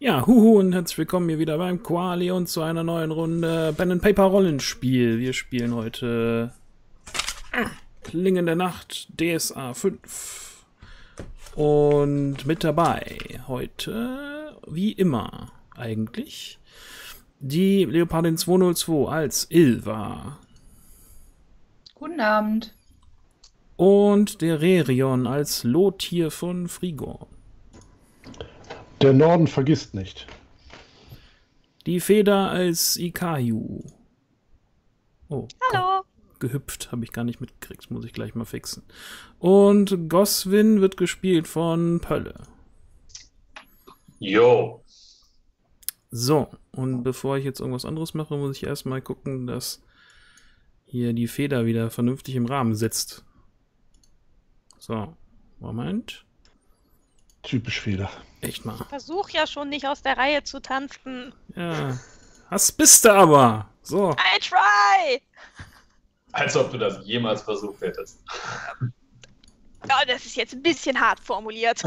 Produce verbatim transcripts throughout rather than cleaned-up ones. Ja, huhu und herzlich willkommen hier wieder beim Quali und zu einer neuen Runde Pen and Paper Rollenspiel. Wir spielen heute Klingen der Nacht, D S A fünf. Und mit dabei heute, wie immer eigentlich, die Leopardin zweihundertzwei als Ilva. Guten Abend. Und der Rerion als Lothir von Frigor. Der Norden vergisst nicht. Die Feder als Ikaju. Oh, hallo. Gehüpft, habe ich gar nicht mitgekriegt, muss ich gleich mal fixen. Und Goswin wird gespielt von Pölle. Jo. So, und bevor ich jetzt irgendwas anderes mache, muss ich erstmal gucken, dass hier die Feder wieder vernünftig im Rahmen sitzt. So, Moment. Typisch Fehler. Echt mal. Ich versuche ja schon nicht aus der Reihe zu tanzen. Ja. Was bist du aber? So. I try! Als ob du das jemals versucht hättest. Oh, das ist jetzt ein bisschen hart formuliert.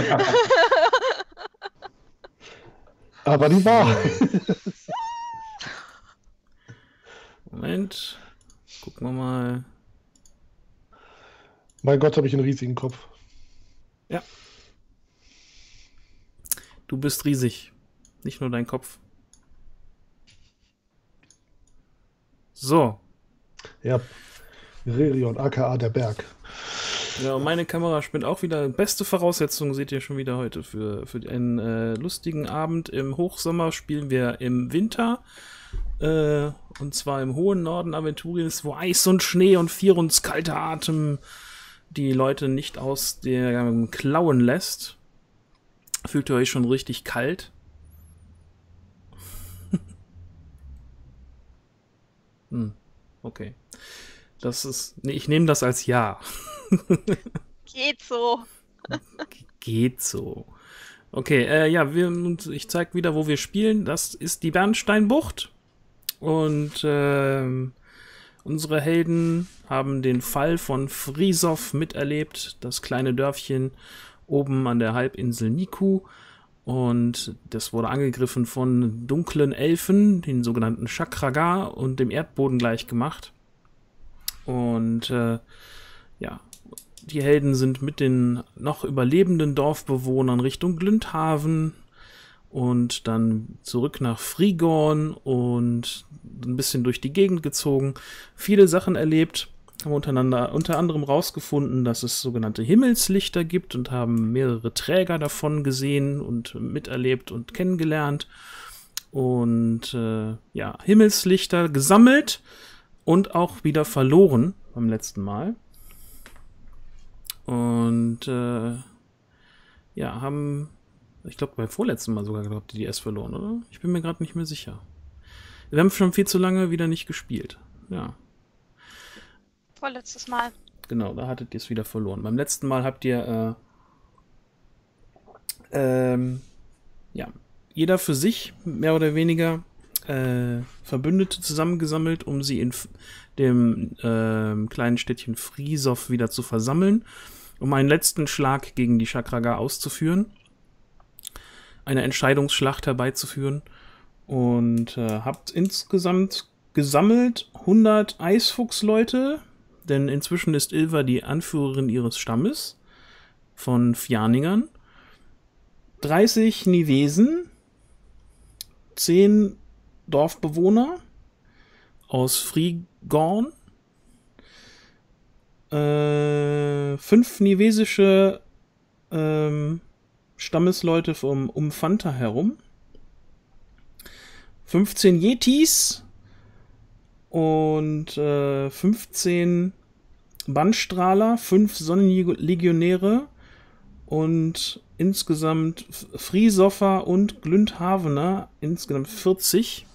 Aber die Wahrheit. Moment. Gucken wir mal. Mein Gott, habe ich einen riesigen Kopf. Ja. Du bist riesig. Nicht nur dein Kopf. So. Ja. Rerion, aka der Berg. Ja, und meine Kamera spinnt auch wieder. Beste Voraussetzungen seht ihr schon wieder heute für, für einen äh, lustigen Abend. Im Hochsommer spielen wir im Winter. Äh, und zwar im hohen Norden Aventuriens, wo Eis und Schnee und Firons kalter Atem die Leute nicht aus den Klauen lässt. Fühlt ihr euch schon richtig kalt? Hm, okay. Das ist. Nee, ich nehme das als Ja. Geht so. Geht so. Okay, äh, ja, wir, ich zeige wieder, wo wir spielen. Das ist die Bernsteinbucht. Und ähm, unsere Helden haben den Fall von Friesow miterlebt, das kleine Dörfchen oben an der Halbinsel Niku, und das wurde angegriffen von dunklen Elfen, den sogenannten Chakragar, und dem Erdboden gleich gemacht. Und äh, ja, die Helden sind mit den noch überlebenden Dorfbewohnern Richtung Glündhaven und dann zurück nach Frigorn und ein bisschen durch die Gegend gezogen, viele Sachen erlebt. Haben untereinander, unter anderem rausgefunden, dass es sogenannte Himmelslichter gibt und haben mehrere Träger davon gesehen und miterlebt und kennengelernt. Und äh, ja, Himmelslichter gesammelt und auch wieder verloren beim letzten Mal. Und äh, ja, haben, ich glaube, beim vorletzten Mal sogar gehabt, die D S verloren, oder? Ich bin mir gerade nicht mehr sicher. Wir haben schon viel zu lange wieder nicht gespielt. Ja. Vorletztes Mal. Genau, da hattet ihr es wieder verloren. Beim letzten Mal habt ihr äh, ähm, ja, jeder für sich mehr oder weniger äh, Verbündete zusammengesammelt, um sie in dem äh, kleinen Städtchen Friesow wieder zu versammeln, um einen letzten Schlag gegen die Chakragar auszuführen, eine Entscheidungsschlacht herbeizuführen, und äh, habt insgesamt gesammelt hundert Eisfuchsleute. Denn inzwischen ist Ilva die Anführerin ihres Stammes von Fjarningern. dreißig Nivesen, zehn Dorfbewohner aus Frigorn, äh, fünf nivesische äh, Stammesleute vom um Fanta herum, fünfzehn Yetis und äh, fünfzehn Bannstrahler, fünf Sonnenlegionäre und insgesamt Friesoffer und Glündhavener, insgesamt vierzig,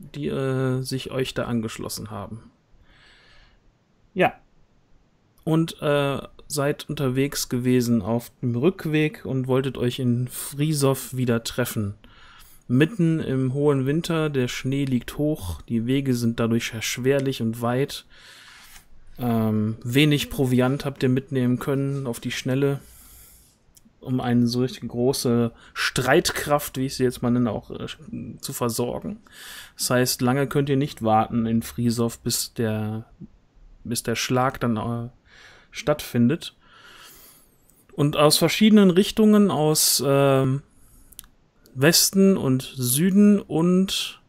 die äh, sich euch da angeschlossen haben. Ja, und äh, seid unterwegs gewesen auf dem Rückweg und wolltet euch in Friesow wieder treffen. Mitten im hohen Winter, der Schnee liegt hoch, die Wege sind dadurch erschwerlich und weit. Ähm, wenig Proviant habt ihr mitnehmen können auf die Schnelle. um eine so richtig große Streitkraft, wie ich sie jetzt mal nenne, auch äh, zu versorgen. Das heißt, lange könnt ihr nicht warten in Friesow, bis der, bis der Schlag dann äh, stattfindet. Und aus verschiedenen Richtungen, aus äh, Westen und Süden und,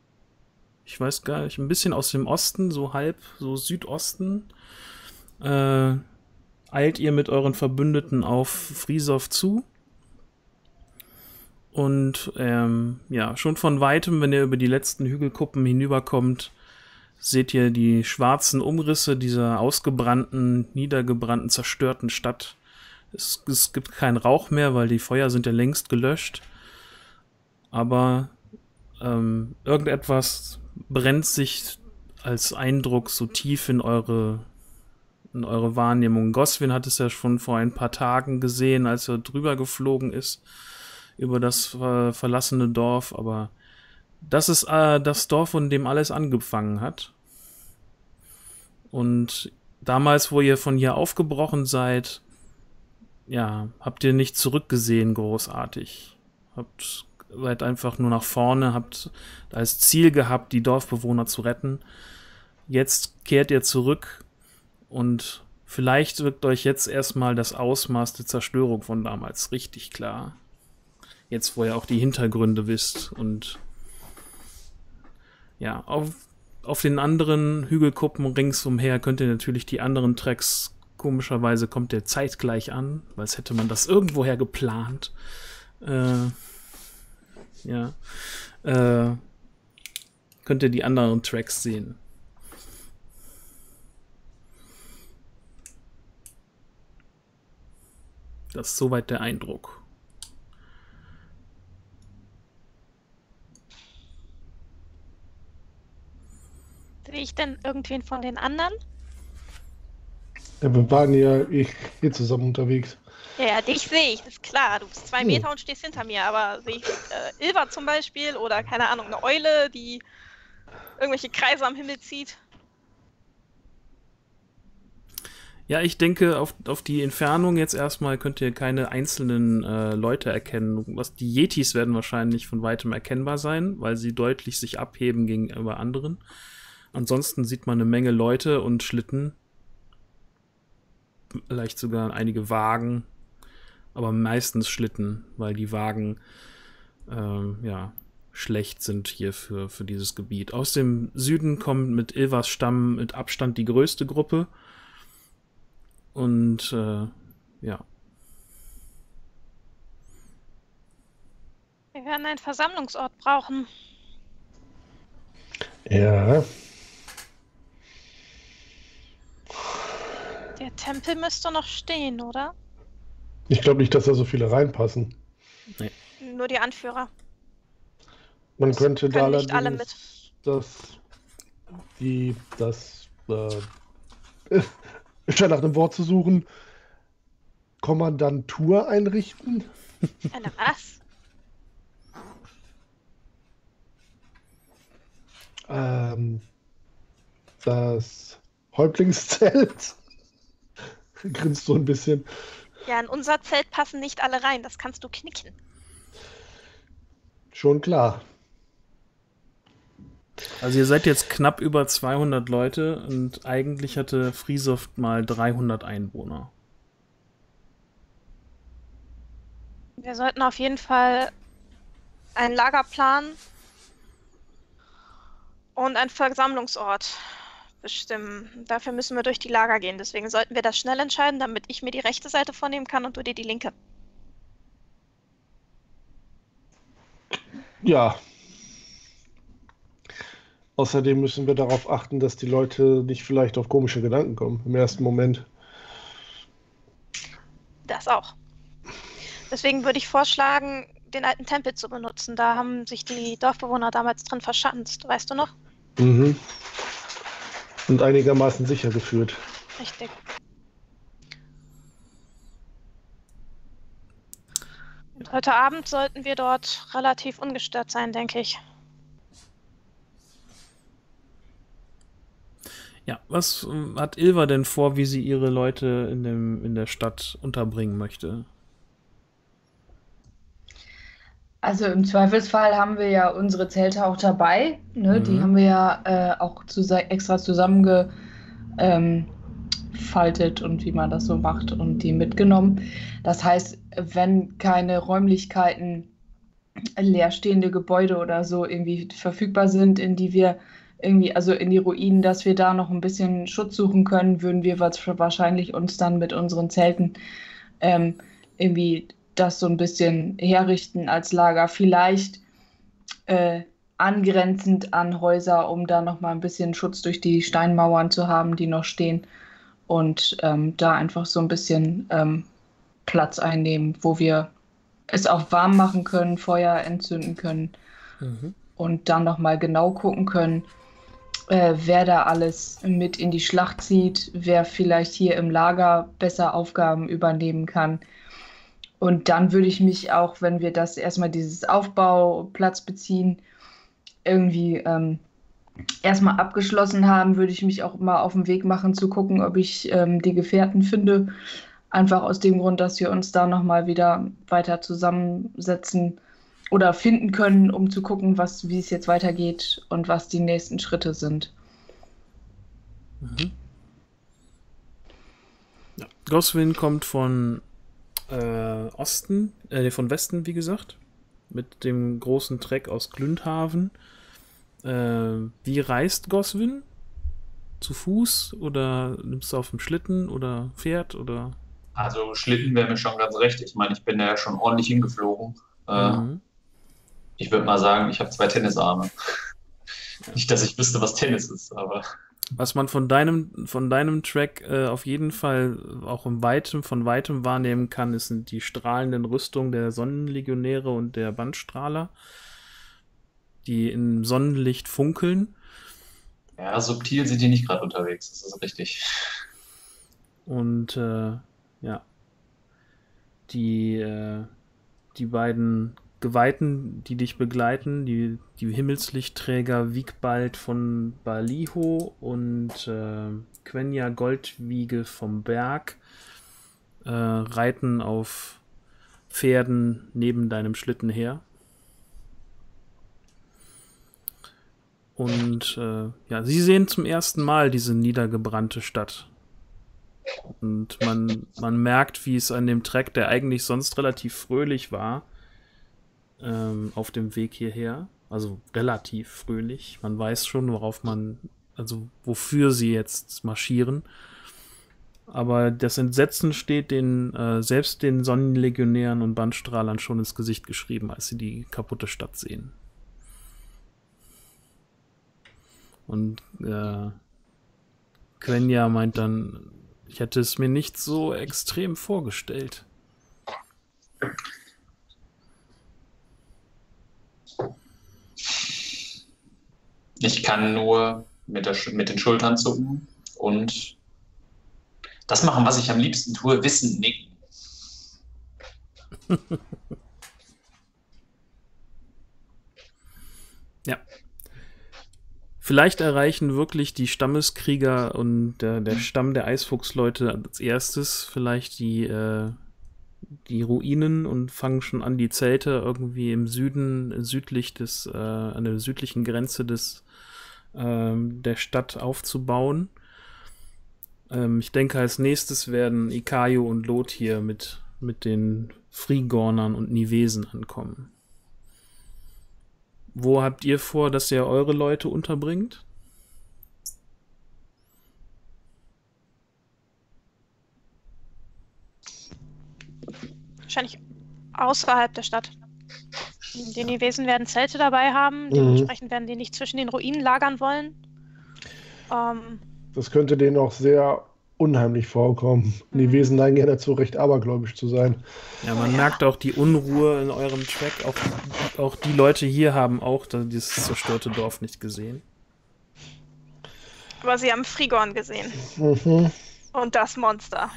ich weiß gar nicht, ein bisschen aus dem Osten, so halb, so Südosten, äh, eilt ihr mit euren Verbündeten auf Friesow zu. Und ähm, ja, schon von Weitem, wenn ihr über die letzten Hügelkuppen hinüberkommt, seht ihr die schwarzen Umrisse dieser ausgebrannten, niedergebrannten, zerstörten Stadt. Es, es gibt keinen Rauch mehr, weil die Feuer sind ja längst gelöscht. Aber ähm, irgendetwas brennt sich als Eindruck so tief in eure, in eure Wahrnehmung. Goswin hat es ja schon vor ein paar Tagen gesehen, als er drüber geflogen ist über das äh, verlassene Dorf. Aber das ist äh, das Dorf, von dem alles angefangen hat. Und damals, wo ihr von hier aufgebrochen seid, ja, habt ihr nicht zurückgesehen großartig. Habt, seid einfach nur nach vorne, habt als Ziel gehabt, die Dorfbewohner zu retten. Jetzt kehrt ihr zurück und vielleicht wirkt euch jetzt erstmal das Ausmaß der Zerstörung von damals richtig klar. Jetzt, wo ihr auch die Hintergründe wisst. Und ja, auf, auf den anderen Hügelkuppen ringsumher könnt ihr natürlich die anderen Tracks. Komischerweise kommt der zeitgleich an, weil als hätte man das irgendwoher geplant. Äh, ja. Äh, könnt ihr die anderen Tracks sehen. Das ist soweit der Eindruck. Sehe ich denn irgendwen von den anderen? Ja, wir waren ja ich, hier zusammen unterwegs. Ja, dich sehe ich, ist klar. Du bist zwei hm. Meter und stehst hinter mir, aber sehe ich äh, Ilva zum Beispiel oder, keine Ahnung, eine Eule, die irgendwelche Kreise am Himmel zieht? Ja, ich denke, auf, auf die Entfernung jetzt erstmal könnt ihr keine einzelnen äh, Leute erkennen. Was, die Yetis werden wahrscheinlich von Weitem erkennbar sein, weil sie deutlich sich abheben gegenüber anderen. Ansonsten sieht man eine Menge Leute und Schlitten. Vielleicht sogar einige Wagen, aber meistens Schlitten, weil die Wagen ähm, ja, schlecht sind hier für, für dieses Gebiet. Aus dem Süden kommt mit Ilvas Stamm mit Abstand die größte Gruppe. Und äh, ja. Wir werden einen Versammlungsort brauchen. Ja. Der Tempel müsste noch stehen, oder? Ich glaube nicht, dass da so viele reinpassen. Nee. Nur die Anführer. Man das könnte da allerdings alle mit. Das, die, das, äh, statt nach einem Wort zu suchen, Kommandantur einrichten? Eine was? ähm, das Häuptlingszelt? Grinst so ein bisschen. Ja, in unser Zelt passen nicht alle rein, das kannst du knicken. Schon klar. Also ihr seid jetzt knapp über zweihundert Leute und eigentlich hatte Friesow mal dreihundert Einwohner. Wir sollten auf jeden Fall ein Lager planen und einen Versammlungsort bestimmen. Dafür müssen wir durch die Lager gehen. Deswegen sollten wir das schnell entscheiden, damit ich mir die rechte Seite vornehmen kann und du dir die linke. Ja. Außerdem müssen wir darauf achten, dass die Leute nicht vielleicht auf komische Gedanken kommen im ersten Moment. Das auch. Deswegen würde ich vorschlagen, den alten Tempel zu benutzen. Da haben sich die Dorfbewohner damals drin verschanzt. Weißt du noch? Mhm. Und einigermaßen sicher geführt. Richtig. Und heute Abend sollten wir dort relativ ungestört sein, denke ich. Ja, was hat Ilva denn vor, wie sie ihre Leute in, dem, in der Stadt unterbringen möchte? Also im Zweifelsfall haben wir ja unsere Zelte auch dabei. Ne? Mhm. Die haben wir ja äh, auch zus extra zusammenge... Ähm, faltet und wie man das so macht und die mitgenommen. Das heißt, wenn keine Räumlichkeiten, leerstehende Gebäude oder so irgendwie verfügbar sind, in die wir irgendwie, also in die Ruinen, dass wir da noch ein bisschen Schutz suchen können, würden wir wahrscheinlich uns dann mit unseren Zelten ähm, irgendwie das so ein bisschen herrichten als Lager. Vielleicht äh, angrenzend an Häuser, um da nochmal ein bisschen Schutz durch die Steinmauern zu haben, die noch stehen. Und ähm, da einfach so ein bisschen ähm, Platz einnehmen, wo wir es auch warm machen können, Feuer entzünden können mhm. und dann nochmal genau gucken können, äh, wer da alles mit in die Schlacht zieht, wer vielleicht hier im Lager besser Aufgaben übernehmen kann. Und dann würde ich mich auch, wenn wir das erstmal dieses Aufbau, Platz beziehen, irgendwie... Ähm, erstmal abgeschlossen haben, würde ich mich auch mal auf den Weg machen, zu gucken, ob ich ähm, die Gefährten finde. Einfach aus dem Grund, dass wir uns da nochmal wieder weiter zusammensetzen oder finden können, um zu gucken, was, wie es jetzt weitergeht und was die nächsten Schritte sind. Mhm. Ja. Goswin kommt von äh, Osten, äh, von Westen, wie gesagt, mit dem großen Treck aus Glündhaven. Wie reist Goswin? Zu Fuß oder nimmst du auf dem Schlitten oder Pferd? Oder? Also Schlitten wäre mir schon ganz recht. Ich meine, ich bin ja schon ordentlich hingeflogen. Mhm. Ich würde mal sagen, ich habe zwei Tennisarme. Nicht, dass ich wüsste, was Tennis ist, aber... Was man von deinem, von deinem Track äh, auf jeden Fall auch im Weitem, von Weitem wahrnehmen kann, sind die strahlenden Rüstungen der Sonnenlegionäre und der Bannstrahler, die im Sonnenlicht funkeln. Ja, subtil sind die nicht gerade unterwegs, das ist richtig. Und äh, ja, die, äh, die beiden Geweihten, die dich begleiten, die, die Himmelslichtträger Wigbald von Baliho und äh, Quenya Goldwiege vom Berg, äh, reiten auf Pferden neben deinem Schlitten her. Und äh, ja, sie sehen zum ersten Mal diese niedergebrannte Stadt. Und man, man merkt, wie es an dem Track, der eigentlich sonst relativ fröhlich war, ähm, auf dem Weg hierher, also relativ fröhlich, man weiß schon, worauf man, also wofür sie jetzt marschieren. Aber das Entsetzen steht den, äh, selbst den Sonnenlegionären und Bandstrahlern schon ins Gesicht geschrieben, als sie die kaputte Stadt sehen. Und äh, Quenya meint dann, ich hätte es mir nicht so extrem vorgestellt. Ich kann nur mit, der, mit den Schultern zucken und das machen, was ich am liebsten tue, wissen, nicken. Ja. Vielleicht erreichen wirklich die Stammeskrieger und der, der Stamm der Eisfuchsleute als erstes vielleicht die, äh, die Ruinen und fangen schon an, die Zelte irgendwie im Süden, südlich des, äh, an der südlichen Grenze des, äh, der Stadt aufzubauen. Ähm, ich denke, als nächstes werden Ikaju und Lothir mit, mit den Frigornern und Nivesen ankommen. Wo habt ihr vor, dass ihr eure Leute unterbringt? Wahrscheinlich außerhalb der Stadt. Die Nivesen werden Zelte dabei haben, mhm. dementsprechend werden die nicht zwischen den Ruinen lagern wollen. Ähm, das könnte denen auch sehr unheimlich vorkommen. Nivesen neigen ja dazu, recht abergläubisch zu sein. Ja, man ja. merkt auch die Unruhe in eurem Track. Auch, auch die Leute hier haben auch dieses zerstörte Dorf nicht gesehen. Aber sie haben Frigorn gesehen. Mhm. Und das Monster.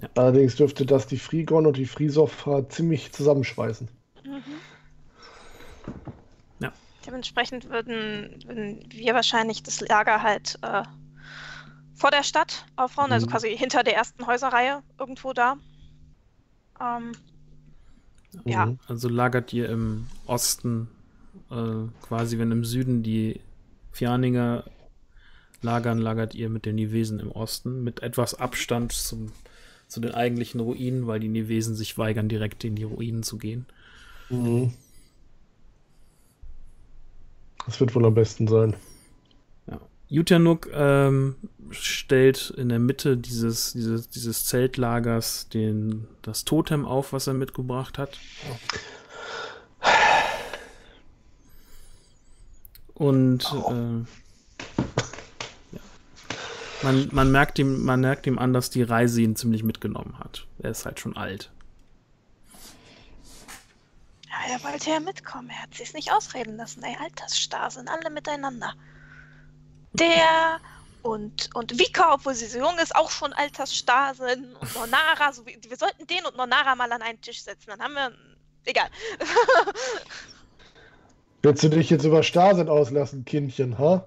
Ja. Allerdings dürfte das die Frigorn und die Friesow ziemlich zusammenschweißen. Mhm. Ja. Dementsprechend würden, würden wir wahrscheinlich das Lager halt äh, vor der Stadt aufbauen, mhm. also quasi hinter der ersten Häuserreihe, irgendwo da. Ähm, Ja. Also lagert ihr im Osten, äh, quasi wenn im Süden die Fjarninger lagern, lagert ihr mit den Nivesen im Osten, mit etwas Abstand zum, zu den eigentlichen Ruinen, weil die Nivesen sich weigern, direkt in die Ruinen zu gehen. Mhm. Das wird wohl am besten sein. Ja. Jutanuk ähm, stellt in der Mitte dieses, dieses, dieses Zeltlagers den, das Totem auf, was er mitgebracht hat. Und äh, ja. man, man, merkt ihm, man merkt ihm an, dass die Reise ihn ziemlich mitgenommen hat. Er ist halt schon alt. Ja, er wollte ja mitkommen. Er hat sich's nicht ausreden lassen. Ey, Altersstar sind alle miteinander. Der und, und Vika, obwohl sie so jung ist, auch schon Altersstar sind. Und Nonara, so, wir sollten den und Nonara mal an einen Tisch setzen. Dann haben wir... Egal. Willst du dich jetzt über Starrsinn auslassen, Kindchen, ha?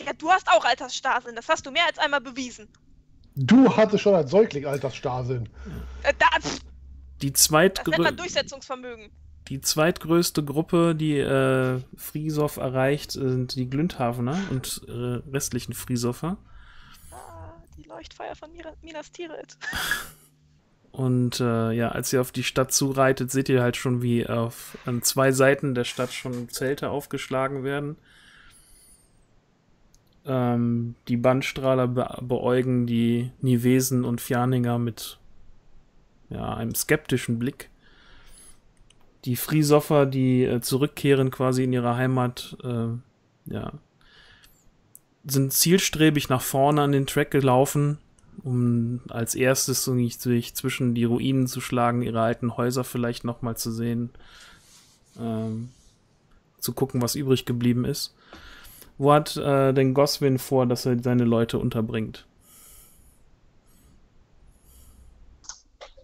Ja, du hast auch Altersstarrsinn. Das hast du mehr als einmal bewiesen. Du hattest schon als Säugling Altersstarrsinn. Da, pff, die zweitgrö- das nennt man Durchsetzungsvermögen. Die zweitgrößte Gruppe, die äh, Friesow erreicht, sind die Glündhavener und äh, restlichen Friesower. Ah, die Leuchtfeuer von Mir Minas Tirith. Und äh, ja, als ihr auf die Stadt zureitet, seht ihr halt schon, wie auf, an zwei Seiten der Stadt schon Zelte aufgeschlagen werden. Ähm, die Bannstrahler be beäugen die Nivesen und Fjarninger mit ja, einem skeptischen Blick. Die Friesoffer, die äh, zurückkehren quasi in ihre Heimat, äh, ja, sind zielstrebig nach vorne an den Track gelaufen, um als erstes so nicht sich zwischen die Ruinen zu schlagen, ihre alten Häuser vielleicht nochmal zu sehen, ähm, zu gucken, was übrig geblieben ist. Wo hat äh, denn Goswin vor, dass er seine Leute unterbringt?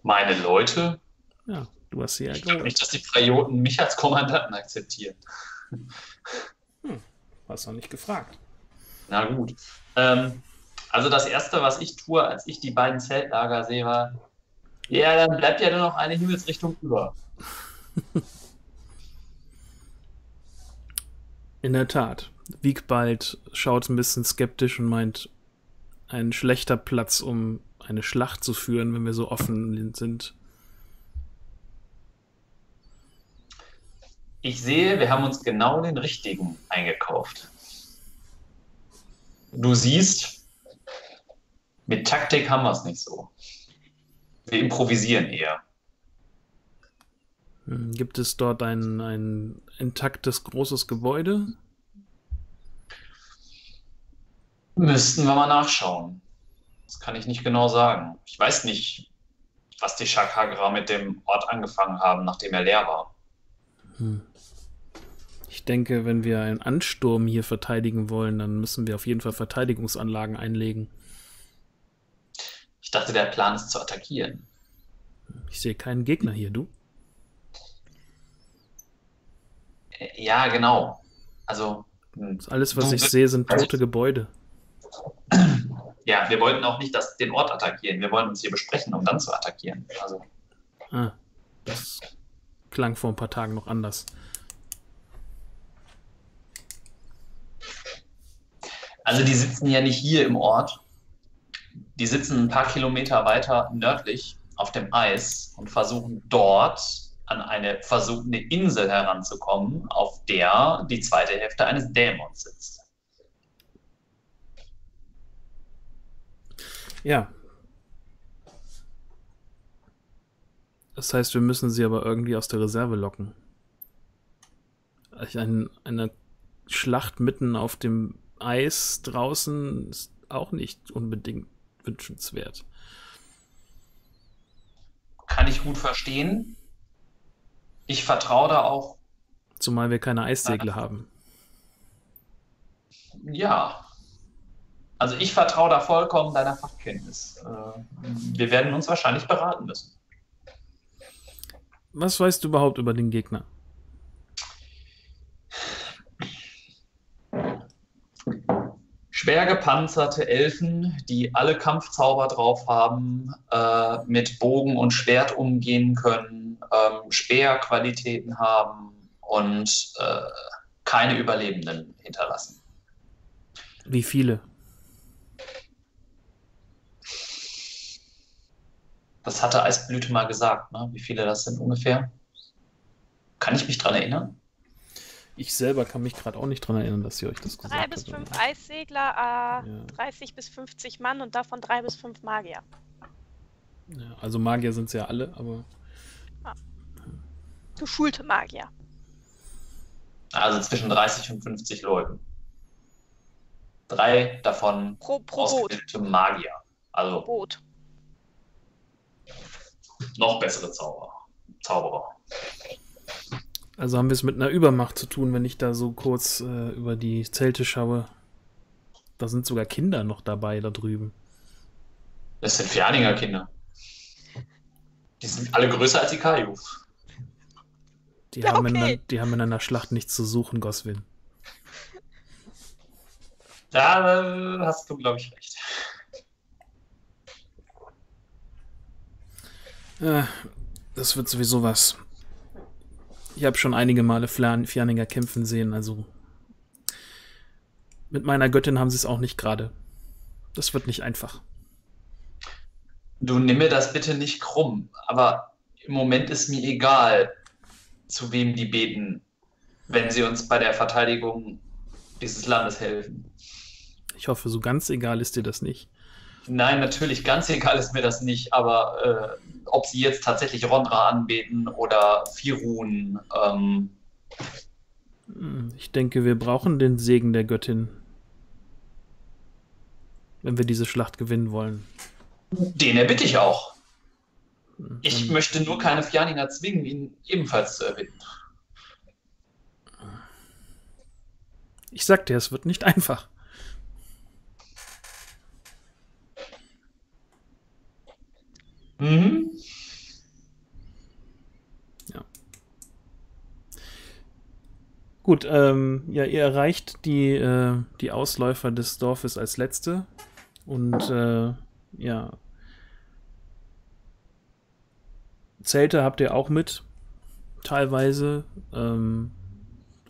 Meine Leute? Ja, du hast sie ja. Ich glaube nicht, dass die Freioten mich als Kommandanten akzeptieren. Hm, warst noch nicht gefragt. Na gut. Ähm, Also das Erste, was ich tue, als ich die beiden Zeltlager sehe, war, ja, dann bleibt ja nur noch eine Himmelsrichtung über. In der Tat. Wigbald schaut ein bisschen skeptisch und meint, ein schlechter Platz, um eine Schlacht zu führen, wenn wir so offen sind. Ich sehe, wir haben uns genau den richtigen eingekauft. Du siehst... Mit Taktik haben wir es nicht so. Wir improvisieren eher. Gibt es dort ein, ein intaktes, großes Gebäude? Müssten wir mal nachschauen. Das kann ich nicht genau sagen. Ich weiß nicht, was die Chakragar mit dem Ort angefangen haben, nachdem er leer war. Hm. Ich denke, wenn wir einen Ansturm hier verteidigen wollen, dann müssen wir auf jeden Fall Verteidigungsanlagen einlegen. Ich dachte, der Plan ist zu attackieren. Ich sehe keinen Gegner hier, du? Ja, genau. Also... Alles, was ich sehe, sind tote Gebäude. Ja, wir wollten auch nicht das, den Ort attackieren. Wir wollen uns hier besprechen, um dann zu attackieren. Also. Ah, das klang vor ein paar Tagen noch anders. Also die sitzen ja nicht hier im Ort. Die sitzen ein paar Kilometer weiter nördlich auf dem Eis und versuchen dort an eine versunkene Insel heranzukommen, auf der die zweite Hälfte eines Dämons sitzt. Ja. Das heißt, wir müssen sie aber irgendwie aus der Reserve locken. Eine, eine Schlacht mitten auf dem Eis draußen ist auch nicht unbedingt wünschenswert. Kann ich gut verstehen. Ich vertraue da auch. Zumal wir keine Eissegler äh, haben. Ja. Also ich vertraue da vollkommen deiner Fachkenntnis. Äh, wir werden uns wahrscheinlich beraten müssen. Was weißt du überhaupt über den Gegner? Schwer gepanzerte Elfen, die alle Kampfzauber drauf haben, äh, mit Bogen und Schwert umgehen können, ähm, Speerqualitäten haben und äh, keine Überlebenden hinterlassen. Wie viele? Das hatte Eisblüte mal gesagt, ne? Wie viele das sind ungefähr. Kann ich mich dran erinnern? Ich selber kann mich gerade auch nicht dran erinnern, dass sie euch das gesagt hat. Drei bis fünf Eissegler, äh, ja. dreißig bis fünfzig Mann und davon drei bis fünf Magier. Ja, also Magier sind es ja alle, aber... Ah. Geschulte Magier. Also zwischen dreißig und fünfzig Leuten. Drei davon pro, pro ausgebildete Boot. Magier. Also Boot. Noch bessere Zauberer. Zauberer. Also haben wir es mit einer Übermacht zu tun, wenn ich da so kurz äh, über die Zelte schaue. Da sind sogar Kinder noch dabei, da drüben. Das sind Fjarninger Kinder. Die sind alle größer als Ikaju. Die, ja, okay. die haben in einer Schlacht nichts zu suchen, Goswin. Da äh, hast du, glaube ich, recht. Äh, das wird sowieso was. Ich habe schon einige Male Fjarninger kämpfen sehen, also mit meiner Göttin haben sie es auch nicht gerade. Das wird nicht einfach. Du, nimm mir das bitte nicht krumm, aber im Moment ist mir egal, zu wem die beten, wenn sie uns bei der Verteidigung dieses Landes helfen. Ich hoffe, so ganz egal ist dir das nicht. Nein, natürlich, ganz egal ist mir das nicht, aber äh, ob sie jetzt tatsächlich Rondra anbeten oder Firun. Ähm ich denke, wir brauchen den Segen der Göttin, wenn wir diese Schlacht gewinnen wollen. Den erbitte ich auch. Ich möchte nur keine Fjarninger zwingen, ihn ebenfalls zu erbitten. Ich sag dir, es wird nicht einfach. Mhm. Ja. Gut, ähm, ja, ihr erreicht die, äh, die Ausläufer des Dorfes als letzte und äh, ja, Zelte habt ihr auch mit, teilweise. Ähm,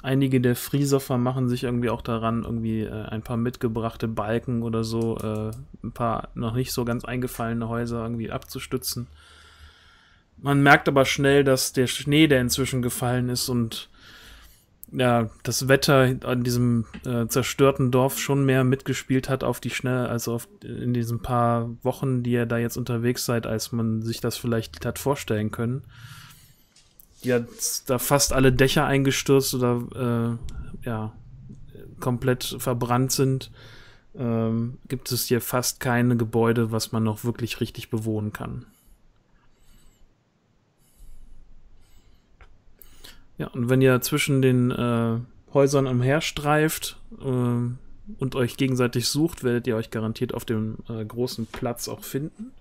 einige der Friesoffer machen sich irgendwie auch daran, irgendwie äh, ein paar mitgebrachte Balken oder so, äh, ein paar noch nicht so ganz eingefallene Häuser irgendwie abzustützen. Man merkt aber schnell, dass der Schnee, der inzwischen gefallen ist und ja, das Wetter an diesem äh, zerstörten Dorf schon mehr mitgespielt hat auf die Schnelle, also auf, in diesen paar Wochen, die ihr da jetzt unterwegs seid, als man sich das vielleicht hat vorstellen können. Ja, da fast alle Dächer eingestürzt oder äh, ja, komplett verbrannt sind, ähm, gibt es hier fast keine Gebäude, was man noch wirklich richtig bewohnen kann. Ja, und wenn ihr zwischen den äh, Häusern umherstreift äh, und euch gegenseitig sucht, werdet ihr euch garantiert auf dem äh, großen Platz auch finden.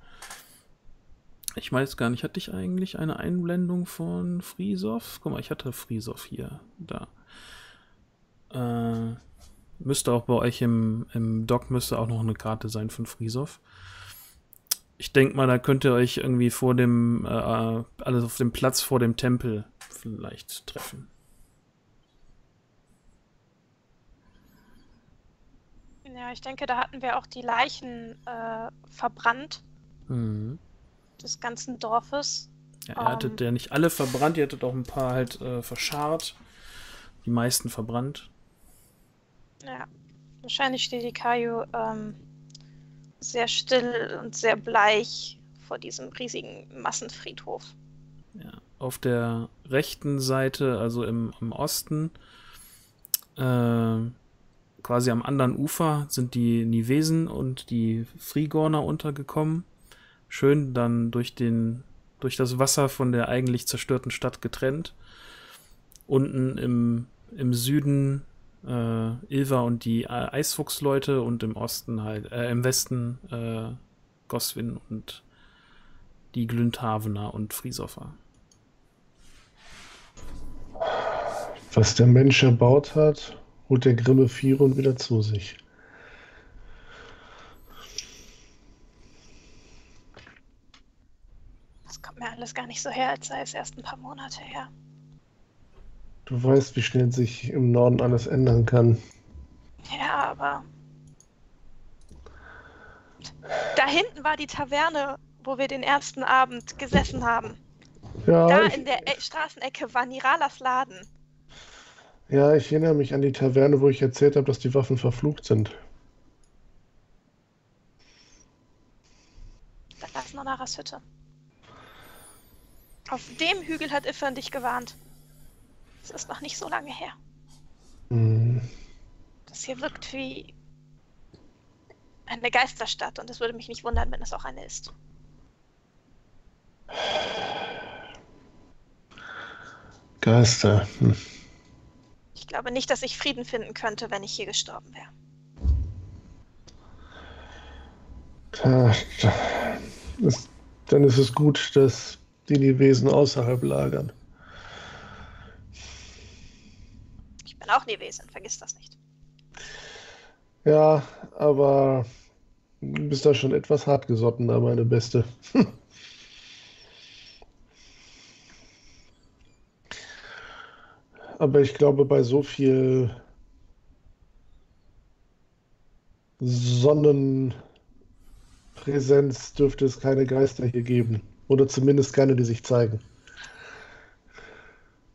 Ich weiß gar nicht, hatte ich eigentlich eine Einblendung von Friesow? Guck mal, ich hatte Friesow hier, da. Äh, müsste auch bei euch im, im Dock müsste auch noch eine Karte sein von Friesow. Ich denke mal, da könnt ihr euch irgendwie vor dem, äh, alles auf dem Platz vor dem Tempel vielleicht treffen. Ja, ich denke, da hatten wir auch die Leichen äh, verbrannt. Mhm. Des ganzen Dorfes. Ja, ihr hattet um, ja nicht alle verbrannt, ihr hattet auch ein paar halt äh, verscharrt. Die meisten verbrannt. Ja, wahrscheinlich steht Ikaju ähm, sehr still und sehr bleich vor diesem riesigen Massenfriedhof. Ja, auf der rechten Seite, also im, im Osten, äh, quasi am anderen Ufer, sind die Nivesen und die Frigorner untergekommen. Schön dann durch den durch das Wasser von der eigentlich zerstörten Stadt getrennt. Unten im, im Süden äh, Ilva und die Eisfuchsleute und im Osten halt, äh, im Westen äh, Goswin und die Glündhavener und Friesoffer. Was der Mensch erbaut hat, holt der grimme Firun wieder zu sich. kommt mir alles gar nicht so her, als sei es erst ein paar Monate her. Du weißt, wie schnell sich im Norden alles ändern kann. Ja, aber... Da hinten war die Taverne, wo wir den ersten Abend gesessen haben. Ja, da ich... in der e- Straßenecke war Niralas Laden. Ja, ich erinnere mich an die Taverne, wo ich erzählt habe, dass die Waffen verflucht sind. Da ist Nonaras Hütte. Auf dem Hügel hat Iffern dich gewarnt. Es ist noch nicht so lange her. Mm. Das hier wirkt wie eine Geisterstadt und es würde mich nicht wundern, wenn es auch eine ist. Geister. Hm. Ich glaube nicht, dass ich Frieden finden könnte, wenn ich hier gestorben wäre. Da, da, das, dann ist es gut, dass die Nivesen außerhalb lagern. Ich bin auch Nivesen, vergiss das nicht. Ja, aber du bist da schon etwas hartgesotten, aber eine Beste. Aber ich glaube, bei so viel Sonnenpräsenz dürfte es keine Geister hier geben. Oder zumindest keine, die sich zeigen.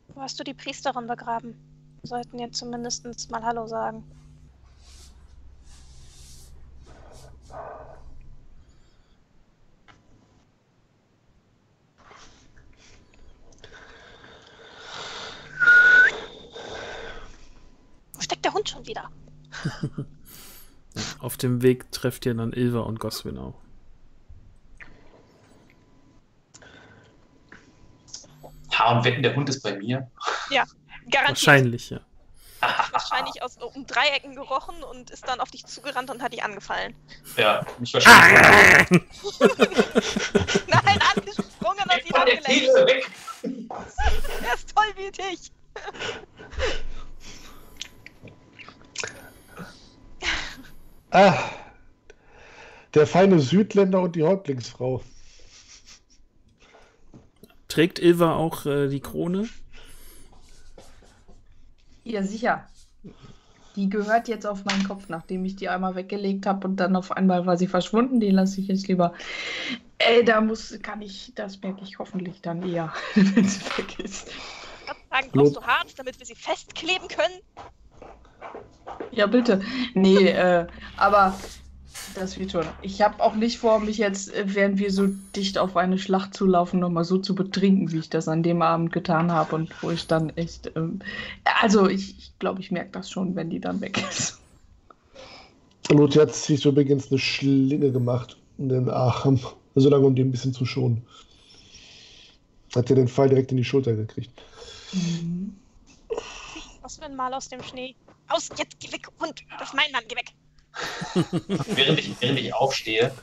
Wo hast du die Priesterin begraben? Wir sollten jetzt zumindest mal Hallo sagen. Der Hund schon wieder. Auf dem Weg trefft ihr dann Ilva und Goswin auch. Ha, und wetten, der Hund ist bei mir? Ja, garantiert. Wahrscheinlich, ja. Wahrscheinlich aus um Dreiecken gerochen und ist dann auf dich zugerannt und hat dich angefallen. Ja, mich wahrscheinlich. Nein, angesprungen und ihn abgelenkt. Er ist tollwütig. Ah, der feine Südländer und die Häuptlingsfrau. Trägt Ilva auch äh, die Krone? Ja, sicher. Die gehört jetzt auf meinen Kopf, nachdem ich die einmal weggelegt habe und dann auf einmal war sie verschwunden. Die lasse ich jetzt lieber. Ey, da muss, kann ich, das merke ich hoffentlich dann eher, wenn sie weg ist. Sagen, brauchst du Harz, damit wir sie festkleben können? Ja, bitte. Nee, äh, aber das wird schon. Ich habe auch nicht vor, mich jetzt, während wir so dicht auf eine Schlacht zulaufen, nochmal so zu betrinken, wie ich das an dem Abend getan habe und wo ich dann echt... Ähm, also, ich, ich glaube, ich merke das schon, wenn die dann weg ist. Lothir hat sich übrigens eine Schlinge gemacht in den Arm, so lange, um die ein bisschen zu schonen. Hat ja den Pfeil direkt in die Schulter gekriegt. Mhm. Was für ein Mal aus dem Schnee. Aus, jetzt geh weg, Hund, das ist mein Mann, geh weg. während, ich, während ich aufstehe,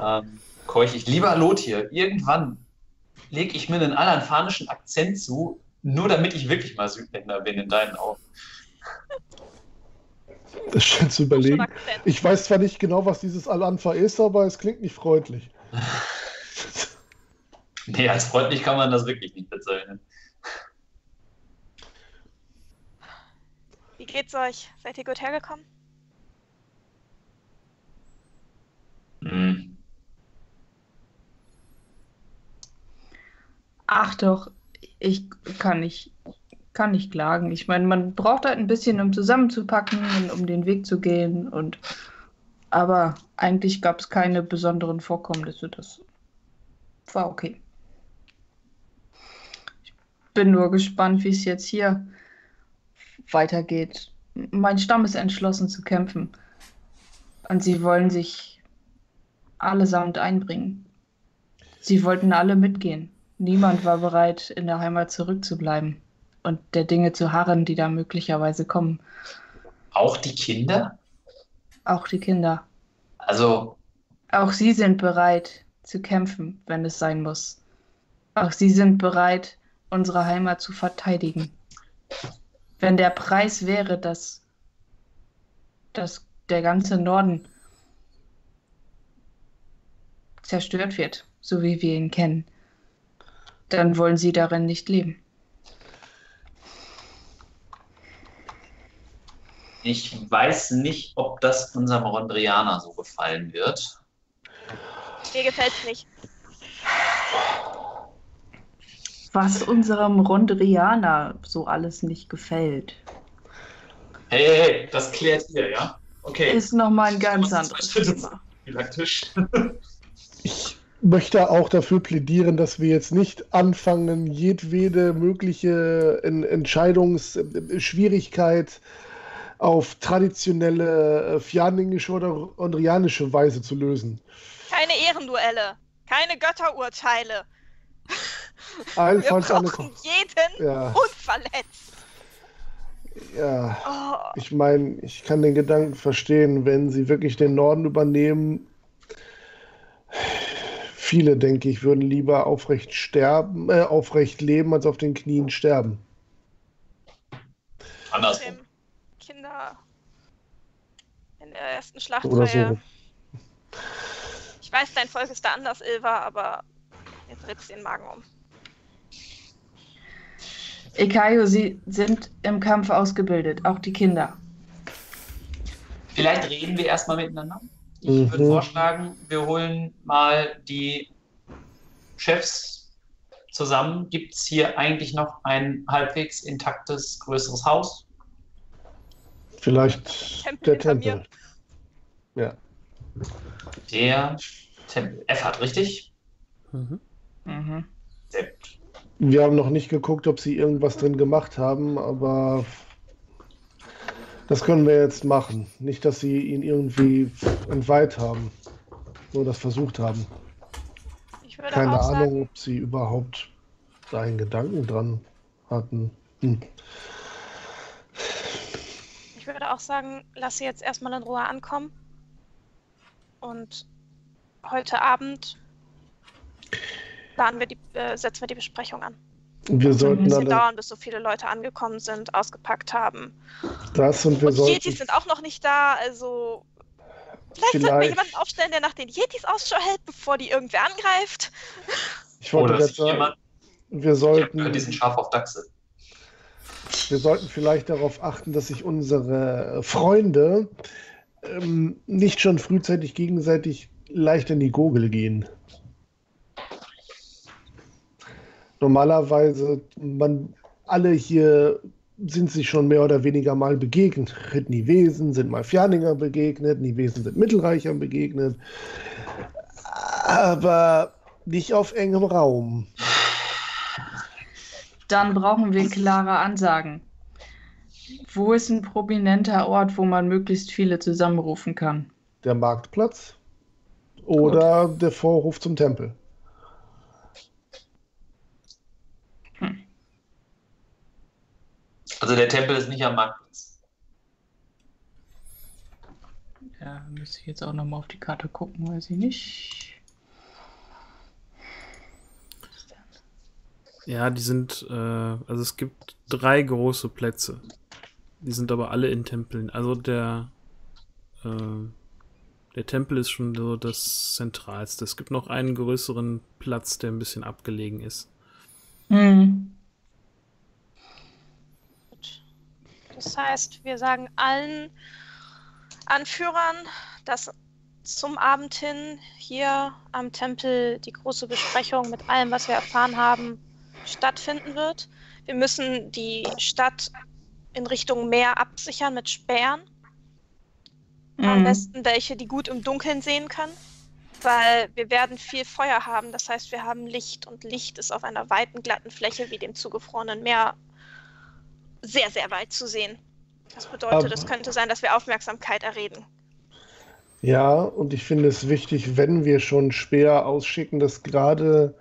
ähm, keuche ich, lieber Lothir, irgendwann lege ich mir einen alanfanischen Akzent zu, nur damit ich wirklich mal Südländer bin in deinen Augen. Das ist schön zu überlegen. Ich weiß zwar nicht genau, was dieses Alanfa ist, aber es klingt nicht freundlich. Nee, als freundlich kann man das wirklich nicht bezeichnen. Wie geht's euch? Seid ihr gut hergekommen? Mhm. Ach doch, ich kann nicht, kann nicht klagen. Ich meine, man braucht halt ein bisschen, um zusammenzupacken und um den Weg zu gehen. Und aber eigentlich gab es keine besonderen Vorkommnisse. Das war okay. Ich bin nur gespannt, wie es jetzt hier weitergeht. Mein Stamm ist entschlossen zu kämpfen. Und sie wollen sich allesamt einbringen. Sie wollten alle mitgehen. Niemand war bereit, in der Heimat zurückzubleiben und der Dinge zu harren, die da möglicherweise kommen. Auch die Kinder? Auch die Kinder. Also... Auch sie sind bereit zu kämpfen, wenn es sein muss. Auch sie sind bereit, unsere Heimat zu verteidigen. Wenn der Preis wäre, dass, dass der ganze Norden zerstört wird, so wie wir ihn kennen, dann wollen sie darin nicht leben. Ich weiß nicht, ob das unserem Rondrianer so gefallen wird. Mir gefällt's nicht. Was unserem Rondrianer so alles nicht gefällt. Hey, hey, hey, das klärt ihr, ja? Okay. Ist nochmal ein ganz anderes Thema. Praktisch. Ich möchte auch dafür plädieren, dass wir jetzt nicht anfangen, jedwede mögliche Entscheidungsschwierigkeit auf traditionelle fjarningische oder rondrianische Weise zu lösen. Keine Ehrenduelle, keine Götterurteile. Einfach wir brauchen jeden ja. unverletzt. Ja, oh. Ich meine, ich kann den Gedanken verstehen, wenn sie wirklich den Norden übernehmen. Viele, denke ich, würden lieber aufrecht sterben, äh, aufrecht leben, als auf den Knien sterben. Andersrum. Kinder in der ersten Schlachtreihe. So. Ich weiß, dein Volk ist da anders, Ilva, aber mir dreht's den Magen um. Ikaju, sie sind im Kampf ausgebildet, auch die Kinder. Vielleicht reden wir erstmal miteinander. Ich mhm. würde vorschlagen, wir holen mal die Chefs zusammen. Gibt es hier eigentlich noch ein halbwegs intaktes, größeres Haus? Vielleicht der Tempel. Ja. Der Tempel. Efferd, richtig? Mhm. Mhm. Sehr gut. Wir haben noch nicht geguckt, ob sie irgendwas drin gemacht haben, aber das können wir jetzt machen. Nicht, dass sie ihn irgendwie entweiht haben. Nur das versucht haben. Ich würde Keine auch Ahnung, sagen, ob sie überhaupt da einen Gedanken dran hatten. Hm. Ich würde auch sagen, lass sie jetzt erstmal in Ruhe ankommen. Und heute Abend planen wir die, äh, setzen wir die Besprechung an. Wir das sollten dann dauern, bis so viele Leute angekommen sind, ausgepackt haben. Das und wir und sollten. Yetis sind auch noch nicht da, also vielleicht, vielleicht sollten wir jemanden aufstellen, der nach den Yetis Ausschau hält, bevor die irgendwer angreift. Ich wollte gerade sagen, jemand... wir sollten ich diesen Schaf auf Dachse. Wir sollten vielleicht darauf achten, dass sich unsere Freunde ähm, nicht schon frühzeitig gegenseitig leicht in die Gurgel gehen. Normalerweise, man, alle hier sind sich schon mehr oder weniger mal begegnet. Nivesen sind mal Fjarninger begegnet, Nivesen sind Mittelreichern begegnet. Aber nicht auf engem Raum. Dann brauchen wir klare Ansagen. Wo ist ein prominenter Ort, wo man möglichst viele zusammenrufen kann? Der Marktplatz oder Gut. der Vorhof zum Tempel. Also der Tempel ist nicht am Marktplatz. Ja, müsste ich jetzt auch nochmal auf die Karte gucken, weiß ich nicht. Ja, die sind, äh, also es gibt drei große Plätze. Die sind aber alle in Tempeln. Also der, äh, der Tempel ist schon so das Zentralste. Es gibt noch einen größeren Platz, der ein bisschen abgelegen ist. Mhm. Das heißt, wir sagen allen Anführern, dass zum Abend hin hier am Tempel die große Besprechung mit allem, was wir erfahren haben, stattfinden wird. Wir müssen die Stadt in Richtung Meer absichern mit Speeren. Mhm. Am besten welche, die gut im Dunkeln sehen können, weil wir werden viel Feuer haben. Das heißt, wir haben Licht und Licht ist auf einer weiten, glatten Fläche wie dem zugefrorenen Meer sehr, sehr weit zu sehen. Das bedeutet, es könnte sein, dass wir Aufmerksamkeit erregen. Ja, und ich finde es wichtig, wenn wir schon Speer ausschicken, dass gerade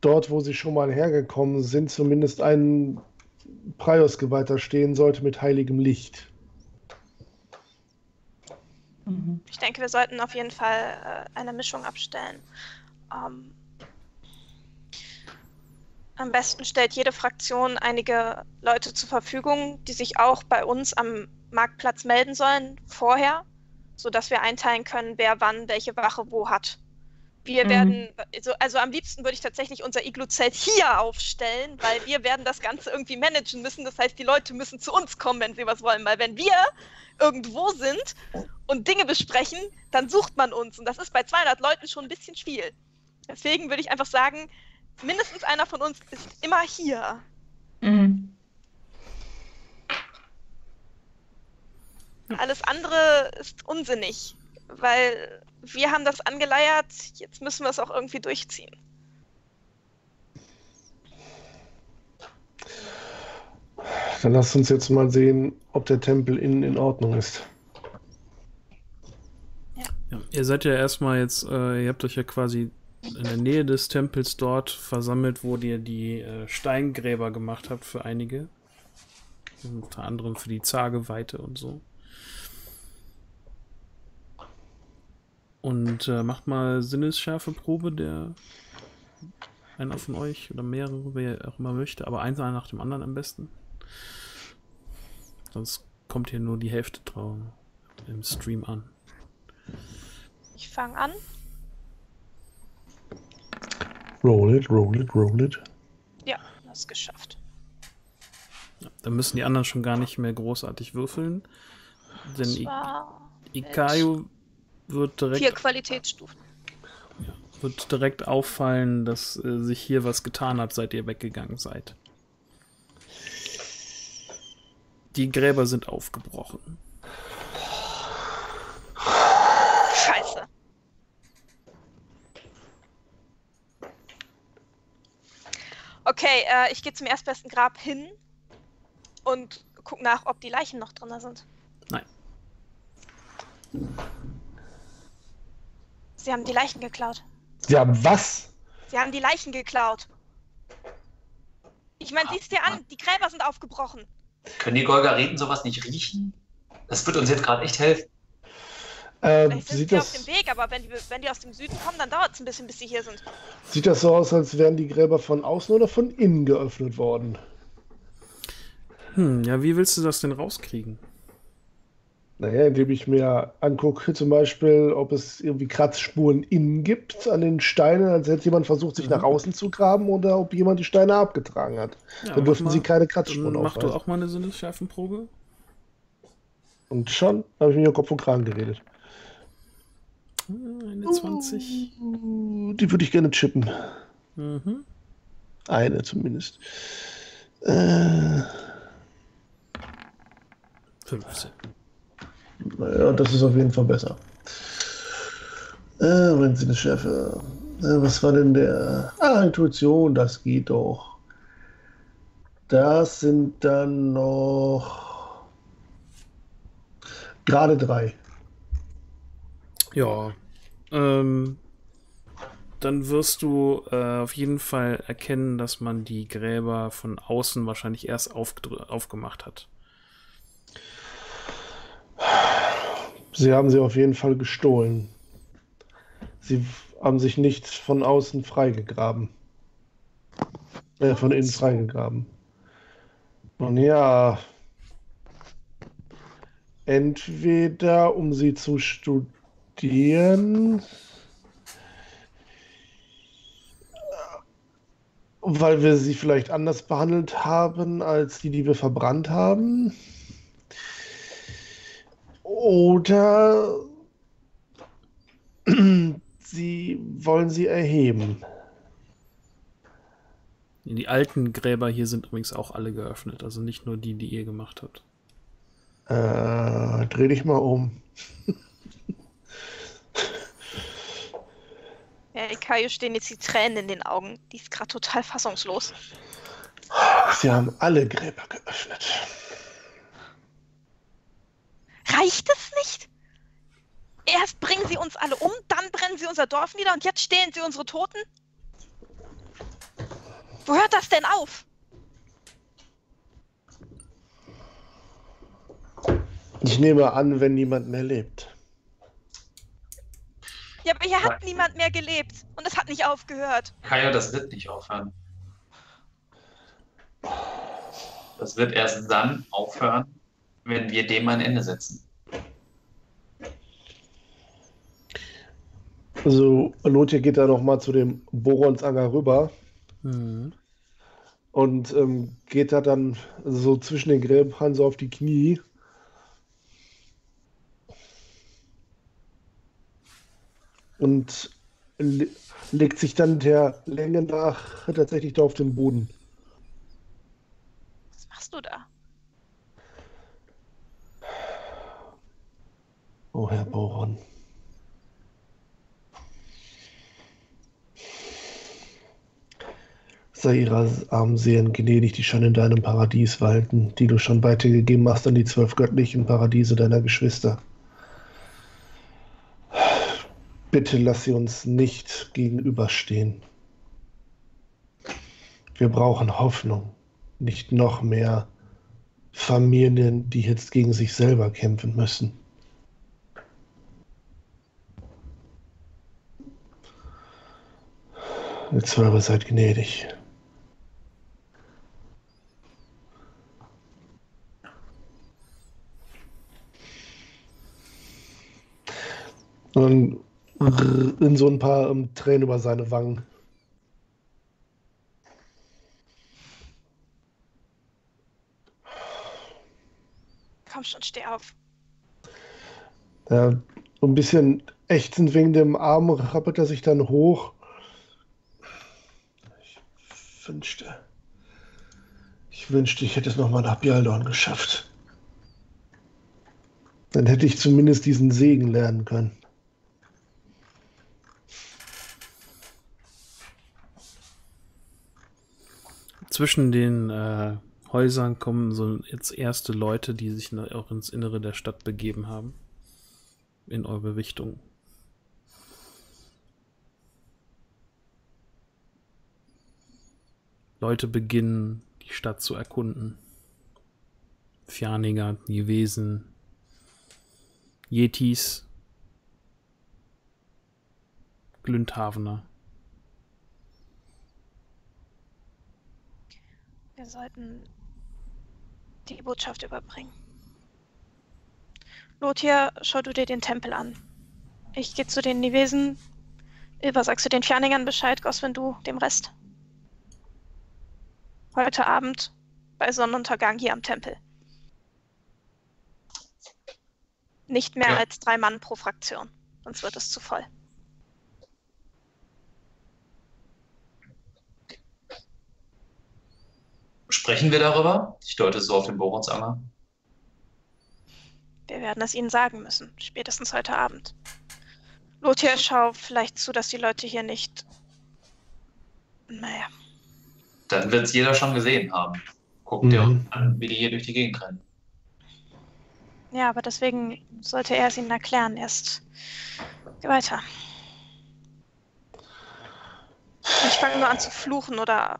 dort, wo sie schon mal hergekommen sind, zumindest ein Priusgeweihter stehen sollte mit heiligem Licht. Mhm. Ich denke, wir sollten auf jeden Fall eine Mischung abstellen. Ähm, Am besten stellt jede Fraktion einige Leute zur Verfügung, die sich auch bei uns am Marktplatz melden sollen, vorher, sodass wir einteilen können, wer wann welche Wache wo hat. Wir mhm. werden, also, also am liebsten würde ich tatsächlich unser Iglu-Zelt hier aufstellen, weil wir werden das Ganze irgendwie managen müssen. Das heißt, die Leute müssen zu uns kommen, wenn sie was wollen. Weil wenn wir irgendwo sind und Dinge besprechen, dann sucht man uns. Und das ist bei zweihundert Leuten schon ein bisschen viel. Deswegen würde ich einfach sagen, mindestens einer von uns ist immer hier. Mhm. Alles andere ist unsinnig, weil wir haben das angeleiert, jetzt müssen wir es auch irgendwie durchziehen. Dann lasst uns jetzt mal sehen, ob der Tempel innen in Ordnung ist. Ja. Ja, ihr seid ja erstmal jetzt, äh, ihr habt euch ja quasi in der Nähe des Tempels dort versammelt, wo ihr die äh, Steingräber gemacht habt für einige. Unter anderem für die Zageweite und so. Und äh, macht mal sinnesschärfe Probe, der einer von euch oder mehrere, wer auch immer möchte, aber eins nach dem anderen am besten. Sonst kommt hier nur die Hälfte drauf im Stream an. Ich fange an. Roll it, roll it, roll it. Ja, das ist geschafft. Ja, dann müssen die anderen schon gar nicht mehr großartig würfeln. Denn Ik Ikaju wird direkt... Vier Qualitätsstufen. Ja, wird direkt auffallen, dass äh, sich hier was getan hat, seit ihr weggegangen seid. Die Gräber sind aufgebrochen. Scheiße. Okay, äh, ich gehe zum erstbesten Grab hin und guck nach, ob die Leichen noch drin sind. Nein. Sie haben die Leichen geklaut. Sie haben was? Sie haben die Leichen geklaut. Ich meine, siehst dir an, die Gräber sind aufgebrochen. Können die Golgariten sowas nicht riechen? Das wird uns jetzt gerade echt helfen. Äh, Vielleicht sind die auf dem Weg, aber wenn die, wenn die aus dem Süden kommen, dann dauert es ein bisschen, bis sie hier sind. Sieht das so aus, als wären die Gräber von außen oder von innen geöffnet worden? Hm, ja, wie willst du das denn rauskriegen? Naja, indem ich mir angucke, zum Beispiel, ob es irgendwie Kratzspuren innen gibt an den Steinen, als hätte jemand versucht, sich mhm. nach außen zu graben, oder ob jemand die Steine abgetragen hat. Ja, dann dürfen sie keine Kratzspuren aufweisen. Mach du auch mal eine Sinnesschärfenprobe? Und schon habe ich mir den Kopf und Kragen geredet. Eine zwanzig. Uh, die würde ich gerne chippen. Mhm. Eine zumindest. Äh... fünfzehn. Ja, das ist auf jeden Fall besser. Äh, wenn sie eine Schärfe. Äh, was war denn der. Ah, Intuition, das geht doch. Das sind dann noch. Gerade drei. Ja. Ähm, dann wirst du äh, auf jeden Fall erkennen, dass man die Gräber von außen wahrscheinlich erst aufgemacht hat. Sie haben sie auf jeden Fall gestohlen. Sie haben sich nicht von außen freigegraben. Äh, von innen freigegraben. Nun ja, entweder um sie zu studieren, weil wir sie vielleicht anders behandelt haben als die, die wir verbrannt haben. Oder sie wollen sie erheben. Die alten Gräber hier sind übrigens auch alle geöffnet, also nicht nur die, die ihr gemacht habt. Äh, dreh dich mal um. Ja, Ikaju stehen jetzt die Tränen in den Augen. Die ist gerade total fassungslos. Sie haben alle Gräber geöffnet. Reicht es nicht? Erst bringen sie uns alle um, dann brennen sie unser Dorf nieder und jetzt stehlen sie unsere Toten? Wo hört das denn auf? Ich nehme an, wenn niemand mehr lebt. Ja, aber hier hat niemand mehr gelebt und es hat nicht aufgehört. Kaja, das wird nicht aufhören. Das wird erst dann aufhören, wenn wir dem ein Ende setzen. Also Lothir geht da nochmal zu dem Boronsanger rüber. Mhm. Und ähm, geht da dann so zwischen den Gräbern so auf die Knie. Und le legt sich dann der Länge nach tatsächlich da auf den Boden. Was machst du da? Oh, Herr Boron. Sei ihrer armen Seelen gnädig, die schon in deinem Paradies walten, die du schon weitergegeben hast an die zwölf göttlichen Paradiese deiner Geschwister. Bitte lass sie uns nicht gegenüberstehen. Wir brauchen Hoffnung, nicht noch mehr Familien, die jetzt gegen sich selber kämpfen müssen. Ihr Zwölfe seid gnädig. Und in so ein paar ähm, Tränen über seine Wangen. Komm schon, steh auf. Ja, ein bisschen ächzend wegen dem Arm rappelt er sich dann hoch. Ich wünschte, ich wünschte, ich hätte es nochmal nach Björnolf geschafft. Dann hätte ich zumindest diesen Segen lernen können. Zwischen den äh, Häusern kommen so jetzt erste Leute, die sich in, auch ins Innere der Stadt begeben haben. In eure Richtung. Leute beginnen, die Stadt zu erkunden. Fjarninger, Nivesen, Yetis, Glündhavener. Wir sollten die Botschaft überbringen. Lothir, schau du dir den Tempel an. Ich gehe zu den Nivesen. Ilva, sagst du den Fjarningern Bescheid, Goswin, du dem Rest? Heute Abend bei Sonnenuntergang hier am Tempel. Nicht mehr ja. als drei Mann pro Fraktion, sonst wird es zu voll. Sprechen wir darüber? Ich deute so auf den Boronsanger. Wir werden es ihnen sagen müssen, spätestens heute Abend. Lothir, schau vielleicht zu, dass die Leute hier nicht... Naja. Dann wird es jeder schon gesehen haben. Guck mhm. dir an, wie die hier durch die Gegend rennen. Ja, aber deswegen sollte er es ihnen erklären. Erst geh weiter. Ich fange nur an zu fluchen oder...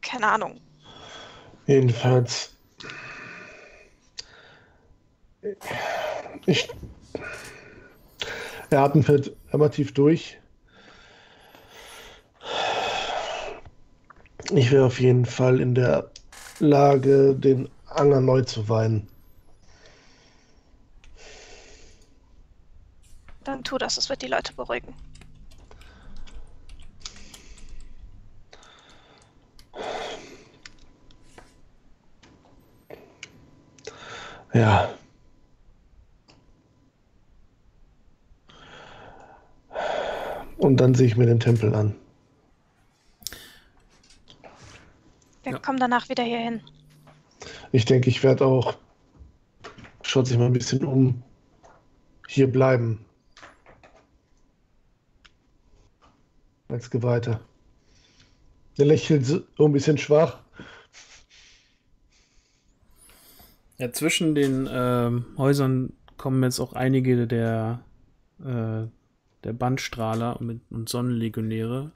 keine Ahnung. Jedenfalls, ich, er atmet halt immer tief durch. Ich wäre auf jeden Fall in der Lage, den Anger neu zu weihen. Dann tu das, es wird die Leute beruhigen. Ja. Und dann sehe ich mir den Tempel an. Wir ja. kommen danach wieder hier hin. Ich denke, ich werde auch, schaut sich mal ein bisschen um, hier bleiben. Als Geweihter. Der lächelt so ein bisschen schwach. Ja, zwischen den ähm, Häusern kommen jetzt auch einige der, äh, der Bannstrahler und, und Sonnenlegionäre.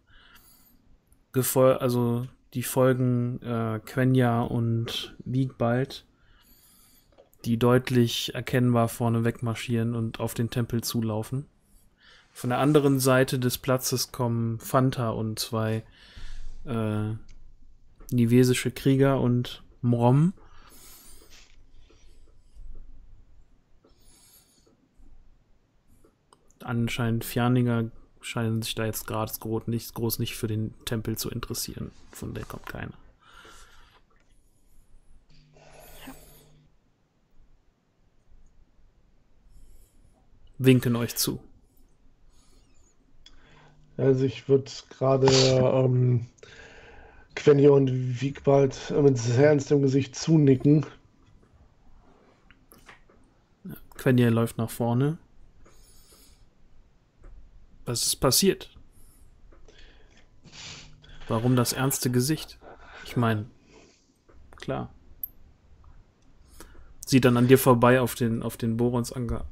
Gefol also die folgen äh, Quenya und Wigbald, die deutlich erkennbar vorne wegmarschieren und auf den Tempel zulaufen. Von der anderen Seite des Platzes kommen Fanta und zwei äh, nivesische Krieger und Mrom. Anscheinend Fjarninger scheinen sich da jetzt gerade groß nicht, groß nicht für den Tempel zu interessieren. Von der kommt keiner. Winken euch zu. Also ich würde gerade ähm, Quenya und Wigbald mit sehr ernstem Gesicht zunicken. Quenya läuft nach vorne. Was ist passiert? Warum das ernste Gesicht? Ich meine, klar. Sieht dann an dir vorbei auf den, auf den Borons Anger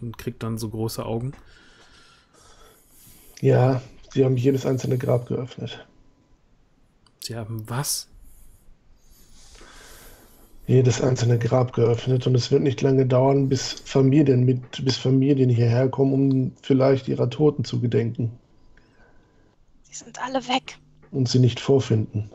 und kriegt dann so große Augen. Ja, sie haben jedes einzelne Grab geöffnet. Sie haben was? Jedes einzelne Grab geöffnet und es wird nicht lange dauern, bis Familien, mit, bis Familien hierher kommen, um vielleicht ihrer Toten zu gedenken. Sie sind alle weg. Und sie nicht vorfinden.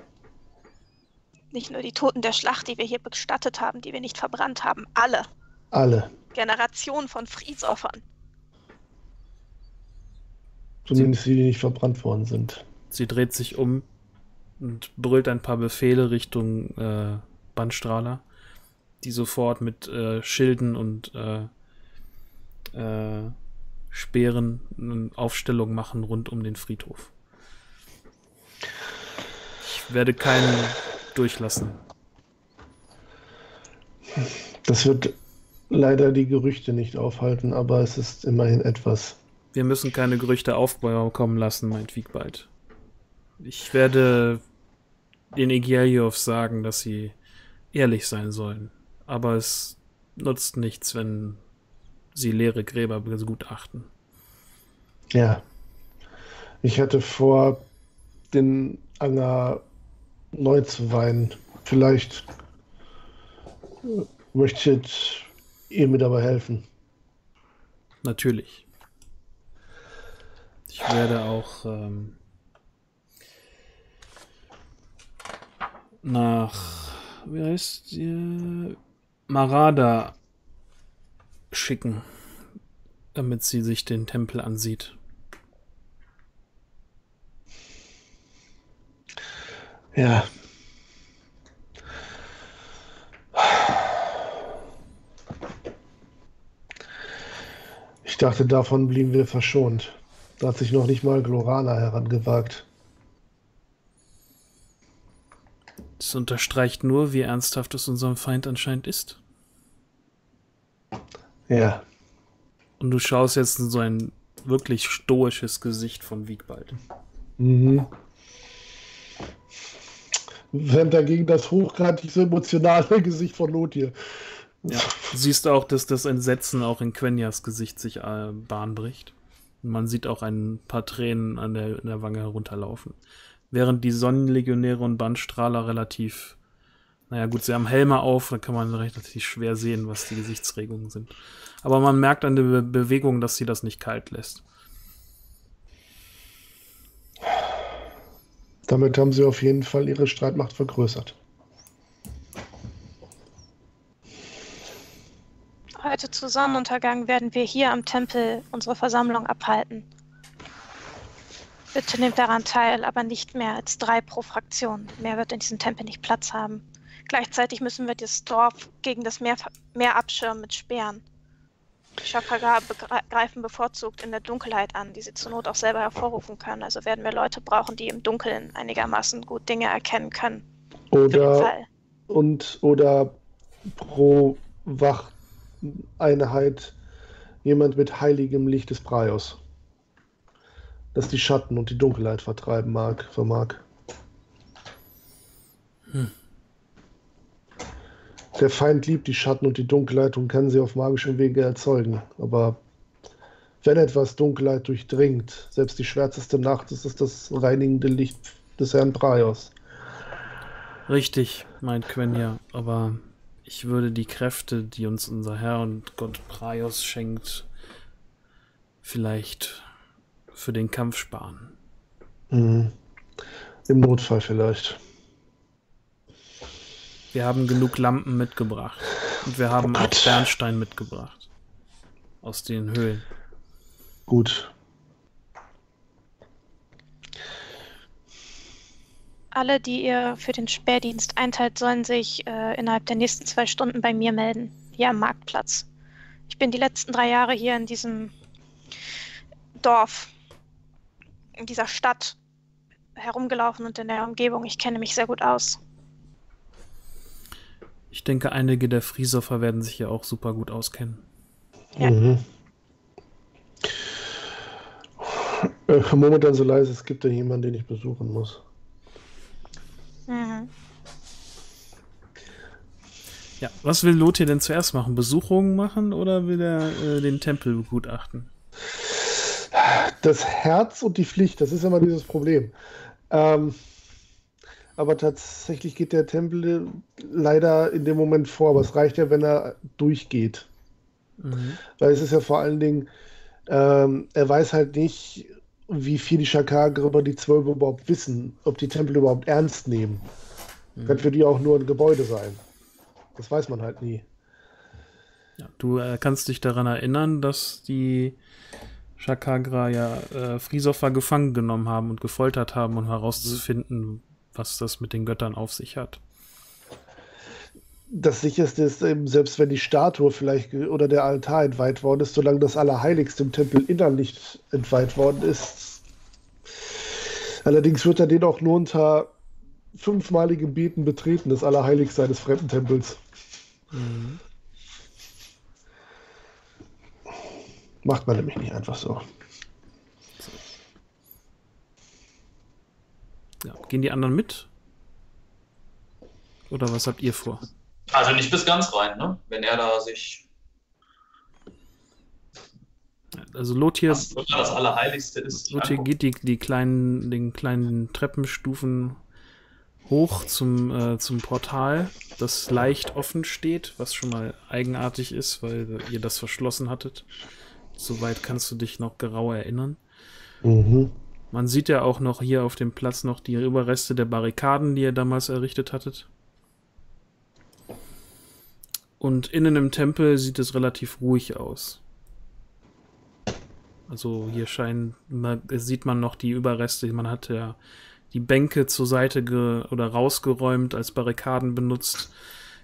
Nicht nur die Toten der Schlacht, die wir hier bestattet haben, die wir nicht verbrannt haben, alle. Alle. Generation von Friesoffern. Zumindest die, die nicht verbrannt worden sind. Sie dreht sich um und brüllt ein paar Befehle Richtung äh, Bannstrahler, die sofort mit äh, Schilden und äh, äh, Speeren Aufstellung machen rund um den Friedhof. Ich werde keinen durchlassen. Das wird leider die Gerüchte nicht aufhalten, aber es ist immerhin etwas. Wir müssen keine Gerüchte aufkommen lassen, meint Wigbald. Ich werde den Igeriov sagen, dass sie ehrlich sein sollen. Aber es nutzt nichts, wenn sie leere Gräber begutachten. Ja. Ich hatte vor, den Anger neu zu weihen. Vielleicht möchtet ihr mir dabei helfen. Natürlich. Ich werde auch ähm, nach, wie heißt die, Marada schicken, damit sie sich den Tempel ansieht. Ja. Ich dachte, davon blieben wir verschont. Da hat sich noch nicht mal Glorana herangewagt. Das unterstreicht nur, wie ernsthaft es unserem Feind anscheinend ist. Ja. Und du schaust jetzt in so ein wirklich stoisches Gesicht von Wigbald. Mhm. Während dagegen das hochgradig so emotionale Gesicht von Lothir. Ja, du siehst auch, dass das Entsetzen auch in Quenyas Gesicht sich äh, Bahn bricht. Und man sieht auch ein paar Tränen an der, in der Wange herunterlaufen. Während die Sonnenlegionäre und Bannstrahler relativ, naja gut, sie haben Helme auf, da kann man relativ schwer sehen, was die Gesichtsregungen sind. Aber man merkt an der Be- Bewegung, dass sie das nicht kalt lässt. Damit haben sie auf jeden Fall ihre Streitmacht vergrößert. Heute zu Sonnenuntergang werden wir hier am Tempel unsere Versammlung abhalten. Bitte nehmt daran teil, aber nicht mehr als drei pro Fraktion. Mehr wird in diesem Tempel nicht Platz haben. Gleichzeitig müssen wir das Dorf gegen das Meer, Meer abschirmen mit Speeren. Chakragar greifen bevorzugt in der Dunkelheit an, die sie zur Not auch selber hervorrufen können. Also werden wir Leute brauchen, die im Dunkeln einigermaßen gut Dinge erkennen können. Oder, und, oder pro Wacht. Einheit, jemand mit heiligem Licht des Praios, das die Schatten und die Dunkelheit vertreiben mag, vermag. Hm. Der Feind liebt die Schatten und die Dunkelheit und kann sie auf magischem Wege erzeugen, aber wenn etwas Dunkelheit durchdringt, selbst die schwärzeste Nacht, ist es das reinigende Licht des Herrn Praios. Richtig, meint Quenya, aber ich würde die Kräfte, die uns unser Herr und Gott Praios schenkt, vielleicht für den Kampf sparen. Mhm. Im Notfall vielleicht. Wir haben genug Lampen mitgebracht. Und wir haben oh auch Bernstein mitgebracht. Aus den Höhlen. Gut. alle, die ihr für den Sperrdienst einteilt, sollen sich äh, innerhalb der nächsten zwei Stunden bei mir melden, hier am Marktplatz. Ich bin die letzten drei Jahre hier in diesem Dorf, in dieser Stadt herumgelaufen und in der Umgebung. Ich kenne mich sehr gut aus. Ich denke, einige der Friesoffer werden sich hier auch super gut auskennen. Ja. Mhm. Äh, momentan so leise, es gibt ja jemanden, den ich besuchen muss. Mhm. Ja, was will Lothir denn zuerst machen? Besuchungen machen oder will er äh, den Tempel begutachten? Das Herz und die Pflicht, das ist immer dieses Problem. Ähm, aber tatsächlich geht der Tempel leider in dem Moment vor, aber es reicht ja, wenn er durchgeht. Mhm. Weil es ist ja vor allen Dingen, ähm, er weiß halt nicht, wie viel die Chakragar über die Zwölf überhaupt wissen, ob die Tempel überhaupt ernst nehmen. Mhm. Kann für die auch nur ein Gebäude sein. Das weiß man halt nie. Ja, du äh, kannst dich daran erinnern, dass die Chakragar ja äh, Friesoffer gefangen genommen haben und gefoltert haben, um herauszufinden, was das mit den Göttern auf sich hat. Das Sicherste ist eben, selbst wenn die Statue vielleicht oder der Altar entweiht worden ist, solange das Allerheiligste im Tempel innern nicht entweiht worden ist. Allerdings wird er den auch nur unter fünfmaligem Beten betreten, das Allerheiligste eines fremden Tempels. Mhm. Macht man nämlich nicht einfach so. Ja, gehen die anderen mit? Oder was habt ihr vor? Also nicht bis ganz rein, ne? Wenn er da sich... Also Lothir... Das, das Allerheiligste ist... Lothir geht die, die kleinen, den kleinen Treppenstufen hoch zum, äh, zum Portal, das leicht offen steht, was schon mal eigenartig ist, weil ihr das verschlossen hattet. Soweit kannst du dich noch genau erinnern. Mhm. Man sieht ja auch noch hier auf dem Platz noch die Überreste der Barrikaden, die ihr damals errichtet hattet. Und innen im Tempel sieht es relativ ruhig aus. Also hier scheinen, man, sieht man noch die Überreste. Man hat ja die Bänke zur Seite ge oder rausgeräumt, als Barrikaden benutzt,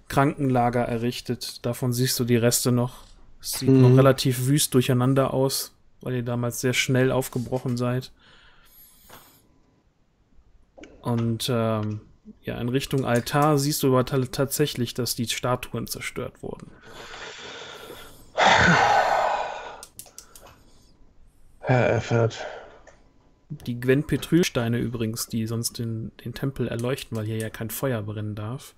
Krankenlager errichtet. Davon siehst du die Reste noch. Es sieht mhm. noch relativ wüst durcheinander aus, weil ihr damals sehr schnell aufgebrochen seid. Und ähm, ja, in Richtung Altar siehst du aber tatsächlich, dass die Statuen zerstört wurden. Herr Efferd. Die Gwen-Petrül-Steine übrigens, die sonst den, den Tempel erleuchten, weil hier ja kein Feuer brennen darf,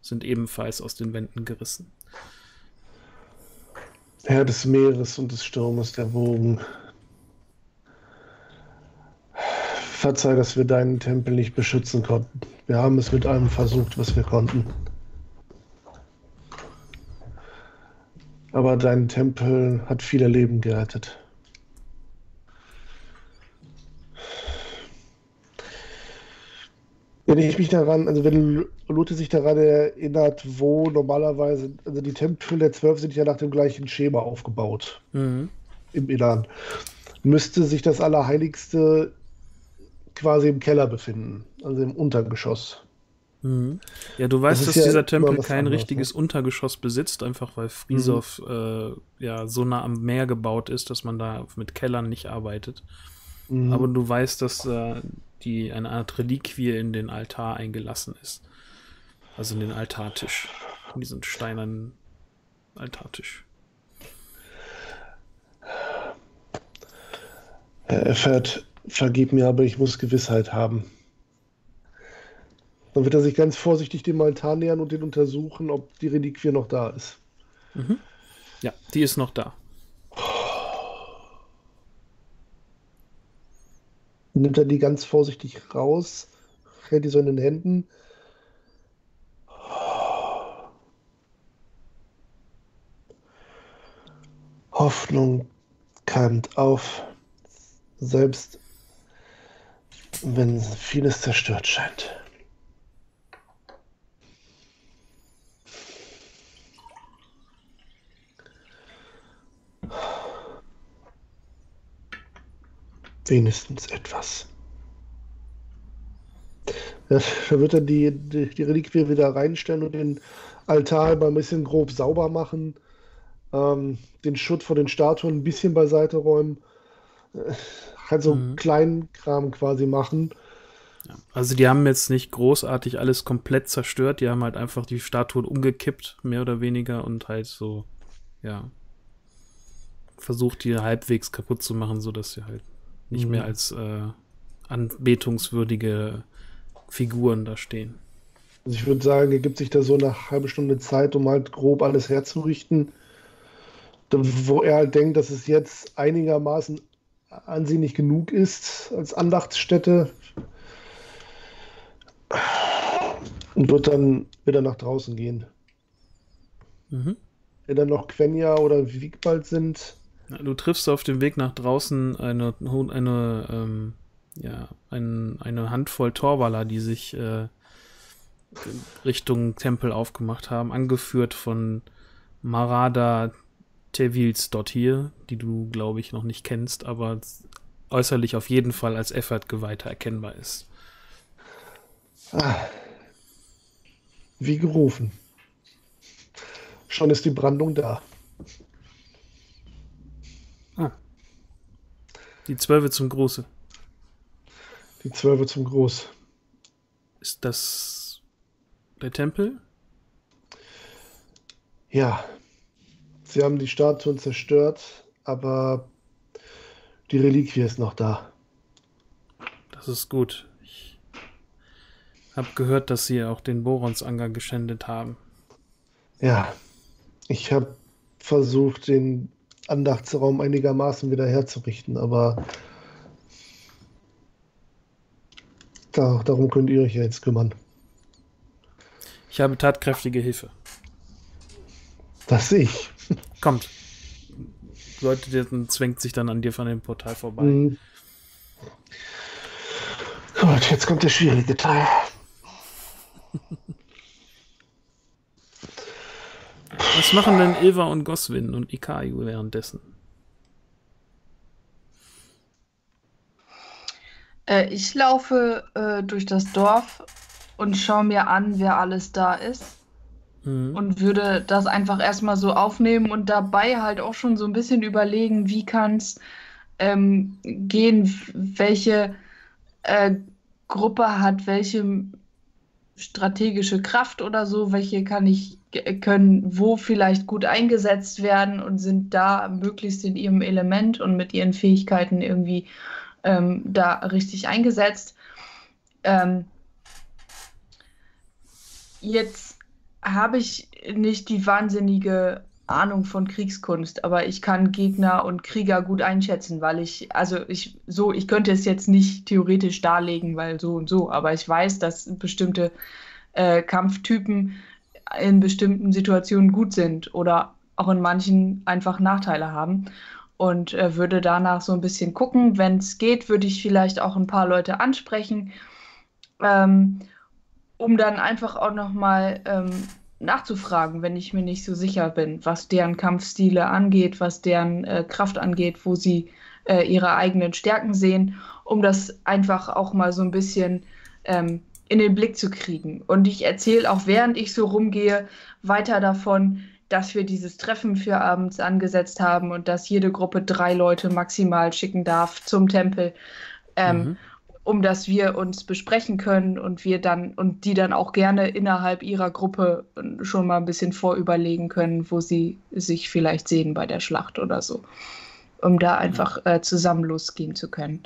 sind ebenfalls aus den Wänden gerissen. Herr des Meeres und des Sturmes, der Wogen. Verzeih, dass wir deinen Tempel nicht beschützen konnten. Wir haben es mit allem versucht, was wir konnten. Aber dein Tempel hat viele Leben gerettet. Wenn ich mich daran, also wenn Lothir sich daran erinnert, wo normalerweise, also die Tempel der Zwölf sind ja nach dem gleichen Schema aufgebaut. Mhm. Im Innern. Müsste sich das Allerheiligste quasi im Keller befinden, also im Untergeschoss. Mhm. Ja, du weißt, das dass ja dieser Tempel kein anderes, richtiges ne? Untergeschoss besitzt, einfach weil Friesow mhm. äh, ja, so nah am Meer gebaut ist, dass man da mit Kellern nicht arbeitet. Mhm. Aber du weißt, dass äh, die eine Art Reliquie in den Altar eingelassen ist. Also in den Altartisch. In diesen steinernen Altartisch. Herr Efferd, vergib mir, aber ich muss Gewissheit haben. Dann wird er sich ganz vorsichtig dem Altar nähern und den untersuchen, ob die Reliquie noch da ist. Mhm. Ja, die ist noch da. Nimmt er die ganz vorsichtig raus, hält die so in den Händen. Hoffnung keimt auf, selbst wenn vieles zerstört scheint. Wenigstens etwas. Er wird dann die, die, die Reliquie wieder reinstellen und den Altar mal ein bisschen grob sauber machen, ähm, den Schutt von den Statuen ein bisschen beiseite räumen, äh, halt so mhm. kleinen Kram quasi machen. Also die haben jetzt nicht großartig alles komplett zerstört, die haben halt einfach die Statuen umgekippt, mehr oder weniger, und halt so, ja, versucht, die halbwegs kaputt zu machen, sodass sie halt nicht mhm. mehr als äh, anbetungswürdige Figuren da stehen. Also ich würde sagen, er gibt sich da so eine halbe Stunde Zeit, um halt grob alles herzurichten, wo er halt denkt, dass es jetzt einigermaßen ansehnlich genug ist als Andachtsstätte, und wird dann wieder nach draußen gehen. Mhm. Wenn dann noch Quenya oder Wigbald sind. Du triffst auf dem Weg nach draußen eine, eine, ähm, ja, ein, eine Handvoll Torwaller, die sich äh, Richtung Tempel aufgemacht haben, angeführt von Marada Tevils dort hier, die du, glaube ich, noch nicht kennst, aber äußerlich auf jeden Fall als Efferd-Geweihter erkennbar ist. Ah, wie gerufen. Schon ist die Brandung da. Ah. Die Zwölfe zum Große. Die Zwölfe zum Groß. Ist das der Tempel? Ja. Sie haben die Statuen zerstört, aber die Reliquie ist noch da. Das ist gut. Hab gehört, dass sie auch den Boronsanger geschändet haben. Ja, ich habe versucht, den Andachtsraum einigermaßen wieder herzurichten, aber da, darum könnt ihr euch ja jetzt kümmern. Ich habe tatkräftige Hilfe. Das sehe ich. Kommt. Leute, zwängt sich dann an dir von dem Portal vorbei. Mhm. Gut, jetzt kommt der schwierige Teil. Was machen denn Ilva und Goswin und Ikaju währenddessen? Äh, ich laufe äh, durch das Dorf und schaue mir an, wer alles da ist. Mhm. Und würde das einfach erstmal so aufnehmen und dabei halt auch schon so ein bisschen überlegen, wie kann es ähm, gehen, welche äh, Gruppe hat welche strategische Kraft oder so, welche kann ich, können wo vielleicht gut eingesetzt werden und sind da möglichst in ihrem Element und mit ihren Fähigkeiten irgendwie ähm, da richtig eingesetzt. Ähm, jetzt habe ich nicht die wahnsinnige Ahnung von Kriegskunst, aber ich kann Gegner und Krieger gut einschätzen, weil ich, also ich, so, ich könnte es jetzt nicht theoretisch darlegen, weil so und so, aber ich weiß, dass bestimmte äh, Kampftypen in bestimmten Situationen gut sind oder auch in manchen einfach Nachteile haben und äh, würde danach so ein bisschen gucken. Wenn es geht, würde ich vielleicht auch ein paar Leute ansprechen, ähm, um dann einfach auch nochmal ähm, nachzufragen, wenn ich mir nicht so sicher bin, was deren Kampfstile angeht, was deren äh, Kraft angeht, wo sie äh, ihre eigenen Stärken sehen, um das einfach auch mal so ein bisschen ähm, in den Blick zu kriegen. Und ich erzähle auch, während ich so rumgehe, weiter davon, dass wir dieses Treffen für abends angesetzt haben und dass jede Gruppe drei Leute maximal schicken darf zum Tempel, ähm, mhm. um dass wir uns besprechen können und wir dann und die dann auch gerne innerhalb ihrer Gruppe schon mal ein bisschen vorüberlegen können, wo sie sich vielleicht sehen bei der Schlacht oder so, um da einfach äh, zusammen losgehen zu können.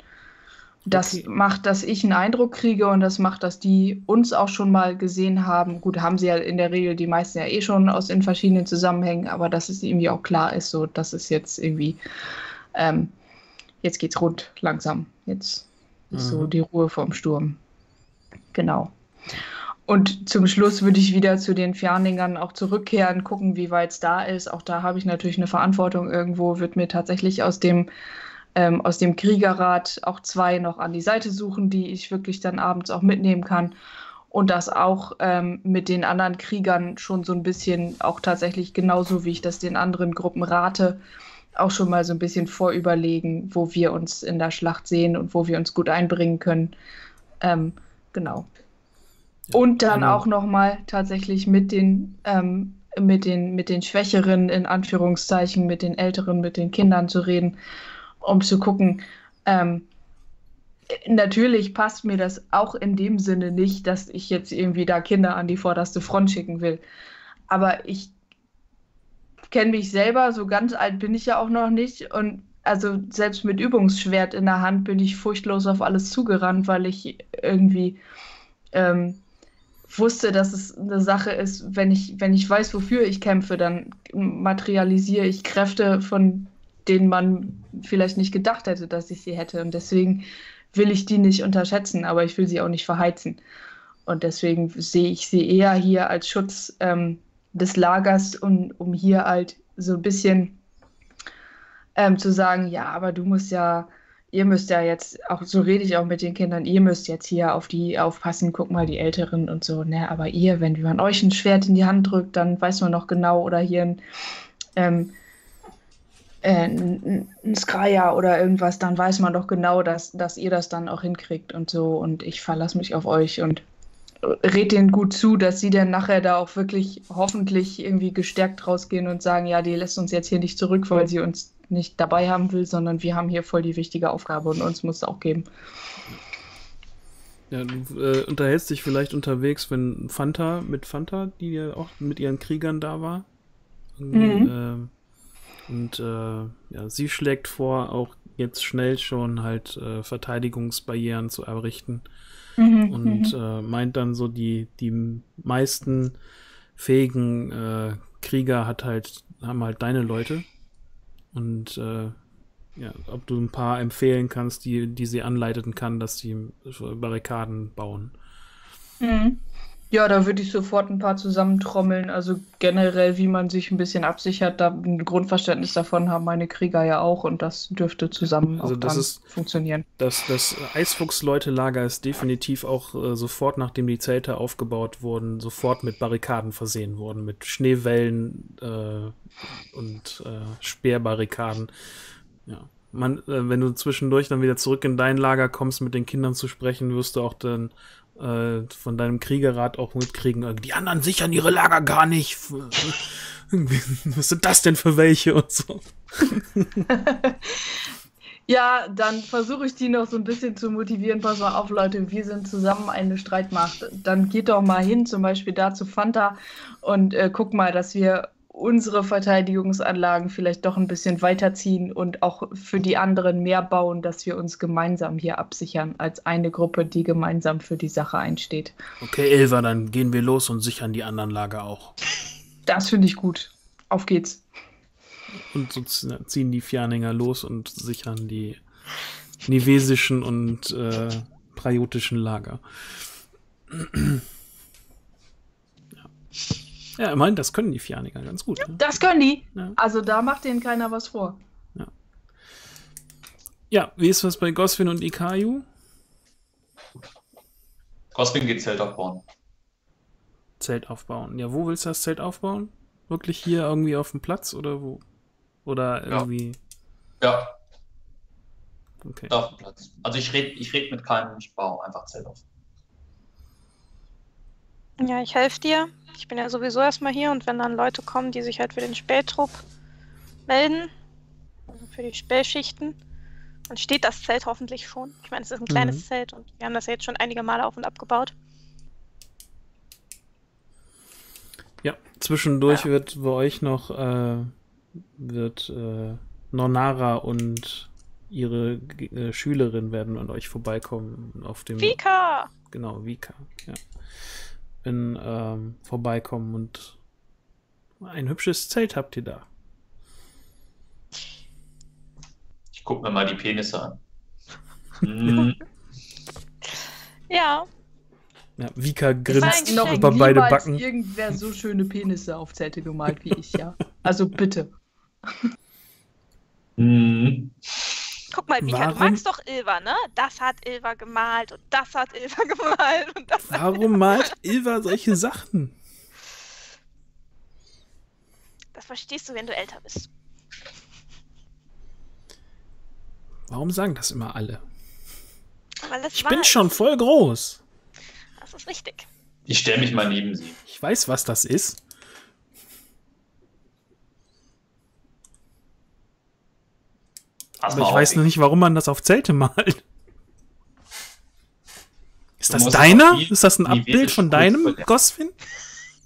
Das okay. macht, dass ich einen Eindruck kriege und das macht, dass die uns auch schon mal gesehen haben. Gut, haben sie ja in der Regel die meisten ja eh schon aus den verschiedenen Zusammenhängen, aber dass es irgendwie auch klar ist, so dass es jetzt irgendwie ähm, jetzt geht's rund langsam jetzt. So die Ruhe vorm Sturm. Genau. Und zum Schluss würde ich wieder zu den Fjarningern auch zurückkehren, gucken, wie weit es da ist. Auch da habe ich natürlich eine Verantwortung irgendwo, wird mir tatsächlich aus dem, ähm, aus dem Kriegerrat auch zwei noch an die Seite suchen, die ich wirklich dann abends auch mitnehmen kann. Und das auch ähm, mit den anderen Kriegern schon so ein bisschen auch tatsächlich genauso, wie ich das den anderen Gruppen rate, auch schon mal so ein bisschen vorüberlegen, wo wir uns in der Schlacht sehen und wo wir uns gut einbringen können. Ähm, genau. Ja, und dann genau. auch nochmal tatsächlich mit den, ähm, mit den, mit den Schwächeren, in Anführungszeichen, mit den Älteren, mit den Kindern zu reden, um zu gucken. Ähm, natürlich passt mir das auch in dem Sinne nicht, dass ich jetzt irgendwie da Kinder an die vorderste Front schicken will. Aber ich kenne mich selber, so ganz alt bin ich ja auch noch nicht. Und also selbst mit Übungsschwert in der Hand bin ich furchtlos auf alles zugerannt, weil ich irgendwie ähm, wusste, dass es eine Sache ist, wenn ich, wenn ich weiß, wofür ich kämpfe, dann materialisiere ich Kräfte, von denen man vielleicht nicht gedacht hätte, dass ich sie hätte. Und deswegen will ich die nicht unterschätzen, aber ich will sie auch nicht verheizen. Und deswegen sehe ich sie eher hier als Schutz ähm, des Lagers, und um hier halt so ein bisschen ähm, zu sagen, ja, aber du musst ja, ihr müsst ja jetzt, auch so rede ich auch mit den Kindern, ihr müsst jetzt hier auf die aufpassen, guck mal, die Älteren und so, ne, aber ihr, wenn man euch ein Schwert in die Hand drückt, dann weiß man noch genau, oder hier ein ähm, ein, ein Skraier oder irgendwas, dann weiß man doch genau, dass, dass ihr das dann auch hinkriegt und so, und ich verlasse mich auf euch und red denen gut zu, dass sie dann nachher da auch wirklich hoffentlich irgendwie gestärkt rausgehen und sagen, ja, die lässt uns jetzt hier nicht zurück, weil sie uns nicht dabei haben will, sondern wir haben hier voll die wichtige Aufgabe und uns muss es auch geben. Ja, du äh, unterhältst dich vielleicht unterwegs, wenn Fanta, mit Fanta, die ja auch mit ihren Kriegern da war. Mhm. Äh, und äh, ja, sie schlägt vor, auch jetzt schnell schon halt äh, Verteidigungsbarrieren zu errichten. Und äh, meint dann so, die, die meisten fähigen äh, Krieger hat halt, haben halt deine Leute. Und äh, ja, ob du ein paar empfehlen kannst, die, die sie anleiten kann, dass sie Barrikaden bauen. Mhm. Ja, da würde ich sofort ein paar zusammentrommeln. Also generell, wie man sich ein bisschen absichert, da ein Grundverständnis davon haben meine Krieger ja auch, und das dürfte zusammen also auch das dann ist, funktionieren. Das, das Eisfuchsleute-Lager ist definitiv auch äh, sofort, nachdem die Zelte aufgebaut wurden, sofort mit Barrikaden versehen worden, mit Schneewellen äh, und äh, Speerbarrikaden. Ja. Man, äh, wenn du zwischendurch dann wieder zurück in dein Lager kommst, mit den Kindern zu sprechen, wirst du auch dann von deinem Kriegerrat auch mitkriegen, die anderen sichern ihre Lager gar nicht. Was sind das denn für welche und so? Ja, dann versuche ich die noch so ein bisschen zu motivieren. Pass mal auf, Leute, wir sind zusammen eine Streitmacht. Dann geht doch mal hin, zum Beispiel da zu Fanta, und äh, guck mal, dass wir unsere Verteidigungsanlagen vielleicht doch ein bisschen weiterziehen und auch für die anderen mehr bauen, dass wir uns gemeinsam hier absichern, als eine Gruppe, die gemeinsam für die Sache einsteht. Okay, Ilva, dann gehen wir los und sichern die anderen Lager auch. Das finde ich gut. Auf geht's. Und so ziehen die Fjarninger los und sichern die nivesischen und äh, praiotischen Lager. Ja. Ja, immerhin, das können die Fjarninger ganz gut. Ne? Das können die. Ja. Also da macht denen keiner was vor. Ja, ja, wie ist was bei Goswin und Ikaju? Goswin geht Zelt aufbauen. Zelt aufbauen. Ja, wo willst du das Zelt aufbauen? Wirklich hier irgendwie auf dem Platz oder wo? Oder irgendwie... Ja. ja. Okay. Auf dem Platz. Also ich rede ich red mit keinem, ich baue einfach Zelt auf. Ja, ich helfe dir. Ich bin ja sowieso erstmal hier, und wenn dann Leute kommen, die sich halt für den Spähtrupp melden, also für die Spähschichten, dann steht das Zelt hoffentlich schon. Ich meine, es ist ein kleines mhm. Zelt, und wir haben das ja jetzt schon einige Male auf- und abgebaut. Ja, zwischendurch ja. wird bei euch noch äh, wird äh, Nonara und ihre äh, Schülerin werden an euch vorbeikommen auf dem... Vika! Genau, Vika, ja. In, ähm, vorbeikommen, und ein hübsches Zelt habt ihr da. Ich guck mir mal die Penisse an. mm. Ja. Ja, Vika grinst noch über beide Backen. Irgendwer so schöne Penisse auf Zelte gemalt wie ich, ja. Also bitte. mm. Guck mal, Vika, warum, du magst doch Ilva, ne? Das hat Ilva gemalt und das hat Ilva gemalt. Und das warum malt Ilva solche Sachen? Das verstehst du, wenn du älter bist. Warum sagen das immer alle? Weil das ich bin schon voll groß. Das ist richtig. Ich stelle mich mal neben sie. Ich weiß, was das ist. Aber ich weiß noch nicht, warum man das auf Zelte malt. Ist das deiner? Ist das ein Abbild von deinem, Goswin?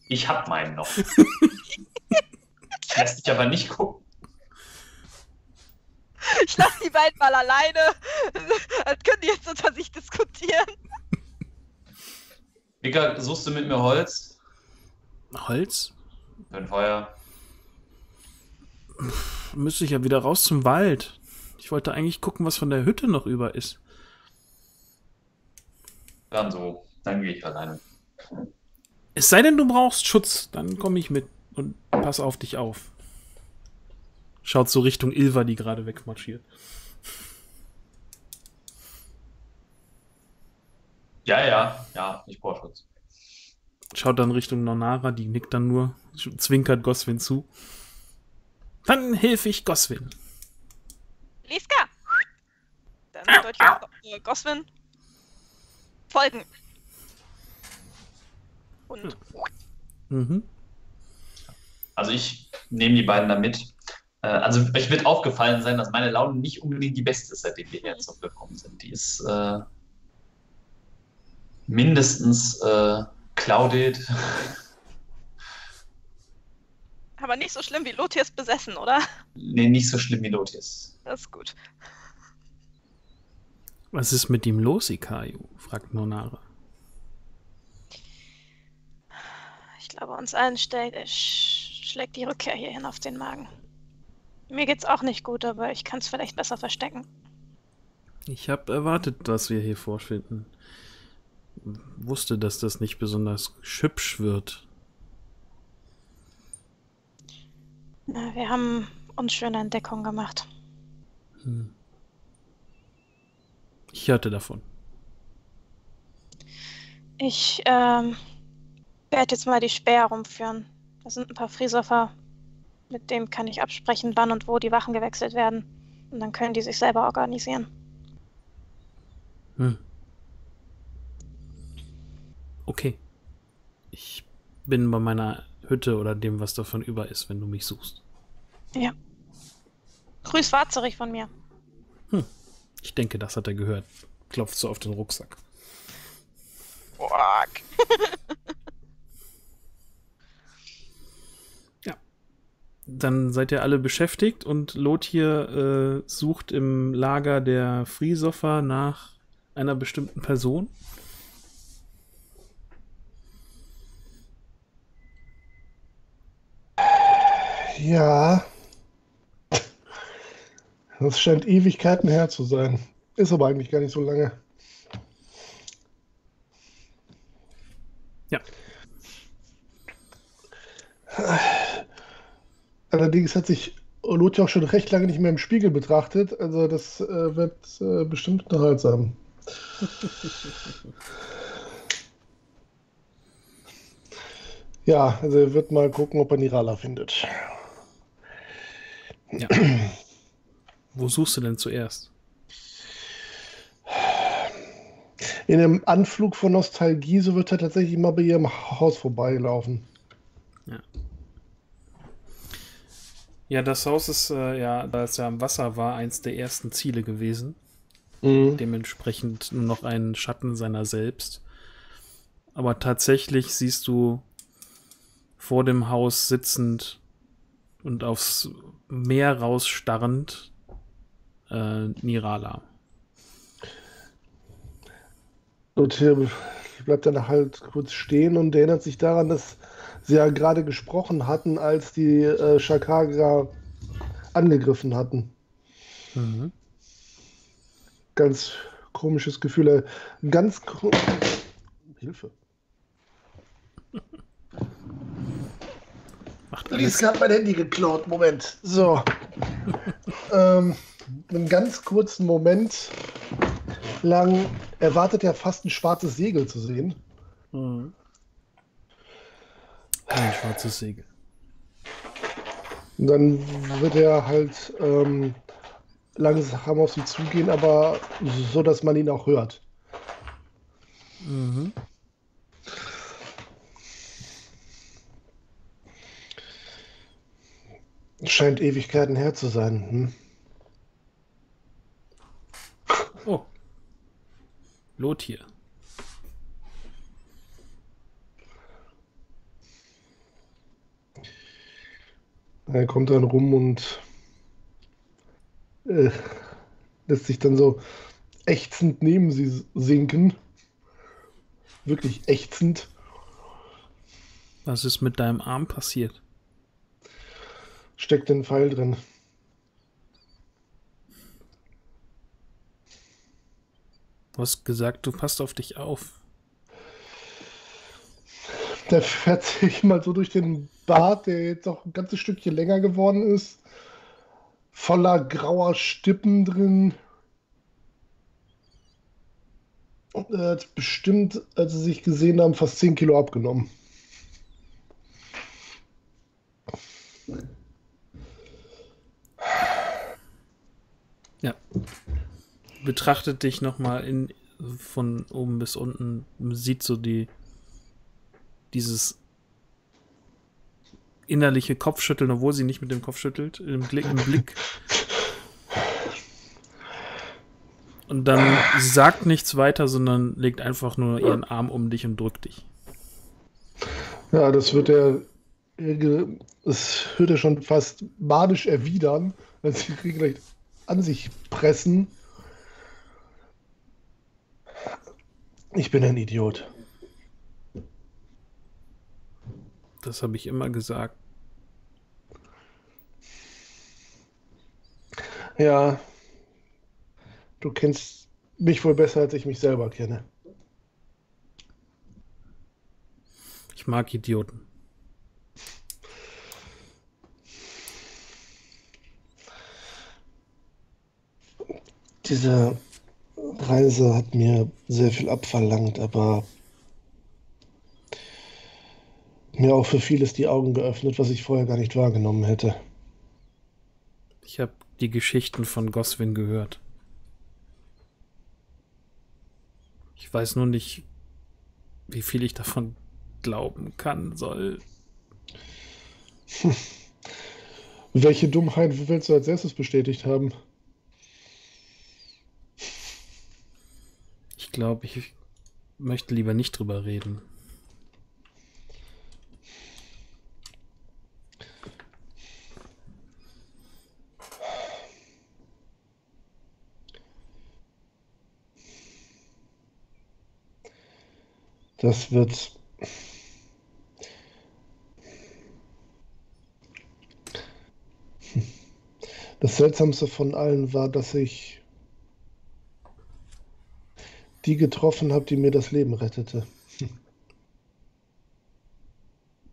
Ich hab meinen noch. Lass dich aber nicht gucken. Ich lasse die beiden mal alleine. Dann können die jetzt unter sich diskutieren. Vika, suchst du mit mir Holz? Holz? Für ein Feuer. Müsste ich ja wieder raus zum Wald. Ich wollte eigentlich gucken, was von der Hütte noch über ist. Dann so. Dann gehe ich alleine. Es sei denn, du brauchst Schutz. Dann komme ich mit und pass auf dich auf. Schaut so Richtung Ilva, die gerade wegmarschiert. Ja, ja, ja, ich brauche Schutz. Schaut dann Richtung Nonara, die nickt dann nur, zwinkert Goswin zu. Dann helfe ich Goswin. Lieska! Dann deutlich ah, ah. Goswin. Folgen. Und. Mhm. Also ich nehme die beiden da mit. Also euch wird aufgefallen sein, dass meine Laune nicht unbedingt die beste ist, seitdem wir hier zurückgekommen sind. Die ist äh, mindestens äh, clouded. Aber nicht so schlimm wie Lothirs besessen, oder? Nee, nicht so schlimm wie Lothirs. Das ist gut. Was ist mit ihm los, Ikaju? Fragt Nonara. Ich glaube, uns allen steigt, sch schlägt die Rückkehr hierhin auf den Magen. Mir geht's auch nicht gut, aber ich kann es vielleicht besser verstecken. Ich habe erwartet, was wir hier vorfinden. Wusste, dass das nicht besonders hübsch wird. Na, wir haben unschöne Entdeckungen gemacht. Hm. Ich hörte davon. Ich ähm, werde jetzt mal die Späher rumführen. Da sind ein paar Friesower. Mit dem kann ich absprechen, wann und wo die Wachen gewechselt werden. Und dann können die sich selber organisieren. Hm. Okay. Ich bin bei meiner Hütte oder dem, was davon über ist, wenn du mich suchst. Ja. Grüß Warzerich von mir. Hm. Ich denke, das hat er gehört. Klopft so auf den Rucksack. Boah. Dann seid ihr alle beschäftigt und Lothir äh, sucht im Lager der Friesower nach einer bestimmten Person. Ja. Das scheint Ewigkeiten her zu sein. Ist aber eigentlich gar nicht so lange. Ja. Allerdings hat sich Lothir auch schon recht lange nicht mehr im Spiegel betrachtet, also das äh, wird äh, bestimmt unterhaltsam. Ja, also er wird mal gucken, ob er Nirala findet. Ja. Wo suchst du denn zuerst? In einem Anflug von Nostalgie, so wird er tatsächlich mal bei ihrem Haus vorbeilaufen. Ja. Ja, das Haus ist, äh, ja, da es ja am Wasser war, eins der ersten Ziele gewesen. Mhm. Dementsprechend nur noch einen Schatten seiner selbst. Aber tatsächlich siehst du vor dem Haus sitzend und aufs Meer rausstarrend äh, Nirala. Und äh, bleibt dann halt kurz stehen und erinnert sich daran, dass sie ja gerade gesprochen hatten, als die äh, Chakragar angegriffen hatten. Mhm. Ganz komisches Gefühl. Ein ganz ko Hilfe. Lieska hat mein Handy geklaut. Moment. So. ähm, einen ganz kurzen Moment lang erwartet er fast ein schwarzes Segel zu sehen. Mhm. Kein schwarzes Segel. Und dann wird er halt ähm, langsam auf sie zugehen, aber so, dass man ihn auch hört. Mhm. Scheint Ewigkeiten her zu sein. Hm? Oh. Lothir. Er kommt dann rum und äh, lässt sich dann so ächzend neben sie sinken. Wirklich ächzend. Was ist mit deinem Arm passiert? Steckt den Pfeil drin. Du hast gesagt, du passt auf dich auf. Der fährt sich mal so durch den Bart, der jetzt auch ein ganzes Stückchen länger geworden ist. Voller grauer Stippen drin. Und er hat bestimmt, als sie sich gesehen haben, fast zehn Kilo abgenommen. Ja. Betrachtet dich nochmal von oben bis unten, sieht so die dieses innerliche Kopfschütteln, obwohl sie nicht mit dem Kopf schüttelt, im Blick, im Blick. Und dann sagt nichts weiter, sondern legt einfach nur ihren Arm um dich und drückt dich. Ja, das wird er, das wird er schon fast manisch erwidern, wenn sie gleich an sich pressen. Ich bin ein Idiot. Das habe ich immer gesagt. Ja, du kennst mich wohl besser, als ich mich selber kenne. Ich mag Idioten. Diese Reise hat mir sehr viel abverlangt, aber mir auch für vieles die Augen geöffnet, was ich vorher gar nicht wahrgenommen hätte. Ich habe die Geschichten von Goswin gehört. Ich weiß nur nicht, wie viel ich davon glauben kann, soll. Hm. Welche Dummheit willst du als erstes bestätigt haben? Ich glaube, ich möchte lieber nicht drüber reden. Das wird... Das Seltsamste von allen war, dass ich die getroffen habe, die mir das Leben rettete.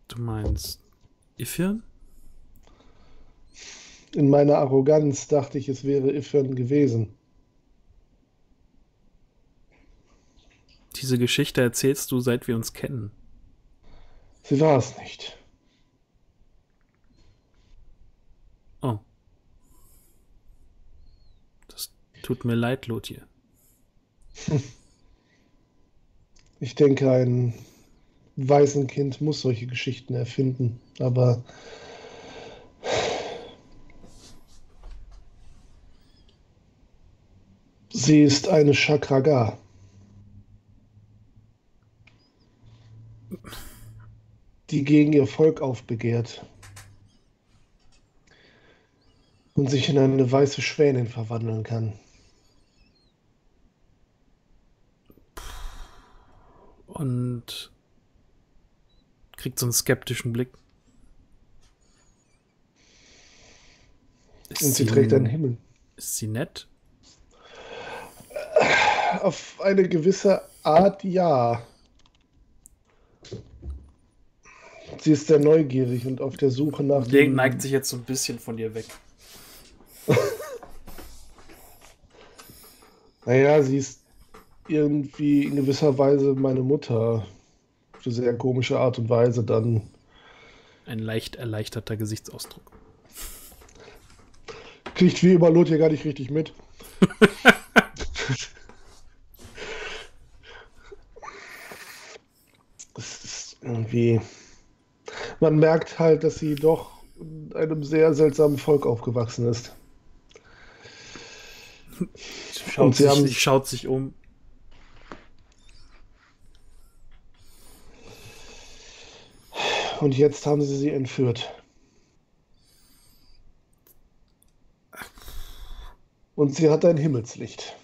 Du meinst Efferd? In meiner Arroganz dachte ich, es wäre Efferd gewesen. Diese Geschichte erzählst du, seit wir uns kennen. Sie war es nicht. Oh. Das tut mir leid, Lothir. Ich denke, ein Waisenkind muss solche Geschichten erfinden, aber... Sie ist eine Chakragar. Die gegen ihr Volk aufbegehrt und sich in eine weiße Schwänin verwandeln kann. Und kriegt so einen skeptischen Blick. Ist und sie, sie trägt einen Himmel. Ist sie nett? Auf eine gewisse Art ja. Sie ist sehr neugierig und auf der Suche nach... Der neigt sich jetzt so ein bisschen von dir weg. Naja, sie ist irgendwie in gewisser Weise meine Mutter. Auf eine sehr komische Art und Weise dann. Ein leicht erleichterter Gesichtsausdruck. Kriegt wie immer Lothir gar nicht richtig mit. Es ist irgendwie... Man merkt halt, dass sie doch in einem sehr seltsamen Volk aufgewachsen ist. Schaut, Und sie sich, haben... schaut sich um. Und jetzt haben sie sie entführt. Und sie hat ein Himmelslicht.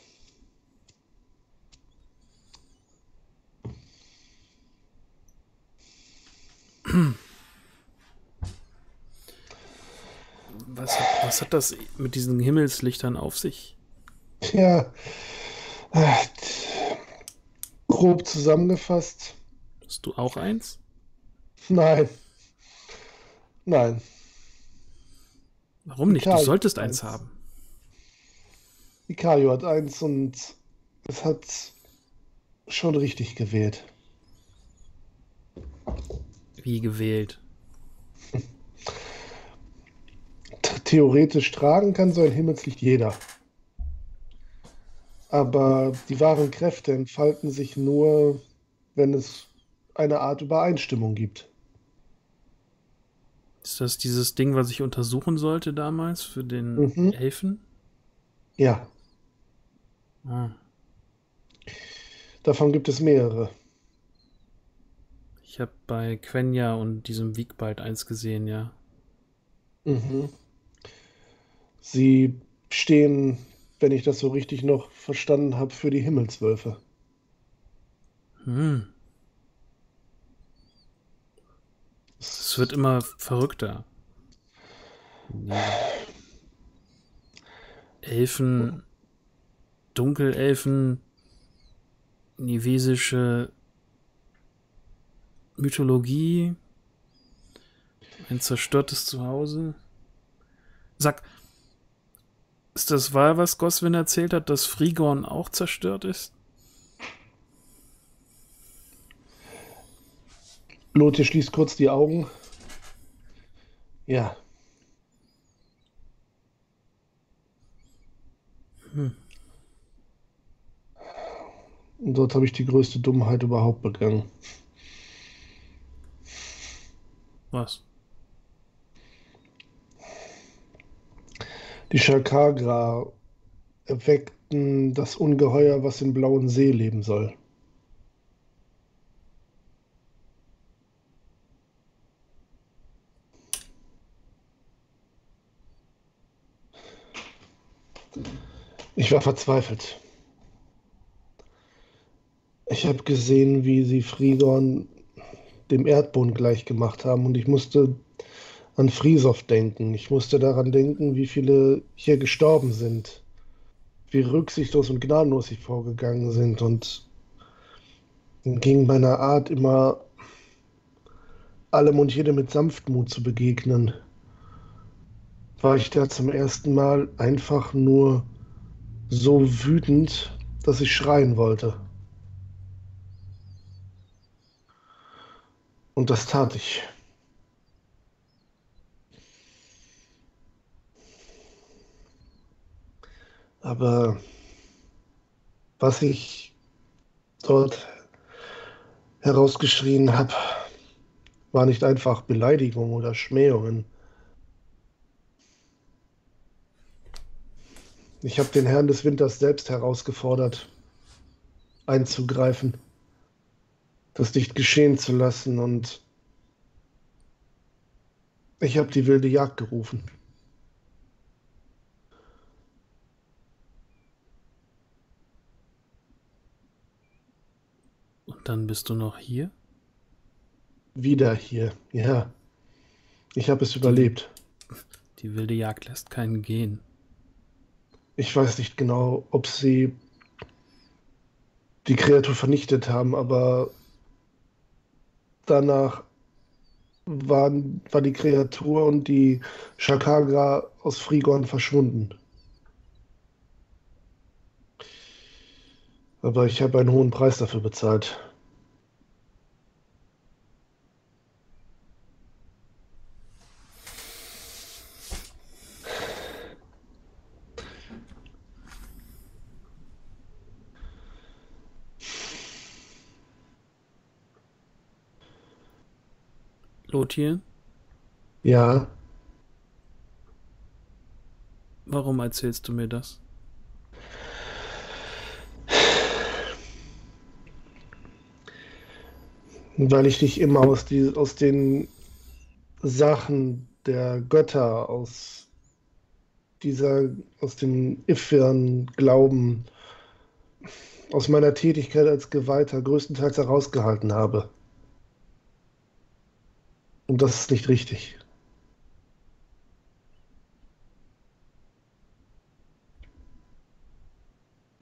Was, was hat das mit diesen Himmelslichtern auf sich? Ja, grob zusammengefasst. Hast du auch eins? Nein. Nein. Warum nicht? Ikaju, du solltest eins, eins haben. Ikaju hat eins und es hat schon richtig gewählt. Wie gewählt? Theoretisch tragen kann so ein Himmelslicht jeder. Aber die wahren Kräfte entfalten sich nur, wenn es eine Art Übereinstimmung gibt. Ist das dieses Ding, was ich untersuchen sollte damals für den mhm. Elfen? Ja. Ah. Davon gibt es mehrere. Ich habe bei Quenya und diesem Wigbald eins gesehen, ja. Mhm. Sie stehen, wenn ich das so richtig noch verstanden habe, für die Himmelswölfe. Hm. Es wird immer verrückter. Ja. Elfen, Dunkelelfen, nivesische Mythologie, ein zerstörtes Zuhause. Sag, ist das wahr, was Goswin erzählt hat, dass Frigorn auch zerstört ist? Lothir schließt kurz die Augen. Ja. Hm. Und dort habe ich die größte Dummheit überhaupt begangen. Was? Die Chakragar erweckten das Ungeheuer, was im blauen See leben soll. Ich war verzweifelt. Ich habe gesehen, wie sie Frigorn dem Erdboden gleich gemacht haben und ich musste an Friesow denken. Ich musste daran denken, wie viele hier gestorben sind, wie rücksichtslos und gnadenlos sie vorgegangen sind und entgegen meiner Art, immer allem und jedem mit Sanftmut zu begegnen, war ich da zum ersten Mal einfach nur so wütend, dass ich schreien wollte. Und das tat ich. Aber was ich dort herausgeschrien habe, war nicht einfach Beleidigung oder Schmähungen. Ich habe den Herrn des Winters selbst herausgefordert, einzugreifen, das nicht geschehen zu lassen, und ich habe die wilde Jagd gerufen. Und dann bist du noch hier? Wieder hier, ja. Ich habe es überlebt. Die wilde Jagd lässt keinen gehen. Ich weiß nicht genau, ob sie die Kreatur vernichtet haben, aber danach waren, war die Kreatur und die Chakragar aus Frigorn verschwunden. Aber ich habe einen hohen Preis dafür bezahlt. Lothir? Ja? Warum erzählst du mir das? Weil ich dich immer aus, die, aus den Sachen der Götter, aus dieser, aus den Ifern Glauben, aus meiner Tätigkeit als Geweihter größtenteils herausgehalten habe. Und das ist nicht richtig.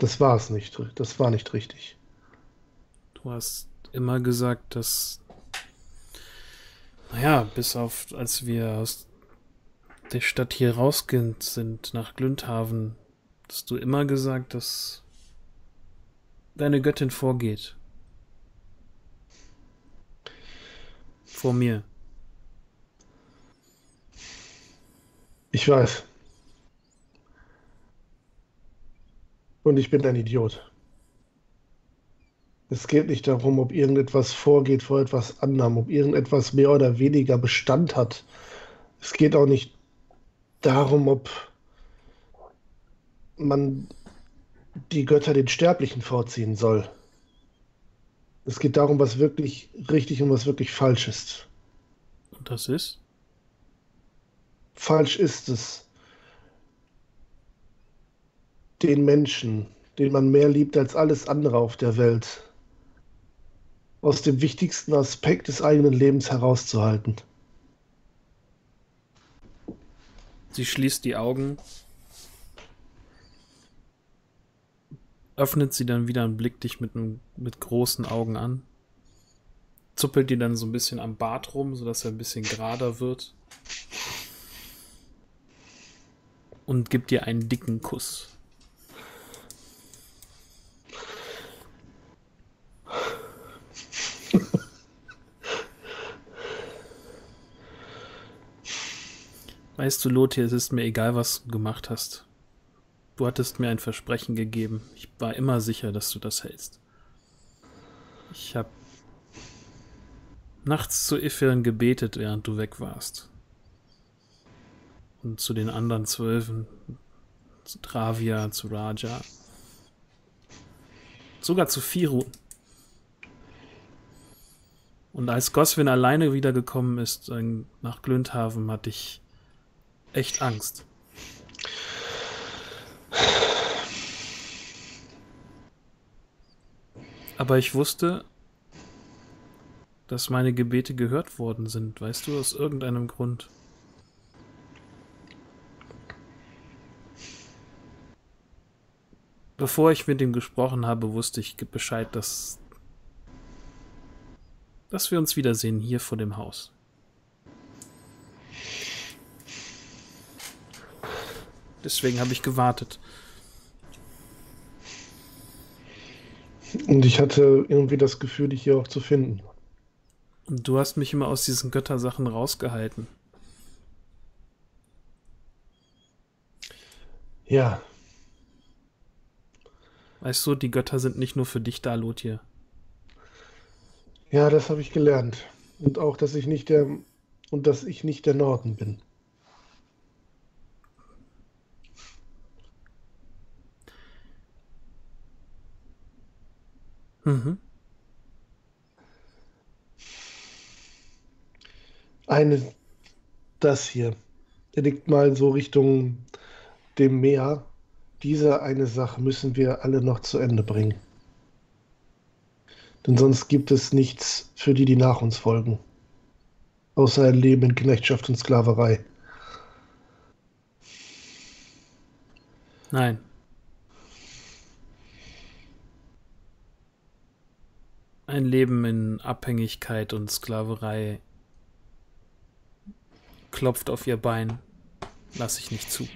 Das war es nicht. Das war nicht richtig. Du hast immer gesagt, dass... Naja, bis auf, als wir aus der Stadt hier rausgehen sind, nach Glündhaven, hast du immer gesagt, dass deine Göttin vorgeht. Vor mir. Ich weiß. Und ich bin ein Idiot. Es geht nicht darum, ob irgendetwas vorgeht vor etwas anderem, ob irgendetwas mehr oder weniger Bestand hat. Es geht auch nicht darum, ob man die Götter den Sterblichen vorziehen soll. Es geht darum, was wirklich richtig und was wirklich falsch ist. Und das ist? Falsch ist es, den Menschen, den man mehr liebt als alles andere auf der Welt, aus dem wichtigsten Aspekt des eigenen Lebens herauszuhalten. Sie schließt die Augen, öffnet sie dann wieder und blickt dich mit, mit großen Augen an, zuppelt dir dann so ein bisschen am Bart rum, sodass er ein bisschen gerader wird und gibt dir einen dicken Kuss. Weißt du, Lothir, es ist mir egal, was du gemacht hast. Du hattest mir ein Versprechen gegeben. Ich war immer sicher, dass du das hältst. Ich habe nachts zu Ifirn gebetet, während du weg warst. Und zu den anderen Zwölfen, zu Dravia, zu Raja, sogar zu Firu. Und als Goswin alleine wiedergekommen ist nach Glündhaven, hatte ich echt Angst. Aber ich wusste, dass meine Gebete gehört worden sind, weißt du, aus irgendeinem Grund. Bevor ich mit ihm gesprochen habe, wusste ich Bescheid, dass, dass wir uns wiedersehen hier vor dem Haus. Deswegen habe ich gewartet. Und ich hatte irgendwie das Gefühl, dich hier auch zu finden. Und du hast mich immer aus diesen Göttersachen rausgehalten. Ja. Weißt du, die Götter sind nicht nur für dich da, Lothir. Ja, das habe ich gelernt. Und auch, dass ich nicht der, und dass ich nicht der Norden bin. Mhm. Eine, das hier, der liegt mal so Richtung dem Meer. Diese eine Sache müssen wir alle noch zu Ende bringen. Denn sonst gibt es nichts für die, die nach uns folgen. Außer ein Leben in Knechtschaft und Sklaverei. Nein. Ein Leben in Abhängigkeit und Sklaverei klopft auf ihr Bein, lasse ich nicht zu.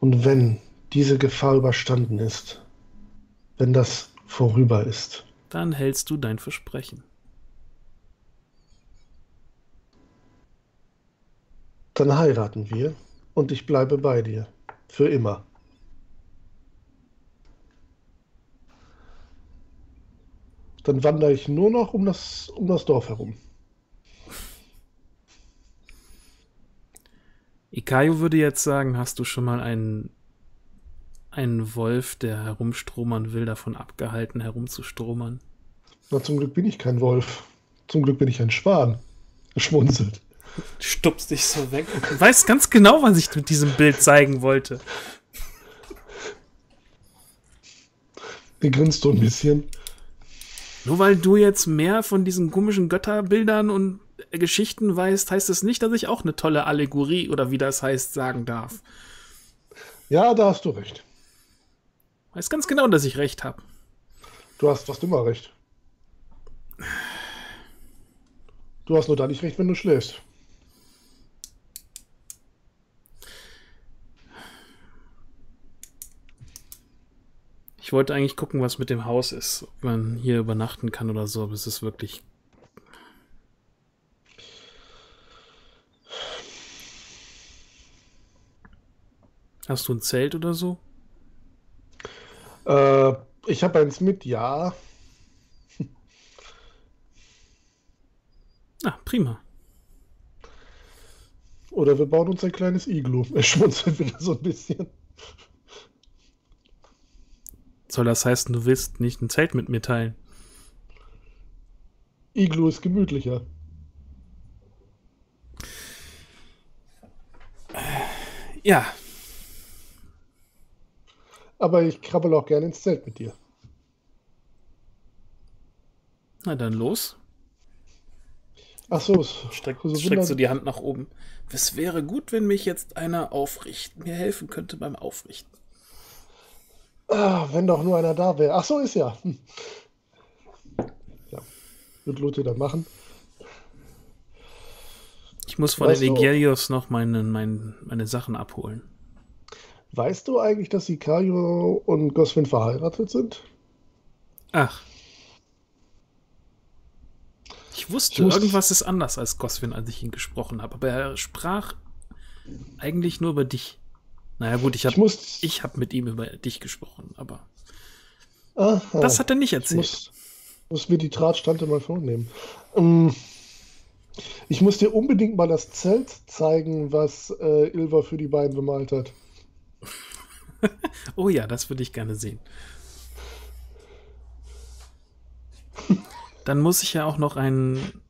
Und wenn diese Gefahr überstanden ist, wenn das vorüber ist, dann hältst du dein Versprechen. Dann heiraten wir und ich bleibe bei dir. Für immer. Dann wandere ich nur noch um das, um das Dorf herum. Ikaju würde jetzt sagen, hast du schon mal einen, einen Wolf, der herumstromern will, davon abgehalten, herumzustromern? Na, zum Glück bin ich kein Wolf. Zum Glück bin ich ein Schwan. Er schmunzelt. Stupst dich so weg. Du weißt ganz genau, was ich mit diesem Bild zeigen wollte. Den grinst du ein bisschen. Nur weil du jetzt mehr von diesen komischen Götterbildern und Geschichten weißt, heißt es nicht, dass ich auch eine tolle Allegorie oder wie das heißt, sagen darf. Ja, da hast du recht. Weiß ganz genau, dass ich recht habe. Du hast fast immer recht. Du hast nur da nicht recht, wenn du schläfst. Ich wollte eigentlich gucken, was mit dem Haus ist. Ob man hier übernachten kann oder so, aber es ist wirklich... Hast du ein Zelt oder so? Äh, ich habe eins mit, ja. Ah, prima. Oder wir bauen uns ein kleines Iglu. Er schmunzelt wieder so ein bisschen. Soll das heißen, du willst nicht ein Zelt mit mir teilen? Iglu ist gemütlicher. Ja. Aber ich krabbel auch gerne ins Zelt mit dir. Na dann los. Ach so. Streck, so streckst du die Hand nach oben. Es wäre gut, wenn mich jetzt einer aufrichten, mir helfen könnte beim Aufrichten. Ah, wenn doch nur einer da wäre. Ach so, ist ja. Hm. Ja. Wird Lothir dann machen. Ich muss von weißt den Egelios noch meine, meine, meine Sachen abholen. Weißt du eigentlich, dass Ikaju und Goswin verheiratet sind? Ach. Ich wusste, ich wusste, irgendwas ist anders als Goswin, als ich ihn gesprochen habe. Aber er sprach eigentlich nur über dich. Naja gut, ich habe ich ich hab mit ihm über dich gesprochen, aber aha, das hat er nicht erzählt. Ich muss, muss mir die Drahtstante mal vornehmen. Ähm, ich muss dir unbedingt mal das Zelt zeigen, was äh, Ilva für die beiden bemalt hat. Oh ja, das würde ich gerne sehen. Dann muss ich ja auch noch ein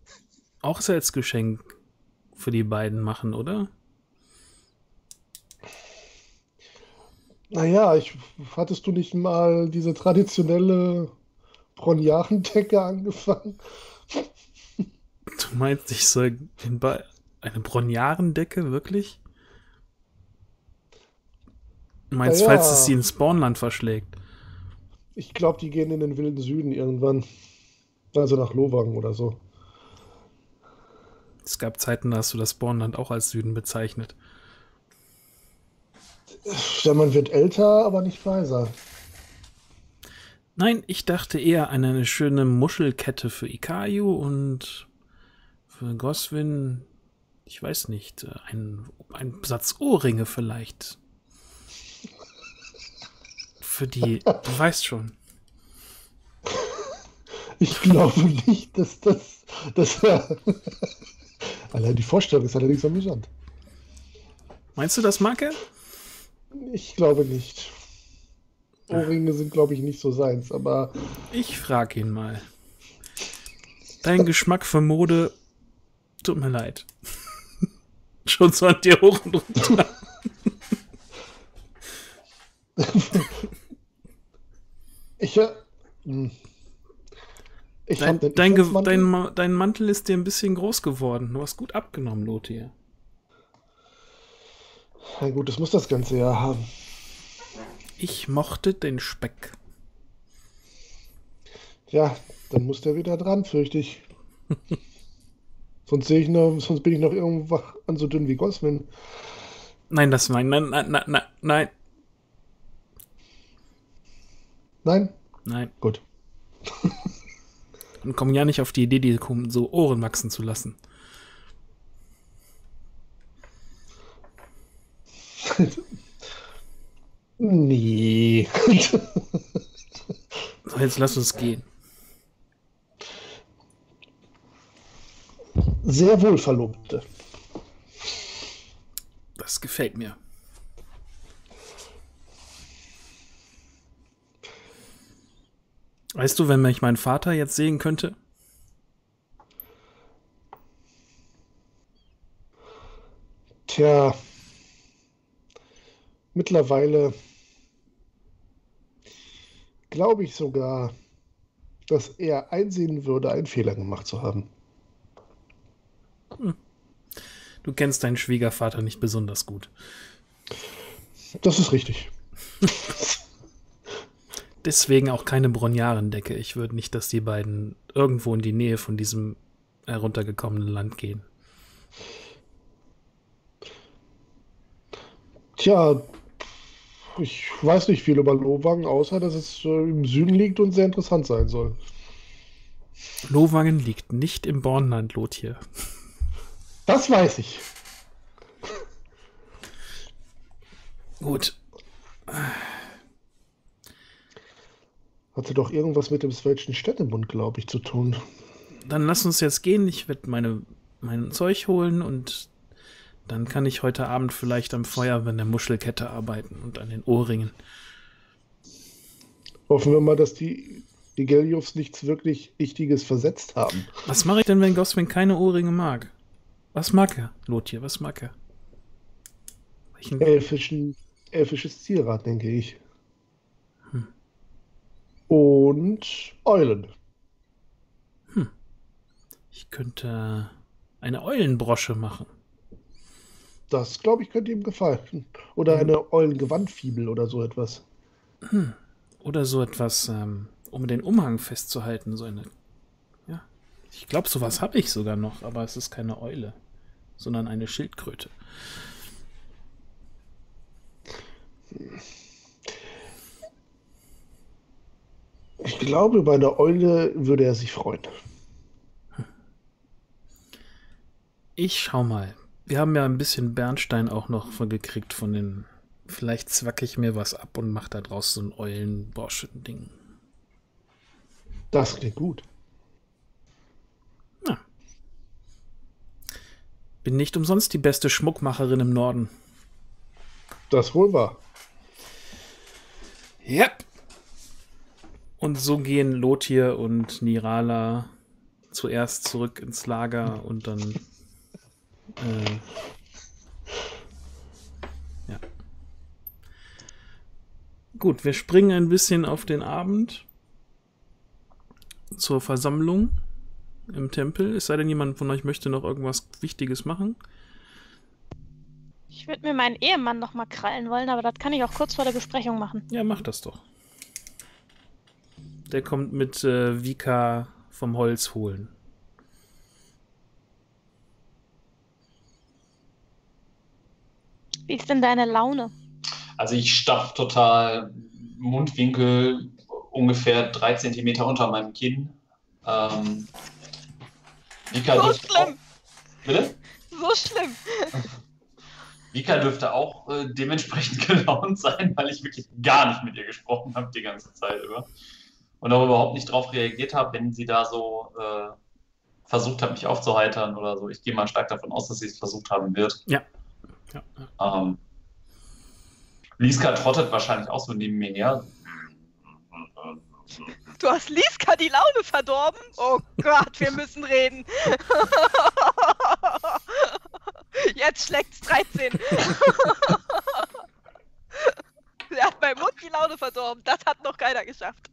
Hochzeitsgeschenk für die beiden machen, oder? Naja, ich, hattest du nicht mal diese traditionelle Bronjarendecke angefangen? Du meinst, ich soll den Be- eine Bronjarendecke, wirklich? Du meinst, naja, falls es sie ins Spawnland verschlägt? Ich glaube, die gehen in den wilden Süden irgendwann. Also nach Lowang oder so. Es gab Zeiten, da hast du das Spawnland auch als Süden bezeichnet. Ja, man wird älter, aber nicht weiser. Nein, ich dachte eher an eine schöne Muschelkette für Ikaju und für Goswin, ich weiß nicht, ein, ein Satz Ohrringe vielleicht. Für die, du weißt schon. Ich glaube nicht, dass das... Dass er allein die Vorstellung ist allerdings amüsant. Meinst du, das mag er? Ich glaube nicht. Ohrringe sind, glaube ich, nicht so seins, aber... Ich frage ihn mal. Dein Geschmack für Mode... Tut mir leid. Schon so an dir hoch und runter. Ich... Äh, ich dein, den dein, dein, dein Mantel ist dir ein bisschen groß geworden. Du hast gut abgenommen, Lothir. Na gut, das muss das ganze Jahr haben. Ich mochte den Speck. Ja, dann muss der wieder dran, fürchte ich. Sonst sehe ich noch, sonst bin ich noch irgendwann an so dünn wie Goswin. Nein, das nein, nein, nein, nein, nein, nein. Nein? Nein. Gut. Und kommen ja nicht auf die Idee, die kommen, so Ohren wachsen zu lassen. Nee. So, jetzt lass uns gehen. Sehr wohl, Verlobte. Das gefällt mir. Weißt du, wenn mich mein Vater jetzt sehen könnte? Tja, mittlerweile glaube ich sogar, dass er einsehen würde, einen Fehler gemacht zu haben. Du kennst deinen Schwiegervater nicht besonders gut. Das ist richtig. Deswegen auch keine Bronjarendecke. Ich würde nicht, dass die beiden irgendwo in die Nähe von diesem heruntergekommenen Land gehen. Tja, ich weiß nicht viel über Lohwangen, außer dass es im Süden liegt und sehr interessant sein soll. Lohwangen liegt nicht im Bornland, Lothir. Das weiß ich. Gut. Hatte doch irgendwas mit dem Swelschen Städtebund, glaube ich, zu tun. Dann lass uns jetzt gehen. Ich werde meine, mein Zeug holen und dann kann ich heute Abend vielleicht am Feuer an der Muschelkette arbeiten und an den Ohrringen. Hoffen wir mal, dass die Igeliows nichts wirklich Wichtiges versetzt haben. Was mache ich denn, wenn Goswin keine Ohrringe mag? Was mag er, Lothir? Was mag er? Welchen? Elfischen, elfisches Zierrad, denke ich. Und Eulen. Hm. Ich könnte eine Eulenbrosche machen. Das, glaube ich, könnte ihm gefallen. Oder hm. eine Eulengewandfibel oder so etwas. Hm. Oder so etwas, ähm, um den Umhang festzuhalten. So eine. Ja. Ich glaube, sowas habe ich sogar noch, aber es ist keine Eule, sondern eine Schildkröte. Hm. Ich glaube, bei der Eule würde er sich freuen. Ich schau mal. Wir haben ja ein bisschen Bernstein auch noch von gekriegt von den... Vielleicht zwacke ich mir was ab und mache da draus so ein Eulenborschen-Ding. Das klingt gut. Na. Bin nicht umsonst die beste Schmuckmacherin im Norden. Das wohl war. Ja. Und so gehen Lothir und Nirala zuerst zurück ins Lager und dann äh, ja. Gut, wir springen ein bisschen auf den Abend zur Versammlung im Tempel. Es sei denn, jemand von euch möchte noch irgendwas Wichtiges machen. Ich würde mir meinen Ehemann noch mal krallen wollen, aber das kann ich auch kurz vor der Besprechung machen. Ja, mach das doch. Der kommt mit äh, Vika vom Holz holen. Wie ist denn deine Laune? Also ich stapfe total, Mundwinkel ungefähr drei Zentimeter unter meinem Kinn. Ähm, Vika so schlimm! Auch, bitte? So schlimm! Vika dürfte auch äh, dementsprechend gelaunt sein, weil ich wirklich gar nicht mit ihr gesprochen habe die ganze Zeit über. Und auch überhaupt nicht drauf reagiert habe, wenn sie da so äh, versucht hat, mich aufzuheitern oder so. Ich gehe mal stark davon aus, dass sie es versucht haben wird. Ja. ja, ja. Ähm, Lieska trottet wahrscheinlich auch so neben mir her. Du hast Lieska die Laune verdorben? Oh Gott, wir müssen reden. Jetzt schlägt's dreizehn. Er hat meinen Mund die Laune verdorben. Das hat noch keiner geschafft.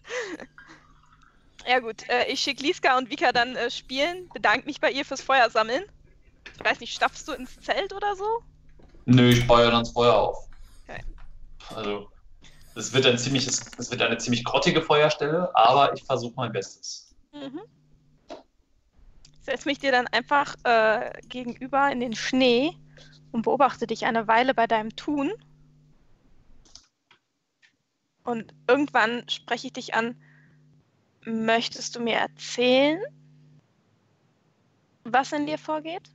Ja gut, äh, ich schicke Lieska und Vika dann äh, spielen. Bedanke mich bei ihr fürs Feuer sammeln. Ich weiß nicht, stapfst du ins Zelt oder so? Nö, ich baue dann das Feuer auf. Okay. Also, es wird ein ziemliches, es wird eine ziemlich grottige Feuerstelle, aber ich versuche mein Bestes. Mhm. Ich setze mich dir dann einfach äh, gegenüber in den Schnee und beobachte dich eine Weile bei deinem Tun. Und irgendwann spreche ich dich an, möchtest du mir erzählen, was in dir vorgeht?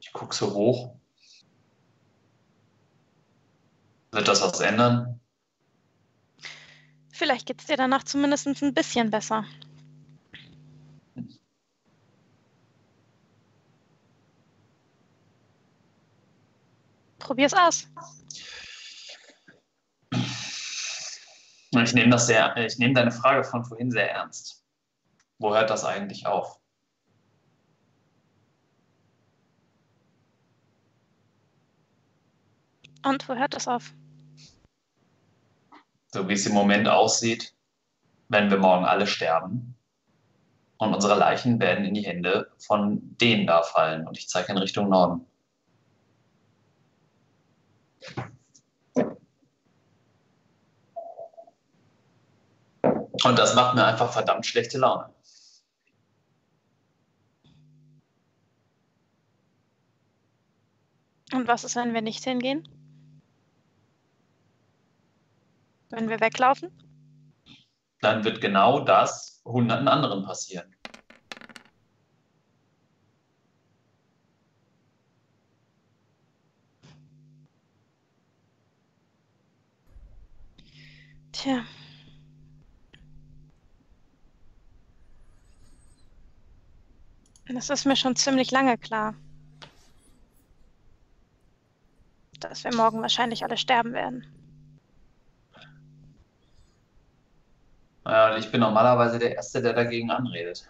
Ich gucke so hoch. Wird das was ändern? Vielleicht geht es dir danach zumindest ein bisschen besser. Hm. Probier's aus. Ich nehme das sehr, ich nehme deine Frage von vorhin sehr ernst. Wo hört das eigentlich auf? Und wo hört das auf? So wie es im Moment aussieht, wenn wir morgen alle sterben und unsere Leichen werden in die Hände von denen da fallen. Und ich zeige in Richtung Norden. Und das macht mir einfach verdammt schlechte Laune. Und was ist, wenn wir nicht hingehen? Wenn wir weglaufen? Dann wird genau das hunderten anderen passieren. Tja. Das ist mir schon ziemlich lange klar, dass wir morgen wahrscheinlich alle sterben werden. Ja, ich bin normalerweise der Erste, der dagegen anredet.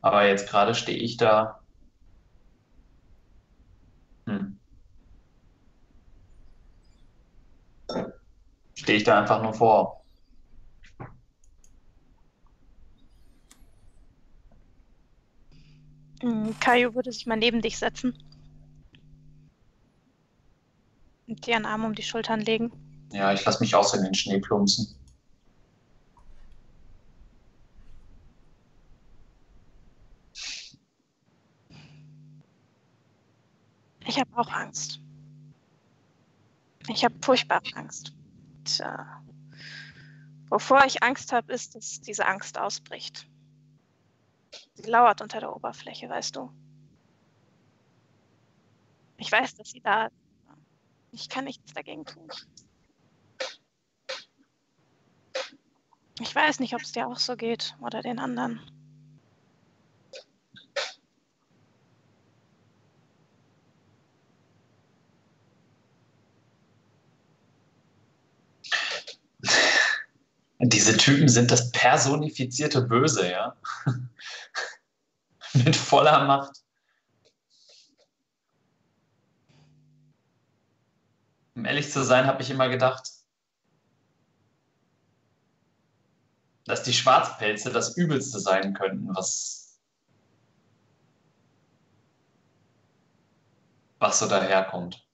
Aber jetzt gerade stehe ich da. Hm. Stehe ich da einfach nur vor. Kaio würde sich mal neben dich setzen und dir einen Arm um die Schultern legen. Ja, ich lasse mich auch so in den Schnee plumpsen. Ich habe auch Angst. Ich habe furchtbare Angst. Und, äh, wovor ich Angst habe, ist, dass diese Angst ausbricht. Sie lauert unter der Oberfläche, weißt du. Ich weiß, dass sie da ist. Ich kann nichts dagegen tun. Ich weiß nicht, ob es dir auch so geht oder den anderen. Diese Typen sind das personifizierte Böse, ja. Mit voller Macht. Um ehrlich zu sein, habe ich immer gedacht, dass die Schwarzpelze das Übelste sein könnten, was, was so daherkommt.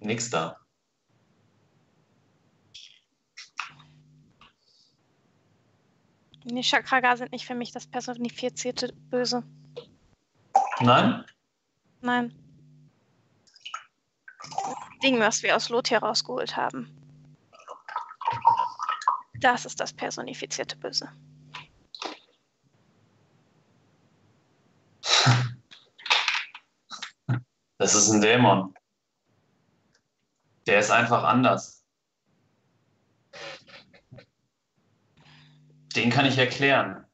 Nix da. Die Chakragar sind nicht für mich das personifizierte Böse. Nein? Nein. Das Ding, was wir aus Lothir rausgeholt haben. Das ist das personifizierte Böse. Das ist ein Dämon. Der ist einfach anders. Den kann ich erklären.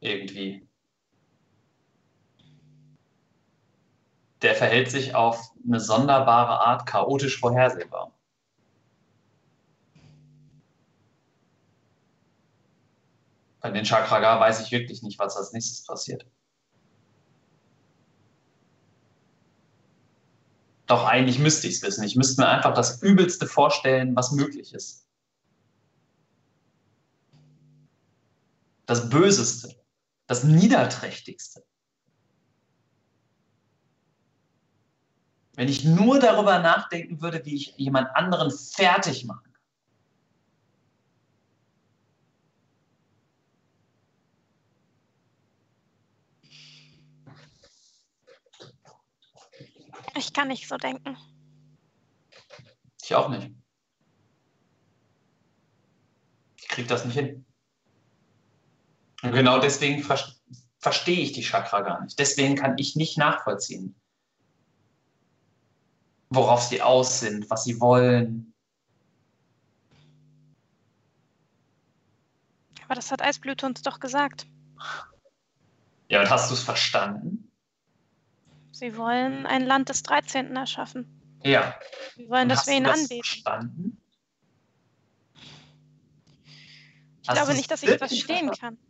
Irgendwie. Der verhält sich auf eine sonderbare Art chaotisch vorhersehbar. Bei den Chakragar weiß ich wirklich nicht, was als nächstes passiert. Doch eigentlich müsste ich es wissen. Ich müsste mir einfach das Übelste vorstellen, was möglich ist. Das Böseste. Das Niederträchtigste. Wenn ich nur darüber nachdenken würde, wie ich jemand anderen fertig mache. Ich kann nicht so denken. Ich auch nicht. Ich kriege das nicht hin. Und genau deswegen ver verstehe ich die Chakra gar nicht. Deswegen kann ich nicht nachvollziehen, worauf sie aus sind, was sie wollen. Aber das hat Eisblüte uns doch gesagt. Ja, und hast du es verstanden? Sie wollen ein Land des dreizehnten erschaffen. Ja. Sie wollen, und dass wir ihn das anbeten. Verstanden? Ich hast glaube nicht, dass ich das verstehen verstanden? kann.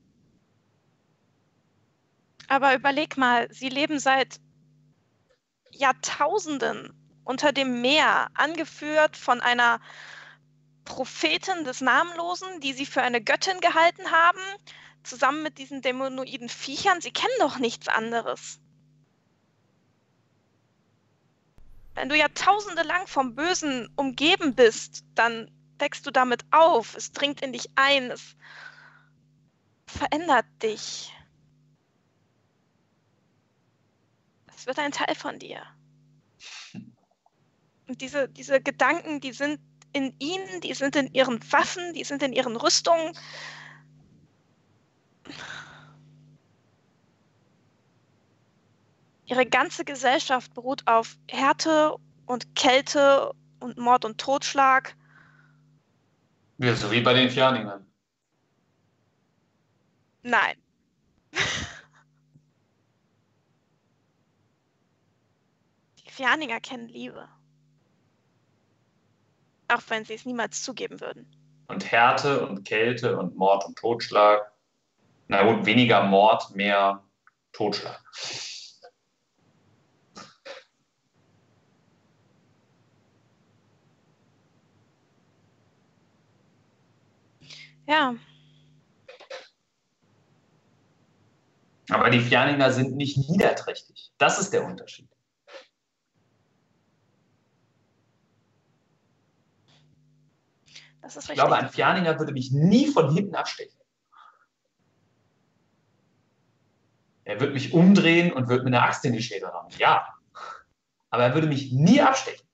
Aber überleg mal, sie leben seit Jahrtausenden unter dem Meer, angeführt von einer Prophetin des Namenlosen, die sie für eine Göttin gehalten haben, zusammen mit diesen dämonoiden Viechern. Sie kennen doch nichts anderes. Wenn du Jahrtausende lang vom Bösen umgeben bist, dann wächst du damit auf. Es dringt in dich ein. Es verändert dich. Es wird ein Teil von dir. Und diese, diese Gedanken, die sind in ihnen, die sind in ihren Waffen, die sind in ihren Rüstungen. Ihre ganze Gesellschaft beruht auf Härte und Kälte und Mord und Totschlag. Ja, so wie bei den Fjarningern. Nein. Die Fjarninger kennen Liebe. Auch wenn sie es niemals zugeben würden. Und Härte und Kälte und Mord und Totschlag. Na gut, weniger Mord, mehr Totschlag. Ja. Aber die Fjarninger sind nicht niederträchtig. Das ist der Unterschied. Das ist richtig. Ich glaube, ein Fjarninger würde mich nie von hinten abstechen. Er würde mich umdrehen und würde mir eine Axt in die Schädel rammen. Ja. Aber er würde mich nie abstechen.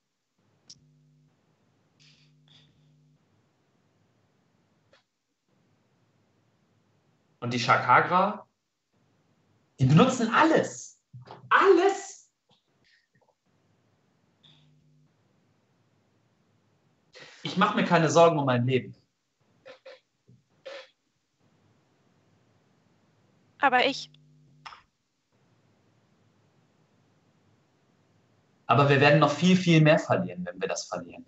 Und die Chakragar, die benutzen alles. Alles. Ich mache mir keine Sorgen um mein Leben. Aber ich. Aber wir werden noch viel, viel mehr verlieren, wenn wir das verlieren.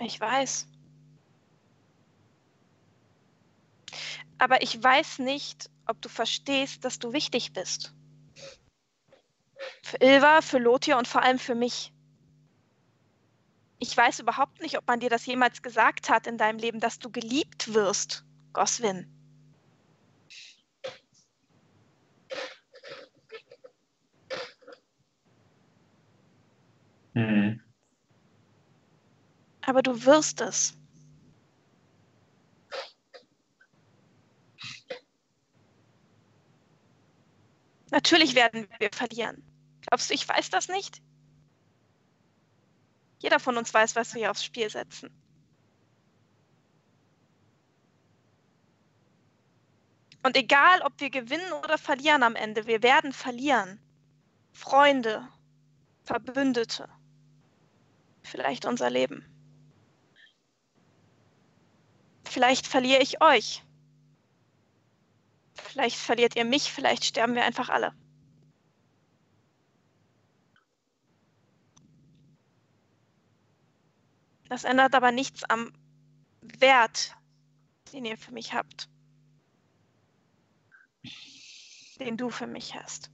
Ich weiß. Aber ich weiß nicht, ob du verstehst, dass du wichtig bist. Für Ilva, für Lothir und vor allem für mich. Ich weiß überhaupt nicht, ob man dir das jemals gesagt hat in deinem Leben, dass du geliebt wirst, Goswin. Mhm. Aber du wirst es. Natürlich werden wir verlieren. Glaubst du, ich weiß das nicht? Jeder von uns weiß, was wir hier aufs Spiel setzen. Und egal, ob wir gewinnen oder verlieren am Ende, wir werden verlieren. Freunde, Verbündete, vielleicht unser Leben. Vielleicht verliere ich euch. Vielleicht verliert ihr mich, vielleicht sterben wir einfach alle. Das ändert aber nichts am Wert, den ihr für mich habt. Den du für mich hast.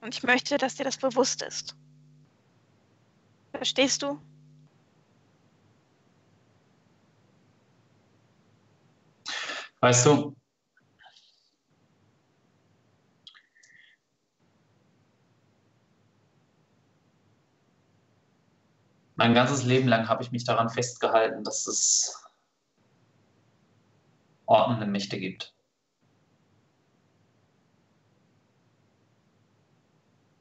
Und ich möchte, dass dir das bewusst ist. Verstehst du? Weißt du, mein ganzes Leben lang habe ich mich daran festgehalten, dass es ordnende Mächte gibt.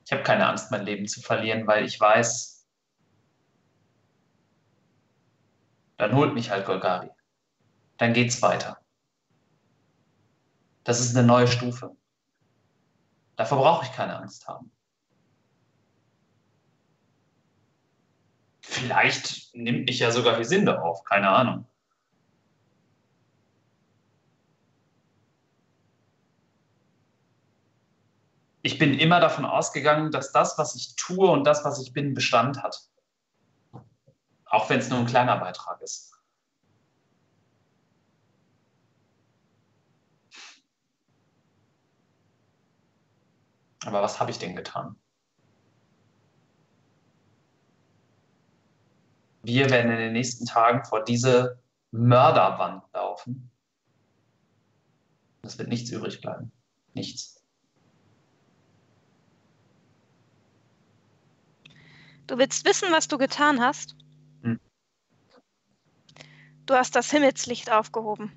Ich habe keine Angst, mein Leben zu verlieren, weil ich weiß, dann holt mich halt Golgari. Dann geht's weiter. Das ist eine neue Stufe. Davor brauche ich keine Angst haben. Vielleicht nimmt mich ja sogar Gesinde auf, keine Ahnung. Ich bin immer davon ausgegangen, dass das, was ich tue und das, was ich bin, Bestand hat. Auch wenn es nur ein kleiner Beitrag ist. Aber was habe ich denn getan? Wir werden in den nächsten Tagen vor diese Mörderwand laufen. Es wird nichts übrig bleiben. Nichts. Du willst wissen, was du getan hast? Hm. Du hast das Himmelslicht aufgehoben.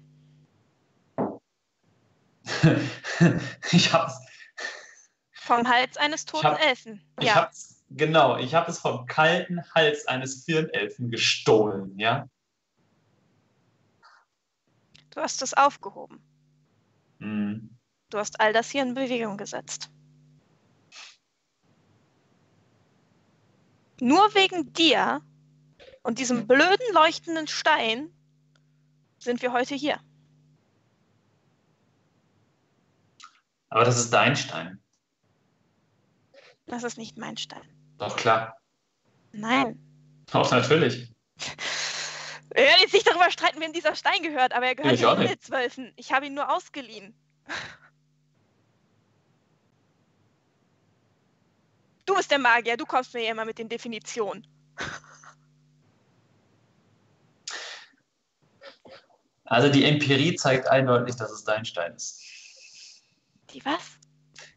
Ich hab's. Vom Hals eines toten ich hab, Elfen. Ich ja. hab's, genau, ich habe es vom kalten Hals eines Firnelfen gestohlen, ja? Du hast es aufgehoben. Hm. Du hast all das hier in Bewegung gesetzt. Nur wegen dir und diesem blöden leuchtenden Stein sind wir heute hier. Aber das ist dein Stein. Das ist nicht mein Stein. Doch, klar. Nein. Doch, natürlich. Wir werden jetzt nicht darüber streiten, wem dieser Stein gehört, aber er gehört ich nicht den Zwölfen. Ich habe ihn nur ausgeliehen. Du bist der Magier, du kommst mir ja immer mit den Definitionen. Also die Empirie zeigt eindeutig, dass es dein Stein ist. Die was?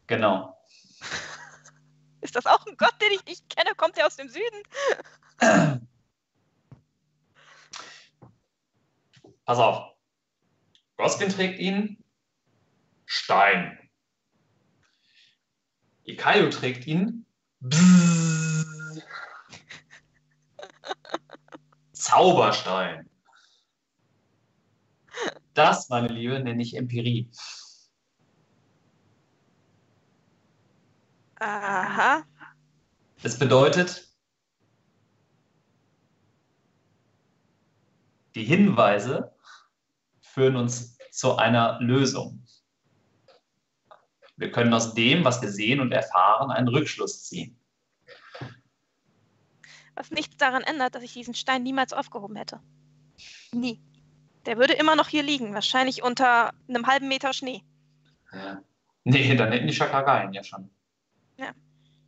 Genau. Ist das auch ein Gott, den ich nicht kenne? Kommt der aus dem Süden? Pass auf. Goswin trägt ihn. Stein. Ikaju trägt ihn. Bzzz. Zauberstein. Das, meine Liebe, nenne ich Empirie. Aha. Das bedeutet, die Hinweise führen uns zu einer Lösung. Wir können aus dem, was wir sehen und erfahren, einen Rückschluss ziehen. Was nichts daran ändert, dass ich diesen Stein niemals aufgehoben hätte. Nie. Der würde immer noch hier liegen, wahrscheinlich unter einem halben Meter Schnee. Ja. Nee, dann hätten die Chakragar ihn ja schon. Ja.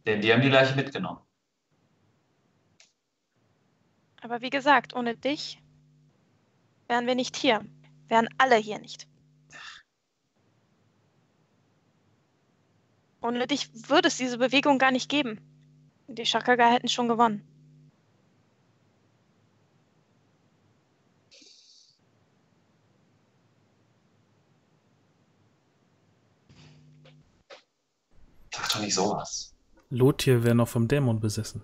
Denn die haben die Leiche mitgenommen. Aber wie gesagt, ohne dich wären wir nicht hier. Wären alle hier nicht. Ohne dich würde es diese Bewegung gar nicht geben. Die Chakragar hätten schon gewonnen. Doch nicht sowas. Lothir wäre noch vom Dämon besessen.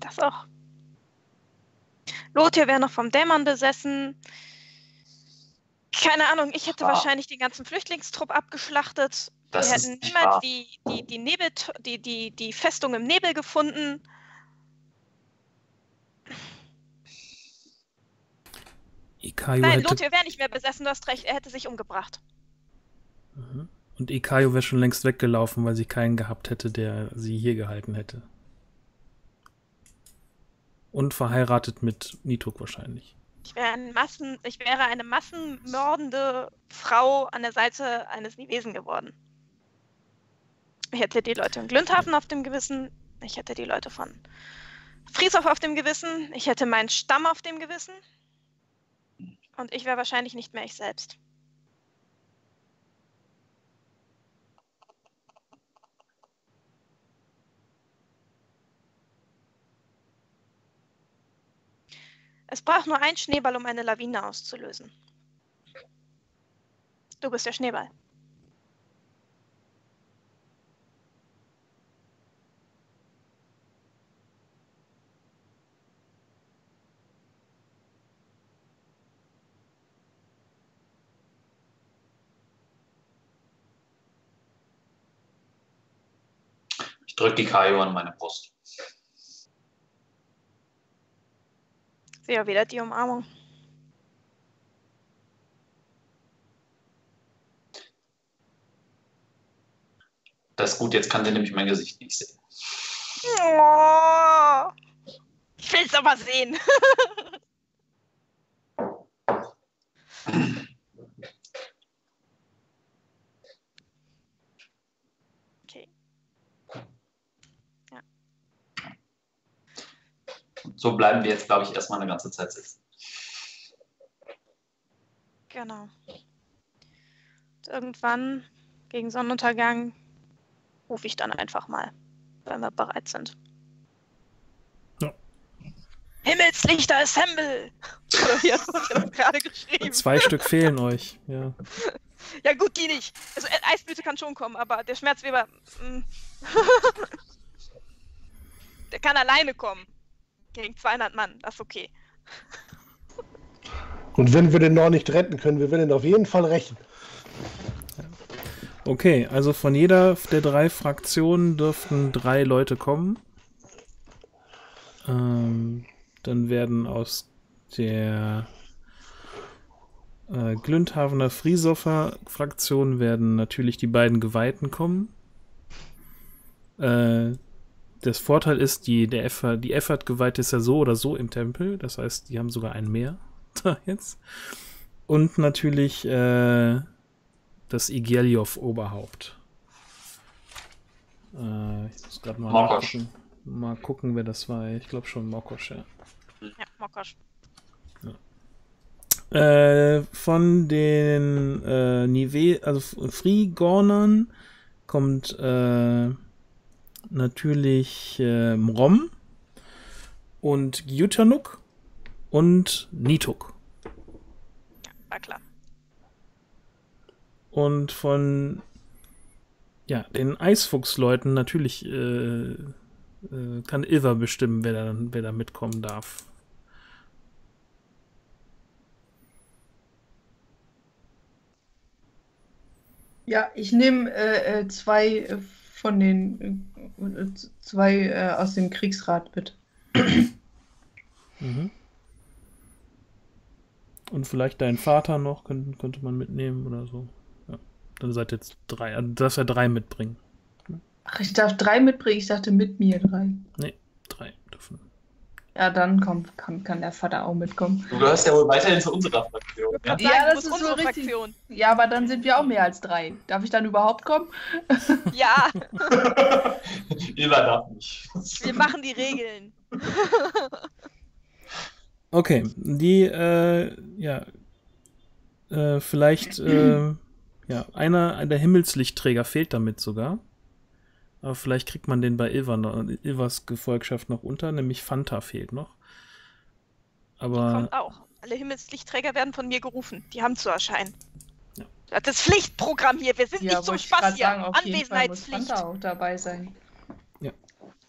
Das auch. Lothir wäre noch vom Dämon besessen. Keine Ahnung, ich hätte ah. wahrscheinlich den ganzen Flüchtlingstrupp abgeschlachtet. Das Wir hätten niemals die, die, die, Nebel, die, die, die Festung im Nebel gefunden. Ikaju Nein, hätte... Lothir wäre nicht mehr besessen, du hast recht, er hätte sich umgebracht. Mhm. Und Ikaju wäre schon längst weggelaufen, weil sie keinen gehabt hätte, der sie hier gehalten hätte. Und verheiratet mit Nituk wahrscheinlich. Ich wäre ein Massen, ich wäre eine massenmördende Frau an der Seite eines Nivesen geworden. Ich hätte die Leute in Glündhaven auf dem Gewissen, ich hätte die Leute von Friesow auf dem Gewissen, ich hätte meinen Stamm auf dem Gewissen und ich wäre wahrscheinlich nicht mehr ich selbst. Es braucht nur einen Schneeball, um eine Lawine auszulösen. Du bist der Schneeball. Ich drücke die Ikaju an meine Brust. Ja, wieder die Umarmung. Das ist gut, jetzt kann sie nämlich mein Gesicht nicht sehen. Oh, ich will es aber sehen. Okay. Ja. So bleiben wir jetzt, glaube ich, erstmal eine ganze Zeit sitzen. Genau. Und irgendwann gegen Sonnenuntergang rufe ich dann einfach mal, wenn wir bereit sind. Ja. Himmelslichter Assemble! Oder wie hast du das gerade geschrieben? Zwei Stück fehlen euch, ja. Ja gut, die nicht. Also Eisblüte kann schon kommen, aber der Schmerzweber, der kann alleine kommen. Gegen zweihundert Mann, das ist okay. Und wenn wir den noch nicht retten können, wir werden ihn auf jeden Fall rächen. Okay, also von jeder der drei Fraktionen dürften drei Leute kommen. Ähm, dann werden aus der äh, Glündhavener Friesoffer Fraktion werden natürlich die beiden Geweihten kommen. Äh, das Vorteil ist, die, der Efferd, die Efferd-Geweihte ist ja so oder so im Tempel. Das heißt, die haben sogar einen mehr da jetzt. Und natürlich äh, das Igeliow-Oberhaupt. Äh, ich muss gerade mal Mokosch. Mal gucken, wer das war. Ich glaube schon Mokosch, ja. Ja, Mokosch. Ja. Äh, von den äh, Nive also Frigornern kommt äh, natürlich äh, Mrom und Jutanuk und Nituk. Ja, war klar. Und von ja, den Eisfuchsleuten natürlich äh, äh, kann Ilva bestimmen, wer da, wer da mitkommen darf. Ja, ich nehme äh, zwei von den äh, zwei äh, aus dem Kriegsrat mit. Mhm. Und vielleicht deinen Vater noch könnte, könnte man mitnehmen oder so. Dann seid jetzt drei. Also darfst ja drei mitbringen. Ach, ich darf drei mitbringen? Ich dachte mit mir drei. Nee, drei dürfen. Ja, dann kommt, kann, kann der Vater auch mitkommen. Du gehörst ja wohl weiterhin zu unserer Fraktion. Ja, ja, das ist unsere so richtig. Fraktion. Ja, aber dann sind wir auch mehr als drei. Darf ich dann überhaupt kommen? Ja. Ilva darf nicht. Wir machen die Regeln. Okay, die, äh, ja, äh, vielleicht, äh, ja, einer der Himmelslichtträger fehlt damit sogar. Aber vielleicht kriegt man den bei Ilva noch, Ilvas Gefolgschaft noch unter, nämlich Fanta fehlt noch. Aber die kommt auch. Alle Himmelslichtträger werden von mir gerufen. Die haben zu erscheinen. Ja. Das ist Pflichtprogramm hier. Wir sind ja nicht zum Spaß hier. Sagen, auf Anwesenheitspflicht. Muss Fanta auch dabei sein. Ja.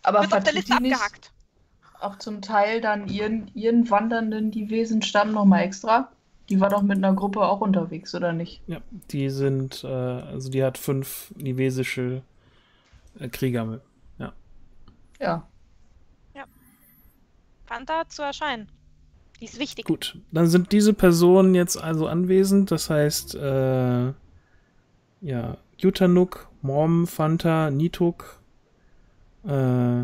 Aber wird auf der Liste abgehakt. Auch zum Teil dann ihren, ihren wandernden die Wesenstamm nochmal extra. Die war doch mit einer Gruppe auch unterwegs, oder nicht? Ja, die sind, äh, also die hat fünf nivesische äh, Krieger mit. Ja. Ja. Ja. Panther zu erscheinen. Die ist wichtig. Gut, dann sind diese Personen jetzt also anwesend. Das heißt, äh, ja, Jutanuk, Mrom, Fanta, Nituk, äh,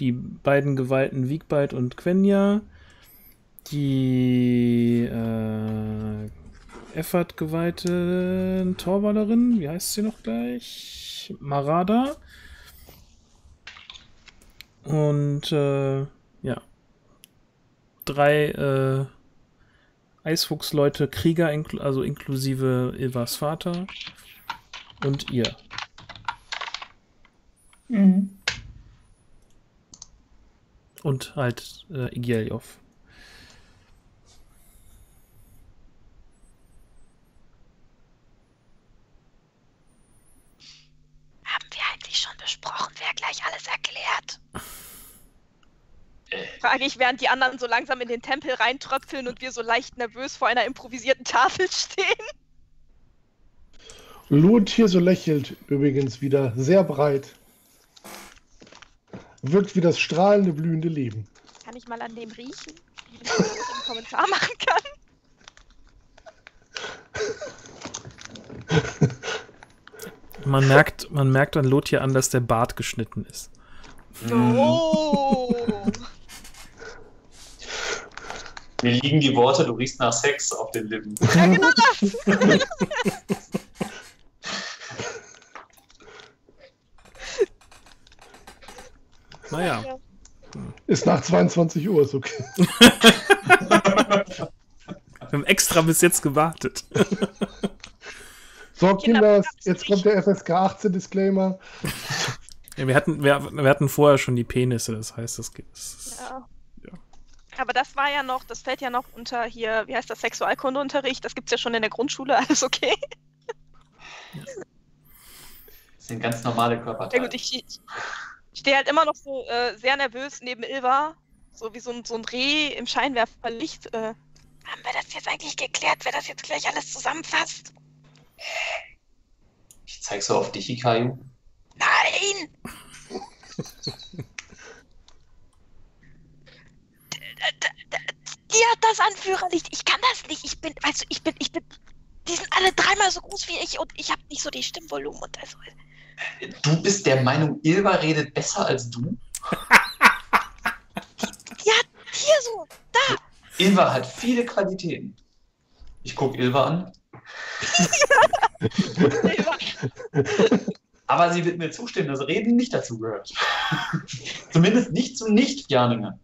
die beiden Geweihten Wigbald und Quenya, die äh, Effert-geweihte Torwallerin, wie heißt sie noch gleich? Marada. Und äh, ja, drei äh, Eisfuchsleute, Krieger, inkl also inklusive Ilvas Vater und ihr. Mhm. Und halt äh, Igeljow. Alles erklärt. Frage ich, während die anderen so langsam in den Tempel reintröpfeln und wir so leicht nervös vor einer improvisierten Tafel stehen. Lothir so lächelt übrigens wieder sehr breit. Wirkt wie das strahlende, blühende Leben. Kann ich mal an dem riechen? Wie ich das im Kommentar machen kann. Man merkt, man merkt an Lothir an, dass der Bart geschnitten ist. Oh. Mir liegen die Worte, du riechst nach Sex auf den Lippen. Ja, genau das. Naja. Ist nach zweiundzwanzig Uhr, ist okay. Wir haben extra bis jetzt gewartet. So, Kinder, jetzt kommt der F S K achtzehn Disclaimer. Ja, wir, hatten, wir, wir hatten vorher schon die Penisse, das heißt, das geht. Ja. Ja. Aber das war ja noch, das fällt ja noch unter hier, wie heißt das, Sexualkundeunterricht, das gibt es ja schon in der Grundschule, alles okay. Ja. Das sind ganz normale Körperteile. Ja gut, ich, ich stehe halt immer noch so äh, sehr nervös neben Ilva, so wie so ein, so ein Reh im Scheinwerferlicht. Äh, haben wir das jetzt eigentlich geklärt, wer das jetzt gleich alles zusammenfasst? Ich zeig so auf dich, Ikaju. Nein! Ihr habt das Anführerlicht. Ich kann das nicht. Ich bin, weißt du, ich bin, ich bin. Die sind alle dreimal so groß wie ich und ich habe nicht so die Stimmvolumen und also. Du bist der Meinung, Ilva redet besser als du? Ja, hier so, da. Ilva hat viele Qualitäten. Ich guck Ilva an. Aber sie wird mir zustimmen, dass Reden nicht dazu gehört. Zumindest nicht zu Nicht-Fjarninger.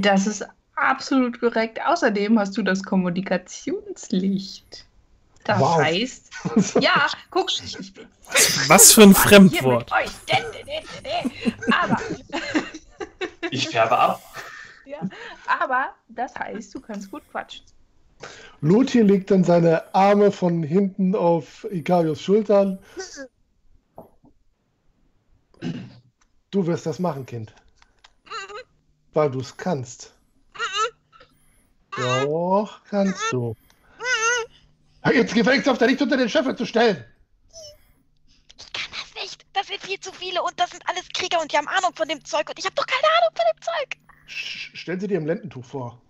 Das ist absolut korrekt. Außerdem hast du das Kommunikationslicht. Das wow. heißt, ja, guck. Ich bin Was für ein Fremdwort. Aber ich färbe ab. Ja, aber das heißt, du kannst gut quatschen. Lothir legt dann seine Arme von hinten auf Ikarios Schultern. Du wirst das machen, Kind. Weil du es kannst. Doch, kannst du. Jetzt gefälligst auf, da nicht unter den Scheffel zu stellen. Ich kann das nicht. Das sind viel zu viele und das sind alles Krieger und die haben Ahnung von dem Zeug und ich habe doch keine Ahnung von dem Zeug. Sch- stellen Sie dir im Lendentuch vor.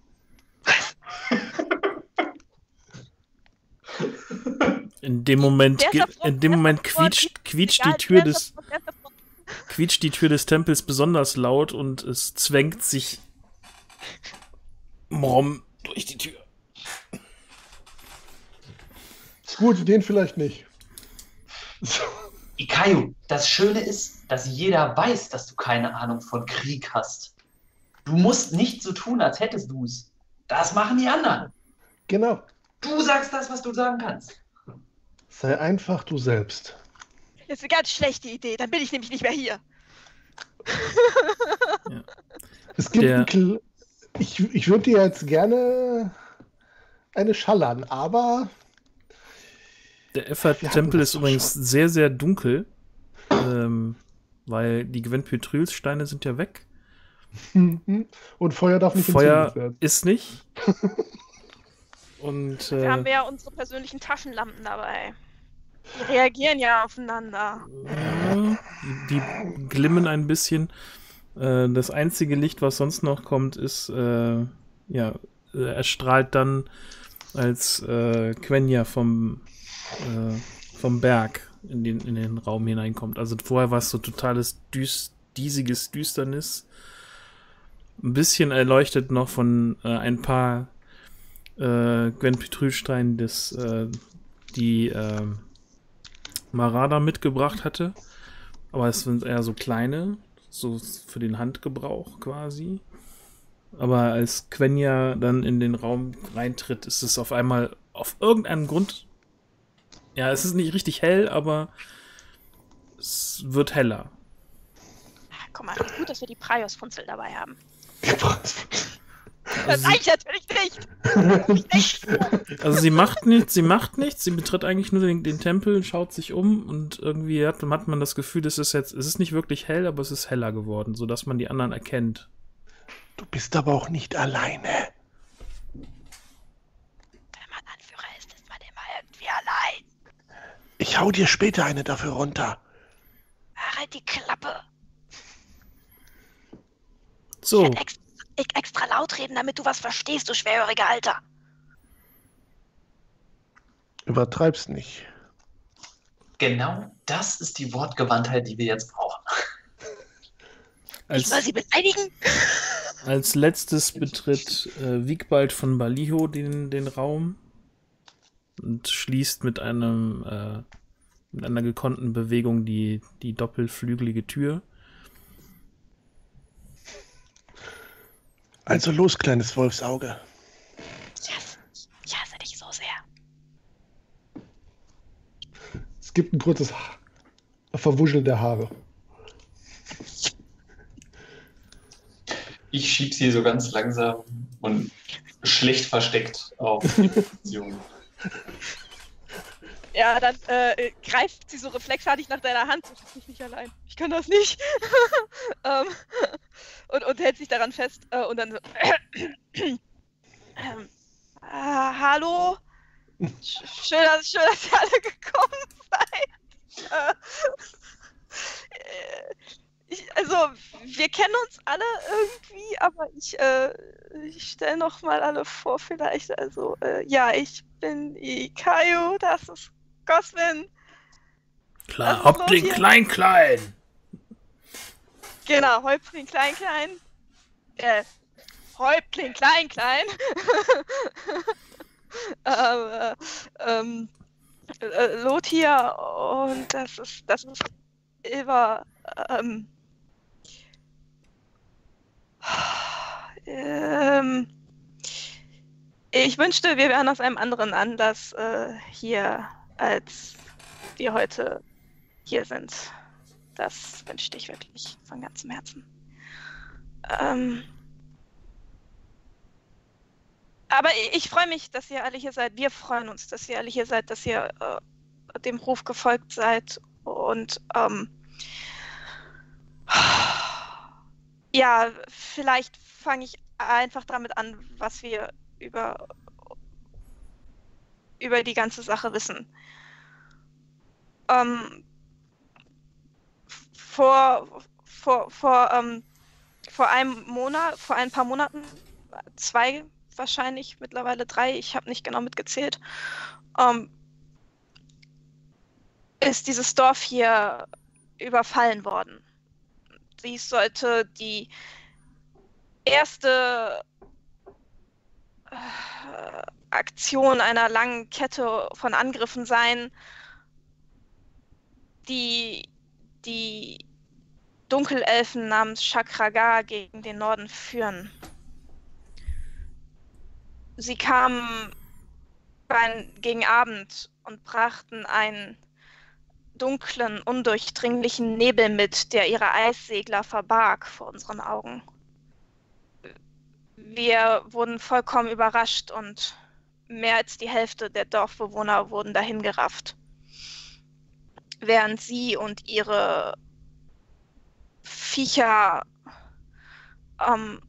In dem Moment, in dem Moment quietscht, quietscht, die Tür des, quietscht die Tür des Tempels besonders laut und es zwängt sich Mrom durch die Tür. Gut, den vielleicht nicht. So. Ikaju, das Schöne ist, dass jeder weiß, dass du keine Ahnung von Krieg hast. Du musst nicht so tun, als hättest du es. Das machen die anderen. Genau. Du sagst das, was du sagen kannst. Sei einfach du selbst. Das ist eine ganz schlechte Idee, dann bin ich nämlich nicht mehr hier. Ja. Es gibt Der... einen ich, ich würde dir jetzt gerne eine schallern, aber... Der Efferd-Tempel ist übrigens schon sehr, sehr dunkel, ähm, weil die Gwentpytrils-Steine sind ja weg. Und Feuer darf nicht Feuer entzündet werden. ist nicht. Und, äh, wir haben ja unsere persönlichen Taschenlampen dabei. Die reagieren ja aufeinander. Äh, die, die glimmen ein bisschen. Äh, das einzige Licht, was sonst noch kommt, ist, äh, ja, erstrahlt dann, als äh, Quenya vom, äh, vom Berg in den, in den Raum hineinkommt. Also vorher war es so totales düst, diesiges Düsternis. Ein bisschen erleuchtet noch von äh, ein paar äh, Gwentpytril-Steinen, des, äh, die äh, Marada mitgebracht hatte. Aber es sind eher so kleine, so für den Handgebrauch quasi. Aber als Quenya dann in den Raum reintritt, ist es auf einmal auf irgendeinem Grund... Ja, es ist nicht richtig hell, aber es wird heller. Guck mal, gut, dass wir die Praios-Funzel dabei haben. Das sage ich natürlich nicht. Also sie macht nichts, sie macht nichts, sie betritt eigentlich nur den, den Tempel, schaut sich um und irgendwie hat, hat man das Gefühl, es ist jetzt, es ist nicht wirklich hell, aber es ist heller geworden, sodass man die anderen erkennt. Du bist aber auch nicht alleine. Wenn man Anführer ist, ist man immer irgendwie allein. Ich hau dir später eine dafür runter. Halt die Klappe. So. Ich hätte extra Ich extra laut reden, damit du was verstehst, du schwerhöriger Alter. Übertreib's nicht. Genau das ist die Wortgewandtheit, die wir jetzt brauchen. Als, ich soll sie beleidigen? Als letztes betritt äh, Wigbald von Baliho den, den Raum und schließt mit, einem, äh, mit einer gekonnten Bewegung die, die doppelflügelige Tür. Also los, kleines Wolfsauge. Yes. Ich hasse dich so sehr. Es gibt ein kurzes Verwuscheln der Haare. Ich schieb sie so ganz langsam und schlecht versteckt auf die Position. Ja, dann äh, greift sie so reflexartig nach deiner Hand. Ich lass mich nicht allein. Ich kann das nicht. ähm, und, und hält sich daran fest. Äh, und dann so. ähm, äh, hallo? Sch schön, dass, schön, dass ihr alle gekommen seid. Äh, ich, also, wir kennen uns alle irgendwie, aber ich, äh, ich stelle nochmal alle vor, vielleicht. Also, äh, ja, ich bin Ikaju, das ist Goswin. Klar, hopp den Klein-Klein. Genau, Häuptling Klein-Klein. Äh, Häuptling Klein-Klein. äh, ähm, äh, Lothir und das ist, das ist Ilva. Ähm, ähm, ich wünschte, wir wären aus einem anderen Anlass äh, hier, als wir heute hier sind. Das wünschte ich wirklich von ganzem Herzen. Ähm, aber ich, ich freue mich, dass ihr alle hier seid. Wir freuen uns, dass ihr alle hier seid, dass ihr äh, dem Ruf gefolgt seid. Und ähm, ja, vielleicht fange ich einfach damit an, was wir über, über die ganze Sache wissen. Ähm, Vor, vor, vor, ähm, vor einem Monat, vor ein paar Monaten, zwei wahrscheinlich, mittlerweile drei, ich habe nicht genau mitgezählt, ähm, ist dieses Dorf hier überfallen worden. Dies sollte die erste äh, Aktion einer langen Kette von Angriffen sein, die die Dunkelelfen namens Chakragar gegen den Norden führen. Sie kamen beim, gegen Abend und brachten einen dunklen, undurchdringlichen Nebel mit, der ihre Eissegler verbarg vor unseren Augen. Wir wurden vollkommen überrascht und mehr als die Hälfte der Dorfbewohner wurden dahingerafft, während sie und ihre Viecher ähm,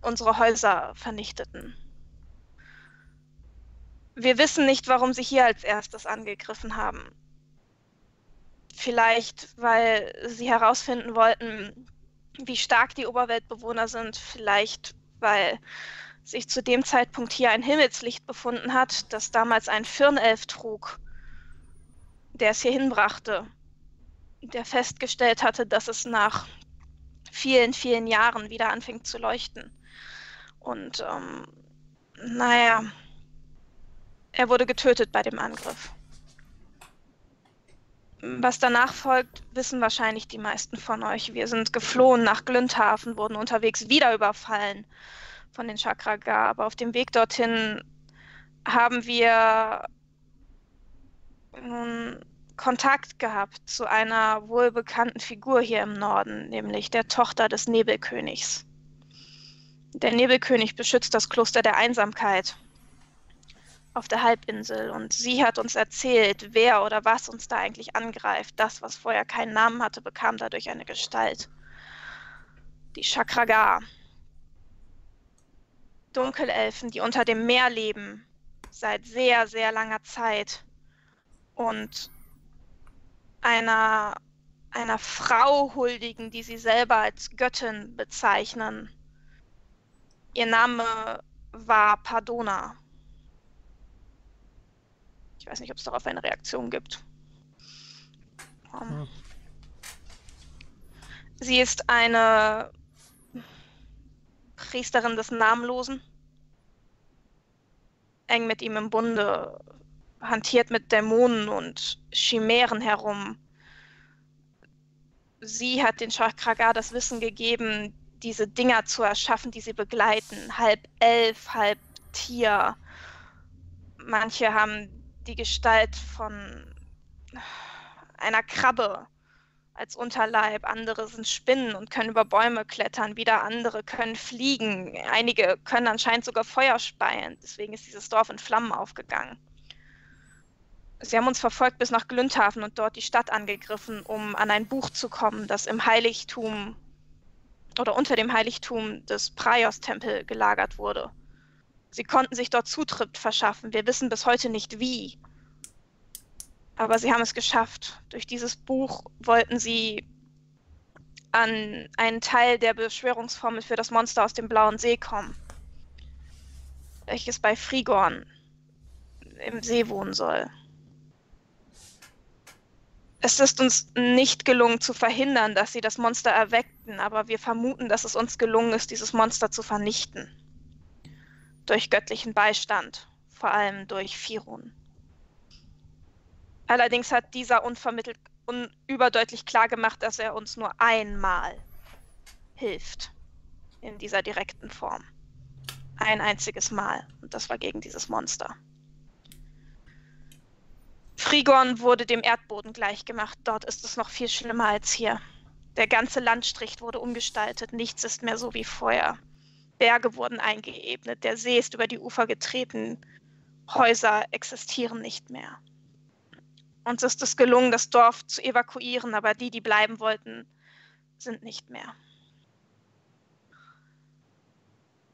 unsere Häuser vernichteten. Wir wissen nicht, warum sie hier als erstes angegriffen haben. Vielleicht, weil sie herausfinden wollten, wie stark die Oberweltbewohner sind. Vielleicht, weil sich zu dem Zeitpunkt hier ein Himmelslicht befunden hat, das damals ein Firnelf trug, der es hier hinbrachte, der festgestellt hatte, dass es nach vielen, vielen Jahren wieder anfängt zu leuchten. Und, ähm, naja, er wurde getötet bei dem Angriff. Was danach folgt, wissen wahrscheinlich die meisten von euch. Wir sind geflohen nach Glündhaven, wurden unterwegs wieder überfallen von den Chakragar. Aber auf dem Weg dorthin haben wir Kontakt gehabt zu einer wohlbekannten Figur hier im Norden, nämlich der Tochter des Nebelkönigs. Der Nebelkönig beschützt das Kloster der Einsamkeit auf der Halbinsel und sie hat uns erzählt, wer oder was uns da eigentlich angreift. Das, was vorher keinen Namen hatte, bekam dadurch eine Gestalt. Die Chakragar. Dunkelelfen, die unter dem Meer leben, seit sehr, sehr langer Zeit. Und einer einer Frau huldigen, die sie selber als Göttin bezeichnen. Ihr Name war Pardona. Ich weiß nicht, ob es darauf eine Reaktion gibt. Um, sie ist eine Priesterin des Namenlosen, eng mit ihm im Bunde, hantiert mit Dämonen und Chimären herum. Sie hat den Chakragar das Wissen gegeben, diese Dinger zu erschaffen, die sie begleiten. Halb Elf, halb Tier. Manche haben die Gestalt von einer Krabbe als Unterleib. Andere sind Spinnen und können über Bäume klettern. Wieder andere können fliegen. Einige können anscheinend sogar Feuer speien. Deswegen ist dieses Dorf in Flammen aufgegangen. Sie haben uns verfolgt bis nach Glündhaven und dort die Stadt angegriffen, um an ein Buch zu kommen, das im Heiligtum oder unter dem Heiligtum des Praios-Tempel gelagert wurde. Sie konnten sich dort Zutritt verschaffen. Wir wissen bis heute nicht wie. Aber sie haben es geschafft. Durch dieses Buch wollten sie an einen Teil der Beschwörungsformel für das Monster aus dem Blauen See kommen, welches bei Frigorn im See wohnen soll. Es ist uns nicht gelungen zu verhindern, dass sie das Monster erweckten, aber wir vermuten, dass es uns gelungen ist, dieses Monster zu vernichten. Durch göttlichen Beistand, vor allem durch Firun. Allerdings hat dieser unvermittelt un- überdeutlich klar gemacht, dass er uns nur einmal hilft in dieser direkten Form. Ein einziges Mal, und das war gegen dieses Monster. Frigorn wurde dem Erdboden gleichgemacht. Dort ist es noch viel schlimmer als hier. Der ganze Landstrich wurde umgestaltet. Nichts ist mehr so wie vorher. Berge wurden eingeebnet. Der See ist über die Ufer getreten. Häuser existieren nicht mehr. Uns ist es gelungen, das Dorf zu evakuieren, aber die, die bleiben wollten, sind nicht mehr.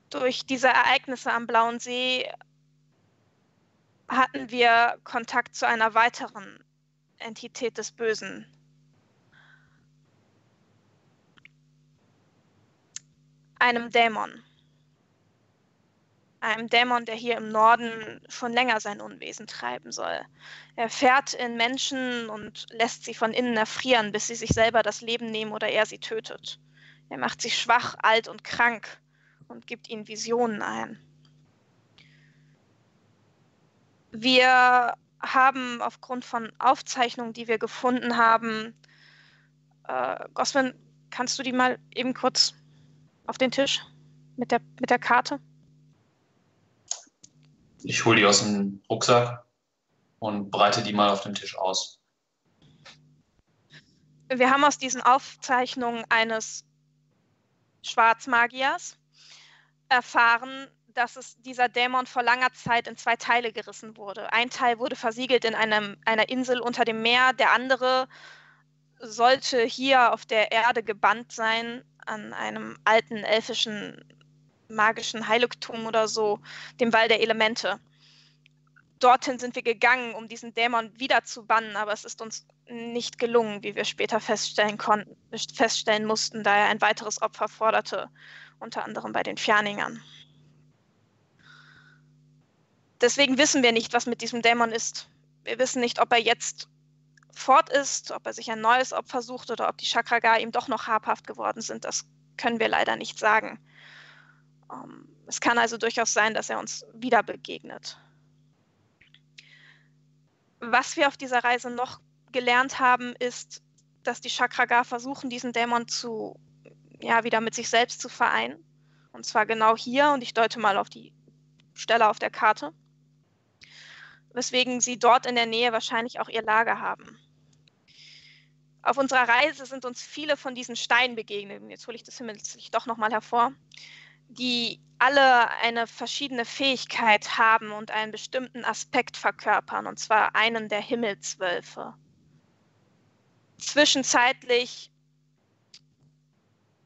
Durch diese Ereignisse am Blauen See hatten wir Kontakt zu einer weiteren Entität des Bösen. Einem Dämon. Einem Dämon, der hier im Norden schon länger sein Unwesen treiben soll. Er fährt in Menschen und lässt sie von innen erfrieren, bis sie sich selber das Leben nehmen oder er sie tötet. Er macht sie schwach, alt und krank und gibt ihnen Visionen ein. Wir haben aufgrund von Aufzeichnungen, die wir gefunden haben, äh, Goswin, kannst du die mal eben kurz auf den Tisch mit der, mit der Karte? Ich hole die aus dem Rucksack und breite die mal auf dem Tisch aus. Wir haben aus diesen Aufzeichnungen eines Schwarzmagiers erfahren, dass es dieser Dämon vor langer Zeit in zwei Teile gerissen wurde. Ein Teil wurde versiegelt in einem, einer Insel unter dem Meer, der andere sollte hier auf der Erde gebannt sein, an einem alten elfischen magischen Heiligtum oder so, dem Wall der Elemente. Dorthin sind wir gegangen, um diesen Dämon wieder zu bannen, aber es ist uns nicht gelungen, wie wir später feststellen konnten, feststellen mussten, da er ein weiteres Opfer forderte, unter anderem bei den Fjarningern. Deswegen wissen wir nicht, was mit diesem Dämon ist. Wir wissen nicht, ob er jetzt fort ist, ob er sich ein neues Opfer sucht oder ob die Chakragar ihm doch noch habhaft geworden sind. Das können wir leider nicht sagen. Um, es kann also durchaus sein, dass er uns wieder begegnet. Was wir auf dieser Reise noch gelernt haben, ist, dass die Chakragar versuchen, diesen Dämon zu, ja, wieder mit sich selbst zu vereinen. Und zwar genau hier, und ich deute mal auf die Stelle auf der Karte, weswegen sie dort in der Nähe wahrscheinlich auch ihr Lager haben. Auf unserer Reise sind uns viele von diesen Steinen begegnet, jetzt hole ich das Himmelslicht doch nochmal hervor, die alle eine verschiedene Fähigkeit haben und einen bestimmten Aspekt verkörpern, und zwar einen der Himmelswölfe. Zwischenzeitlich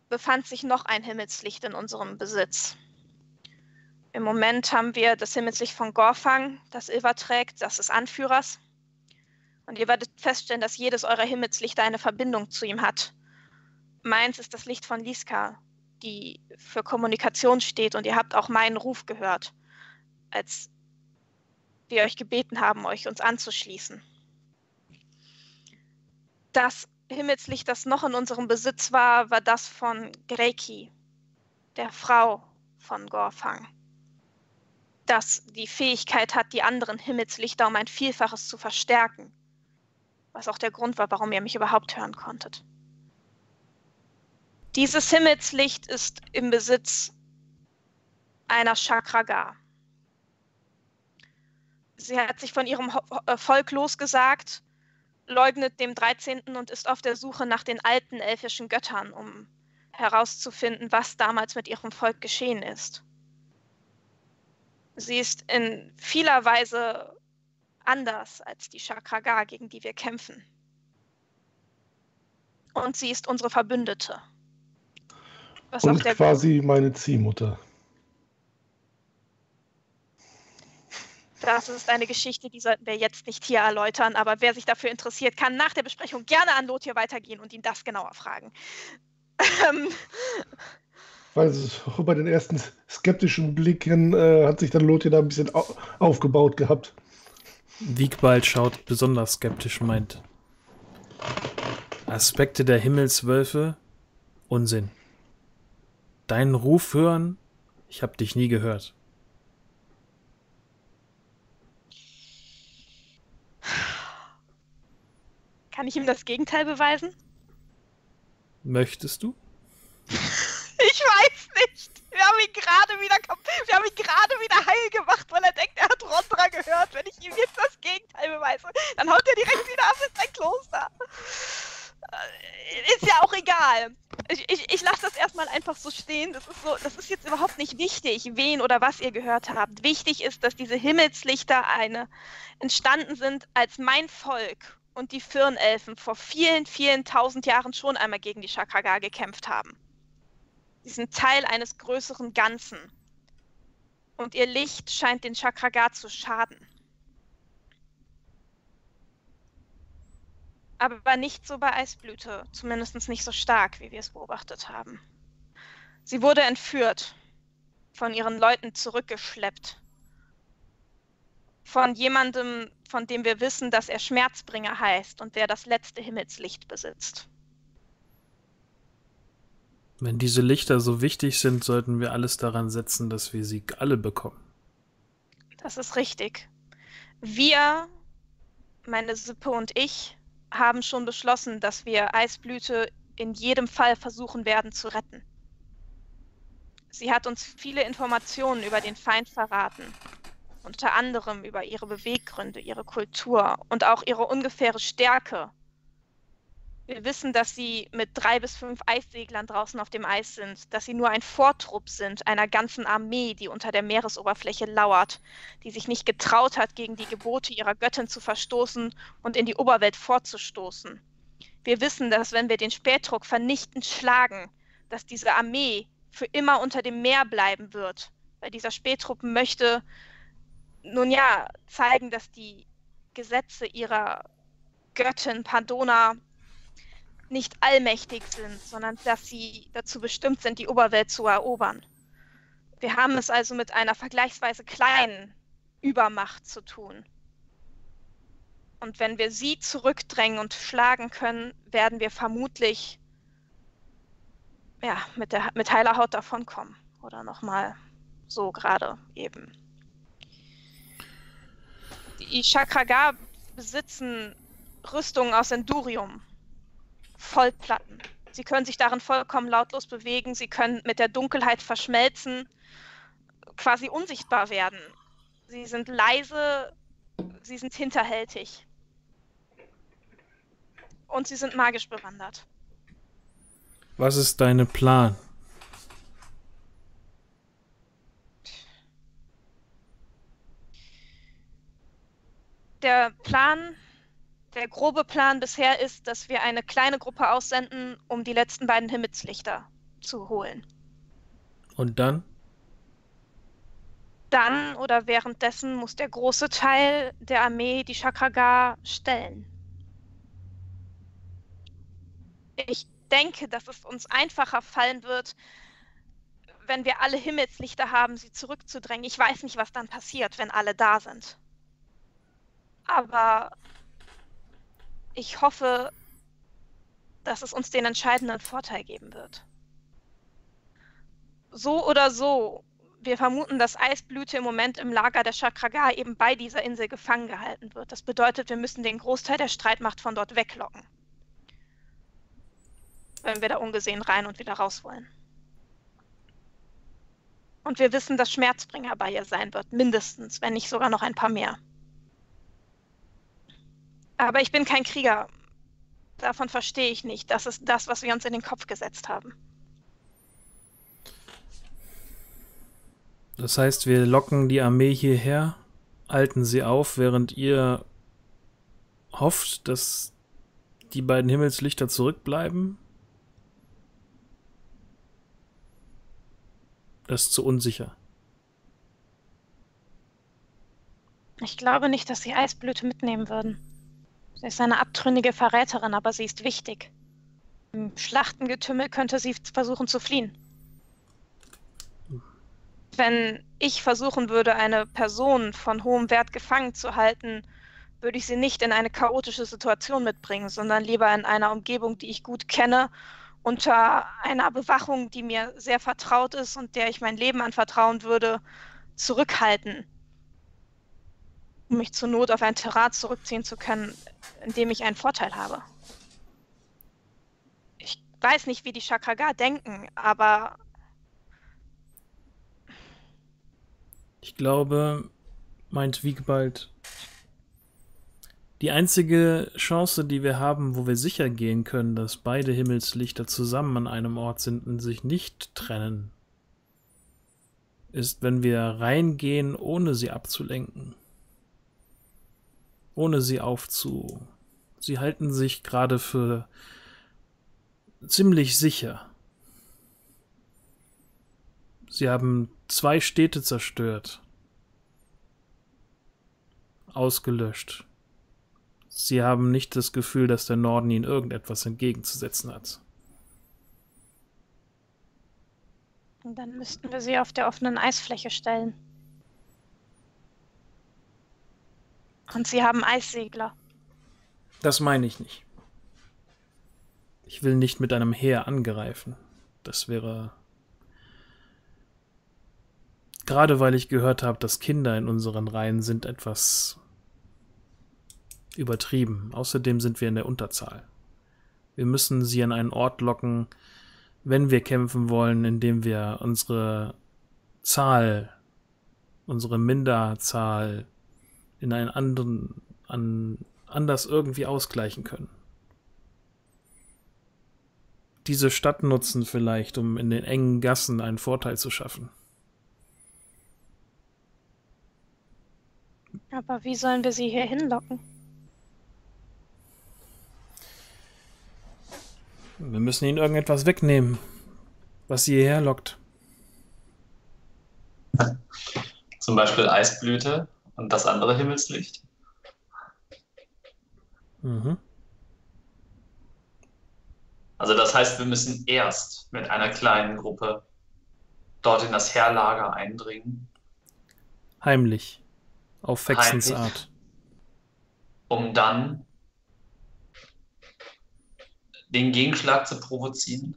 befand sich noch ein Himmelslicht in unserem Besitz. Im Moment haben wir das Himmelslicht von Gorfang, das Ilva trägt, das des Anführers. Und ihr werdet feststellen, dass jedes eurer Himmelslichter eine Verbindung zu ihm hat. Meins ist das Licht von Lieska, die für Kommunikation steht, und ihr habt auch meinen Ruf gehört, als wir euch gebeten haben, euch uns anzuschließen. Das Himmelslicht, das noch in unserem Besitz war, war das von Greki, der Frau von Gorfang, das die Fähigkeit hat, die anderen Himmelslichter um ein Vielfaches zu verstärken, was auch der Grund war, warum ihr mich überhaupt hören konntet. Dieses Himmelslicht ist im Besitz einer Chakragar. Sie hat sich von ihrem Volk losgesagt, leugnet dem dreizehnten und ist auf der Suche nach den alten elfischen Göttern, um herauszufinden, was damals mit ihrem Volk geschehen ist. Sie ist in vieler Weise anders als die Chakragar, gegen die wir kämpfen. Und sie ist unsere Verbündete. Was und der quasi meine Ziehmutter. Das ist eine Geschichte, die sollten wir jetzt nicht hier erläutern, aber wer sich dafür interessiert, kann nach der Besprechung gerne an Lothir weitergehen und ihn das genauer fragen. Weil so bei den ersten skeptischen Blicken äh, hat sich dann Lothir da ein bisschen au aufgebaut gehabt. Wigbald schaut besonders skeptisch, meint: Aspekte der Himmelswölfe? Unsinn. Deinen Ruf hören? Ich habe dich nie gehört. Kann ich ihm das Gegenteil beweisen? Möchtest du? Ich weiß nicht. Wir haben ihn gerade wieder, wir haben ihn gerade wieder heil gemacht, weil er denkt, er hat Rondra gehört. Wenn ich ihm jetzt das Gegenteil beweise, dann haut er direkt wieder ab in sein Kloster. Ist ja auch egal. Ich, ich, ich lasse das erstmal einfach so stehen. Das ist, so, das ist jetzt überhaupt nicht wichtig, wen oder was ihr gehört habt. Wichtig ist, dass diese Himmelslichter eine entstanden sind, als mein Volk und die Firnelfen vor vielen, vielen tausend Jahren schon einmal gegen die Chakragar gekämpft haben. Sie sind Teil eines größeren Ganzen. Und ihr Licht scheint den Chakragar zu schaden. Aber nicht so bei Eisblüte, zumindest nicht so stark, wie wir es beobachtet haben. Sie wurde entführt, von ihren Leuten zurückgeschleppt, von jemandem, von dem wir wissen, dass er Schmerzbringer heißt und der das letzte Himmelslicht besitzt. Wenn diese Lichter so wichtig sind, sollten wir alles daran setzen, dass wir sie alle bekommen. Das ist richtig. Wir, meine Sippe und ich, haben schon beschlossen, dass wir Eisblüte in jedem Fall versuchen werden zu retten. Sie hat uns viele Informationen über den Feind verraten, unter anderem über ihre Beweggründe, ihre Kultur und auch ihre ungefähre Stärke. Wir wissen, dass sie mit drei bis fünf Eisseglern draußen auf dem Eis sind, dass sie nur ein Vortrupp sind einer ganzen Armee, die unter der Meeresoberfläche lauert, die sich nicht getraut hat, gegen die Gebote ihrer Göttin zu verstoßen und in die Oberwelt vorzustoßen. Wir wissen, dass wenn wir den Spätdruck vernichtend schlagen, dass diese Armee für immer unter dem Meer bleiben wird, weil dieser Spätdruck möchte, nun ja, zeigen, dass die Gesetze ihrer Göttin Pandona nicht allmächtig sind, sondern dass sie dazu bestimmt sind, die Oberwelt zu erobern. Wir haben es also mit einer vergleichsweise kleinen Übermacht zu tun. Und wenn wir sie zurückdrängen und schlagen können, werden wir vermutlich ja, mit, der, mit heiler Haut davonkommen. Oder nochmal so gerade eben. Die Chakragar besitzen Rüstungen aus Endurium. Vollplatten. Sie können sich darin vollkommen lautlos bewegen, sie können mit der Dunkelheit verschmelzen, quasi unsichtbar werden. Sie sind leise, sie sind hinterhältig. Und sie sind magisch bewandert. Was ist dein Plan? Der Plan... Der grobe Plan bisher ist, dass wir eine kleine Gruppe aussenden, um die letzten beiden Himmelslichter zu holen. Und dann? Dann oder währenddessen muss der große Teil der Armee die Chakragar stellen. Ich denke, dass es uns einfacher fallen wird, wenn wir alle Himmelslichter haben, sie zurückzudrängen. Ich weiß nicht, was dann passiert, wenn alle da sind. Aber ich hoffe, dass es uns den entscheidenden Vorteil geben wird. So oder so, wir vermuten, dass Eisblüte im Moment im Lager der Chakragar eben bei dieser Insel gefangen gehalten wird. Das bedeutet, wir müssen den Großteil der Streitmacht von dort weglocken, wenn wir da ungesehen rein und wieder raus wollen. Und wir wissen, dass Schmerzbringer bei ihr sein wird, mindestens, wenn nicht sogar noch ein paar mehr. Aber ich bin kein Krieger. Davon verstehe ich nicht. Das ist das, was wir uns in den Kopf gesetzt haben. Das heißt, wir locken die Armee hierher, halten sie auf, während ihr hofft, dass die beiden Himmelslichter zurückbleiben? Das ist zu unsicher. Ich glaube nicht, dass sie Eisblüte mitnehmen würden. Sie ist eine abtrünnige Verräterin, aber sie ist wichtig. Im Schlachtengetümmel könnte sie versuchen zu fliehen. Wenn ich versuchen würde, eine Person von hohem Wert gefangen zu halten, würde ich sie nicht in eine chaotische Situation mitbringen, sondern lieber in einer Umgebung, die ich gut kenne, unter einer Bewachung, die mir sehr vertraut ist und der ich mein Leben anvertrauen würde, zurückhalten, um mich zur Not auf ein Terrain zurückziehen zu können, in dem ich einen Vorteil habe. Ich weiß nicht, wie die Chakragar denken, aber... Ich glaube, meint Wigbald, die einzige Chance, die wir haben, wo wir sicher gehen können, dass beide Himmelslichter zusammen an einem Ort sind und sich nicht trennen, ist, wenn wir reingehen, ohne sie abzulenken. Ohne sie aufzu... Sie halten sich gerade für ziemlich sicher. Sie haben zwei Städte zerstört. Ausgelöscht. Sie haben nicht das Gefühl, dass der Norden ihnen irgendetwas entgegenzusetzen hat. Und dann müssten wir sie auf der offenen Eisfläche stellen. Und sie haben Eissegler. Das meine ich nicht. Ich will nicht mit einem Heer angreifen. Das wäre... Gerade weil ich gehört habe, dass Kinder in unseren Reihen sind, etwas... übertrieben. Außerdem sind wir in der Unterzahl. Wir müssen sie an einen Ort locken, wenn wir kämpfen wollen, indem wir unsere Zahl, unsere Minderzahl in einen anderen, an, anders irgendwie ausgleichen können. Diese Stadt nutzen vielleicht, um in den engen Gassen einen Vorteil zu schaffen. Aber wie sollen wir sie hier hinlocken? Wir müssen ihnen irgendetwas wegnehmen, was sie hierher lockt. Zum Beispiel Eisblüte und das andere Himmelslicht. Mhm. Also das heißt, wir müssen erst mit einer kleinen Gruppe dort in das Heerlager eindringen. Heimlich. Auf Fexens Art. Um dann... den Gegenschlag zu provozieren.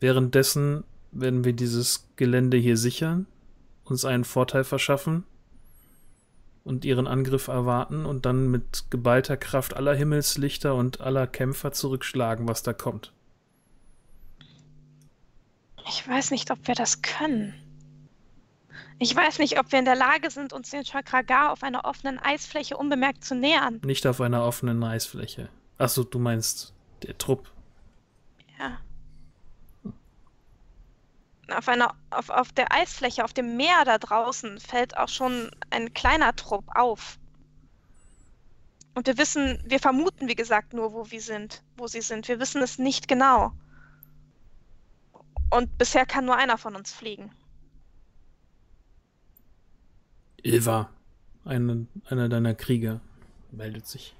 Währenddessen werden wir dieses Gelände hier sichern, uns einen Vorteil verschaffen und ihren Angriff erwarten und dann mit geballter Kraft aller Himmelslichter und aller Kämpfer zurückschlagen, was da kommt. Ich weiß nicht, ob wir das können. Ich weiß nicht, ob wir in der Lage sind, uns den Chakragar auf einer offenen Eisfläche unbemerkt zu nähern. Nicht auf einer offenen Eisfläche. Achso, du meinst... der Trupp. Ja. Auf, einer, auf, auf der Eisfläche, auf dem Meer da draußen, fällt auch schon ein kleiner Trupp auf. Und wir wissen, wir vermuten, wie gesagt, nur, wo wir sind, wo sie sind. Wir wissen es nicht genau. Und bisher kann nur einer von uns fliegen. Ilva, eine, einer deiner Krieger, meldet sich.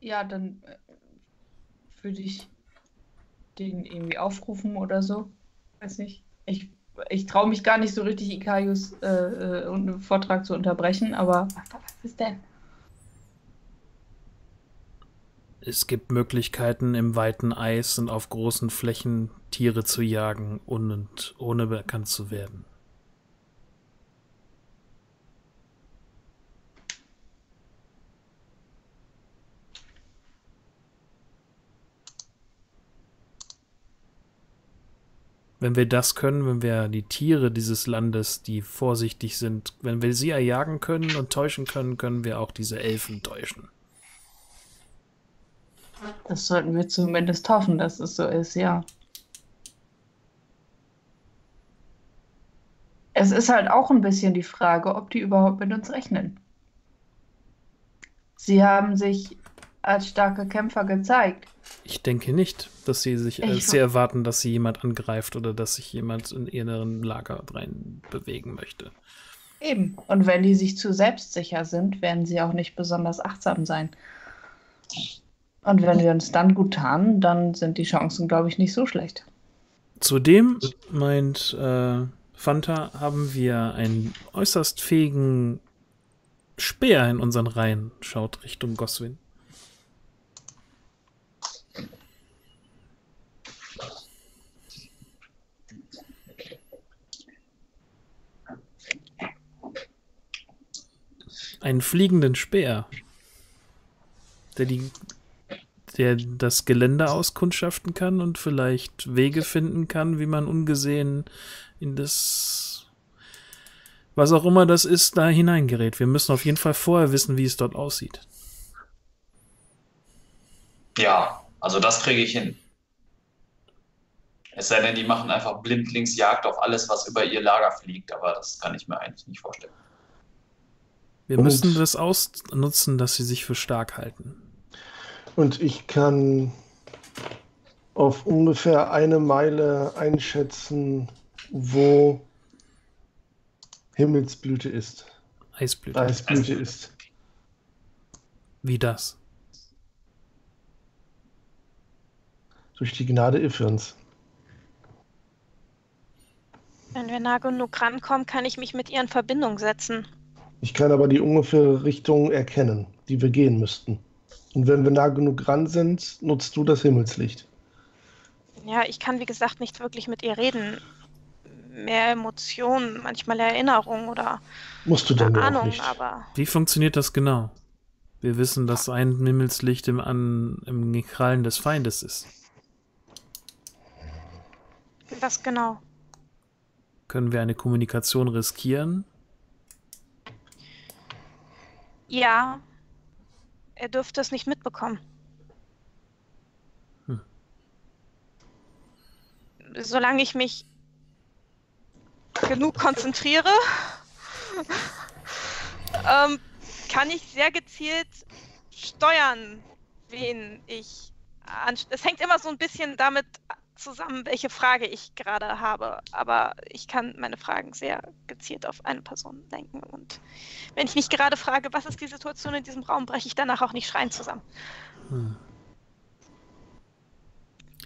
Ja, dann äh, würde ich den irgendwie aufrufen oder so. Weiß nicht. Ich, ich traue mich gar nicht so richtig, Ikajus äh, äh, einen Vortrag zu unterbrechen, aber was ist denn? Es gibt Möglichkeiten, im weiten Eis und auf großen Flächen Tiere zu jagen und ohne bekannt zu werden. Wenn wir das können, wenn wir die Tiere dieses Landes, die vorsichtig sind, wenn wir sie erjagen können und täuschen können, können wir auch diese Elfen täuschen. Das sollten wir zumindest hoffen, dass es so ist, ja. Es ist halt auch ein bisschen die Frage, ob die überhaupt mit uns rechnen. Sie haben sich als starke Kämpfer gezeigt. Ich denke nicht, dass sie sich äh, sie erwarten, dass sie jemand angreift oder dass sich jemand in ihren Lager rein bewegen möchte. Eben. Und wenn die sich zu selbstsicher sind, werden sie auch nicht besonders achtsam sein. Und wenn wir uns dann gut tarnen, dann sind die Chancen, glaube ich, nicht so schlecht. Zudem, meint äh, Fanta, haben wir einen äußerst fähigen Speer in unseren Reihen. Schaut Richtung Goswin. Einen fliegenden Speer, der, die, der das Gelände auskundschaften kann und vielleicht Wege finden kann, wie man ungesehen in das, was auch immer das ist, da hineingerät. Wir müssen auf jeden Fall vorher wissen, wie es dort aussieht. Ja, also das kriege ich hin. Es sei denn, die machen einfach blindlings Jagd auf alles, was über ihr Lager fliegt, aber das kann ich mir eigentlich nicht vorstellen. Wir müssen und, das ausnutzen, dass sie sich für stark halten. Und ich kann auf ungefähr eine Meile einschätzen, wo Himmelsblüte ist. Eisblüte. Eisblüte, Eisblüte ist. Wie das? Durch die Gnade Ifirns. Wenn wir nah genug rankommen, kann ich mich mit ihr in Verbindung setzen. Ich kann aber die ungefähre Richtung erkennen, die wir gehen müssten. Und wenn wir nah genug ran sind, nutzt du das Himmelslicht. Ja, ich kann, wie gesagt, nicht wirklich mit ihr reden. Mehr Emotionen, manchmal Erinnerungen oder musst du denn Ahnung, auch nicht. Aber wie funktioniert das genau? Wir wissen, dass ein Himmelslicht im, An im Krallen des Feindes ist. Was genau? Können wir eine Kommunikation riskieren? Ja, er dürfte es nicht mitbekommen. Hm. Solange ich mich genug konzentriere, ähm, kann ich sehr gezielt steuern, wen ich anstelle. Es hängt immer so ein bisschen damit zusammen, welche Frage ich gerade habe, aber ich kann meine Fragen sehr gezielt auf eine Person lenken und wenn ich mich gerade frage, was ist die Situation in diesem Raum, breche ich danach auch nicht schreiend zusammen. Hm.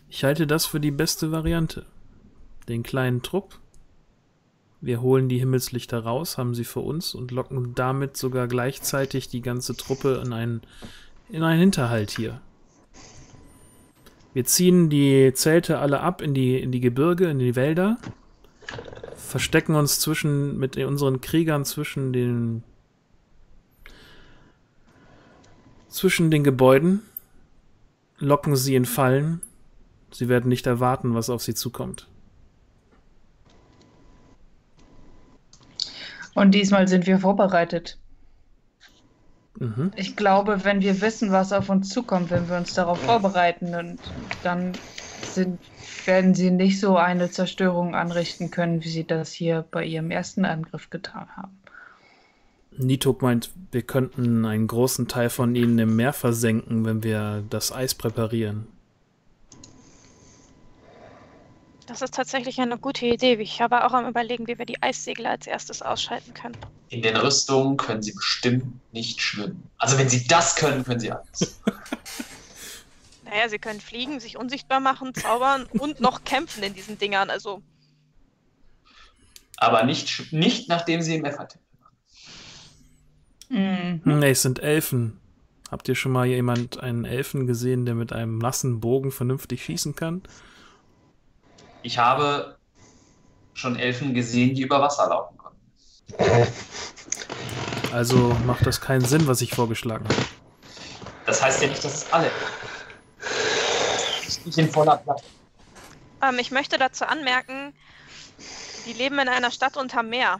Ich halte das für die beste Variante. Den kleinen Trupp, wir holen die Himmelslichter raus, haben sie für uns und locken damit sogar gleichzeitig die ganze Truppe in einen, in einen Hinterhalt hier. Wir ziehen die Zelte alle ab in die, in die Gebirge, in die Wälder, verstecken uns zwischen mit unseren Kriegern zwischen den zwischen den Gebäuden, locken sie in Fallen. Sie werden nicht erwarten, was auf sie zukommt. Und diesmal sind wir vorbereitet. Ich glaube, wenn wir wissen, was auf uns zukommt, wenn wir uns darauf vorbereiten, und dann sind, werden sie nicht so eine Zerstörung anrichten können, wie sie das hier bei ihrem ersten Angriff getan haben. Nituk meint, wir könnten einen großen Teil von ihnen im Meer versenken, wenn wir das Eis präparieren. Das ist tatsächlich eine gute Idee. Ich habe auch am Überlegen, wie wir die Eissegler als erstes ausschalten können. in den Rüstungen können sie bestimmt nicht schwimmen. Also wenn sie das können, können sie alles. Naja, sie können fliegen, sich unsichtbar machen, zaubern und noch kämpfen in diesen Dingern, also... Aber nicht, nicht nachdem sie im Efferd-Tempel waren. Mhm. Nee, es sind Elfen. Habt ihr schon mal jemand einen Elfen gesehen, der mit einem nassen Bogen vernünftig schießen kann? Ich habe schon Elfen gesehen, die über Wasser laufen konnten. Also macht das keinen Sinn, was ich vorgeschlagen habe. Das heißt ja nicht, dass es alle... Ich in voller Platte. Ähm, ich möchte dazu anmerken, die leben in einer Stadt unter Meer.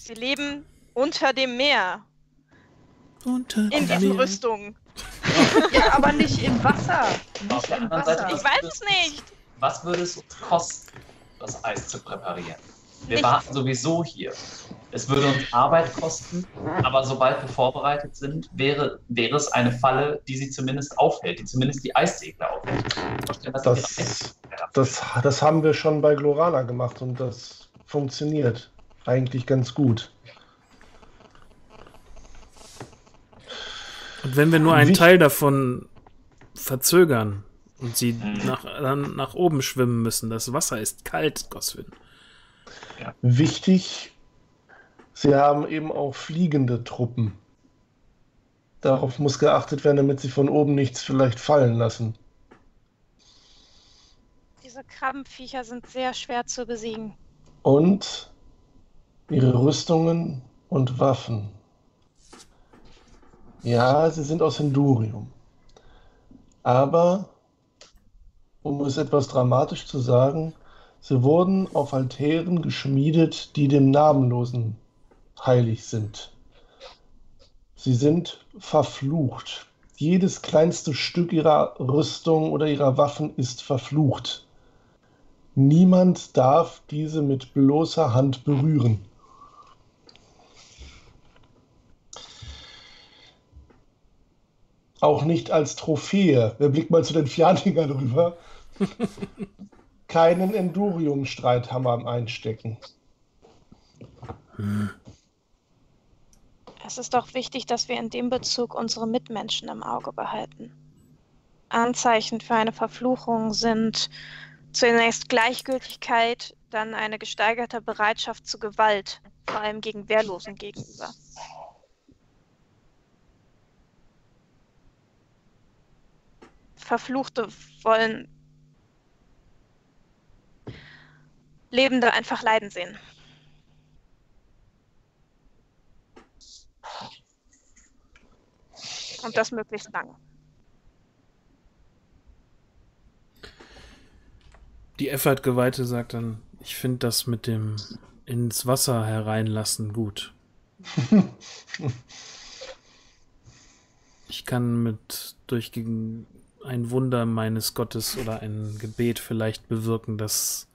Sie leben unter dem Meer. Unter in diesen Meer. Rüstungen. Ja, aber nicht im Wasser. Nicht Auf der im anderen Wasser. Seite, ich weiß es nicht. Was würde es uns kosten, das Eis zu präparieren? Wir warten sowieso hier. Es würde uns Arbeit kosten, aber sobald wir vorbereitet sind, wäre, wäre es eine Falle, die sie zumindest aufhält, die zumindest die Eissegler aufhält. Das, das, das, das haben wir schon bei Glorana gemacht und das funktioniert eigentlich ganz gut. Und wenn wir nur einen Wie? Teil davon verzögern und sie hm. nach, dann nach oben schwimmen müssen, das Wasser ist kalt, Goswin. Ja. Wichtig, sie haben eben auch fliegende Truppen. Darauf muss geachtet werden, damit sie von oben nichts vielleicht fallen lassen. Diese Krabbenviecher sind sehr schwer zu besiegen. Und ihre Rüstungen und Waffen. Ja, sie sind aus Hendurium. Aber, um es etwas dramatisch zu sagen, sie wurden auf Altären geschmiedet, die dem Namenlosen heilig sind. Sie sind verflucht. Jedes kleinste Stück ihrer Rüstung oder ihrer Waffen ist verflucht. Niemand darf diese mit bloßer Hand berühren. Auch nicht als Trophäe. Wer blickt mal zu den Fjarninger drüber? Keinen Endurium-Streithammer einstecken. Hm. Es ist doch wichtig, dass wir in dem Bezug unsere Mitmenschen im Auge behalten. Anzeichen für eine Verfluchung sind zunächst Gleichgültigkeit, dann eine gesteigerte Bereitschaft zu Gewalt, vor allem gegen Wehrlosen gegenüber. Verfluchte wollen Lebende einfach leiden sehen. Und das möglichst lange. Die Effert-Geweihte sagt dann, ich finde das mit dem ins Wasser hereinlassen gut. Ich kann mit durch gegen ein Wunder meines Gottes oder ein Gebet vielleicht bewirken, dass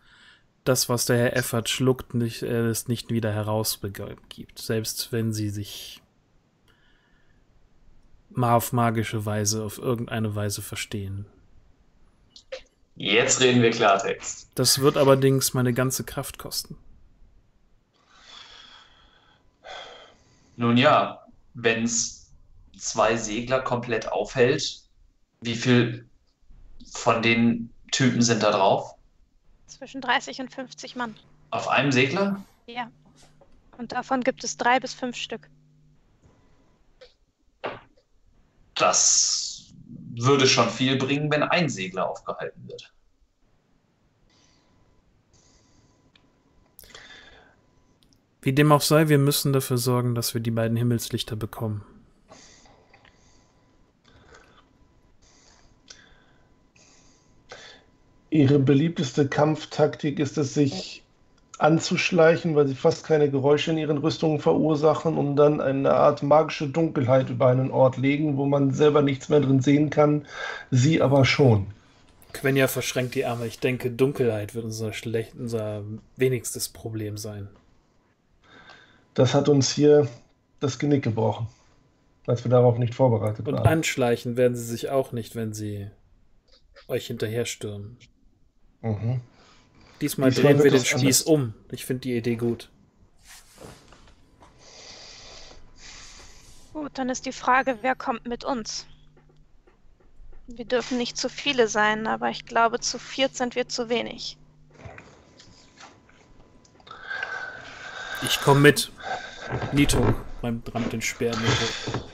das, was der Herr Effert schluckt, nicht, äh, es nicht wieder herausgibt. Selbst wenn sie sich mal auf magische Weise, auf irgendeine Weise verstehen. Jetzt reden wir Klartext. Das wird allerdings meine ganze Kraft kosten. Nun ja, wenn es zwei Segler komplett aufhält, wie viel von den Typen sind da drauf? Zwischen dreißig und fünfzig Mann. Auf einem Segler? Ja. Und davon gibt es drei bis fünf Stück. Das würde schon viel bringen, wenn ein Segler aufgehalten wird. Wie dem auch sei, wir müssen dafür sorgen, dass wir die beiden Himmelslichter bekommen. Ihre beliebteste Kampftaktik ist es, sich anzuschleichen, weil sie fast keine Geräusche in ihren Rüstungen verursachen und dann eine Art magische Dunkelheit über einen Ort legen, wo man selber nichts mehr drin sehen kann, sie aber schon. Quenya verschränkt die Arme. Ich denke, Dunkelheit wird unser, schlecht, unser wenigstes Problem sein. Das hat uns hier das Genick gebrochen, als wir darauf nicht vorbereitet waren. Und anschleichen werden sie sich auch nicht, wenn sie euch hinterher stürmen. Mhm. Diesmal drehen wir den Spieß um. Ich finde die Idee gut. Gut, dann ist die Frage, wer kommt mit uns? Wir dürfen nicht zu viele sein, aber ich glaube, zu viert sind wir zu wenig. Ich komme mit. Nituk, beim Dram den Speer. Nituk.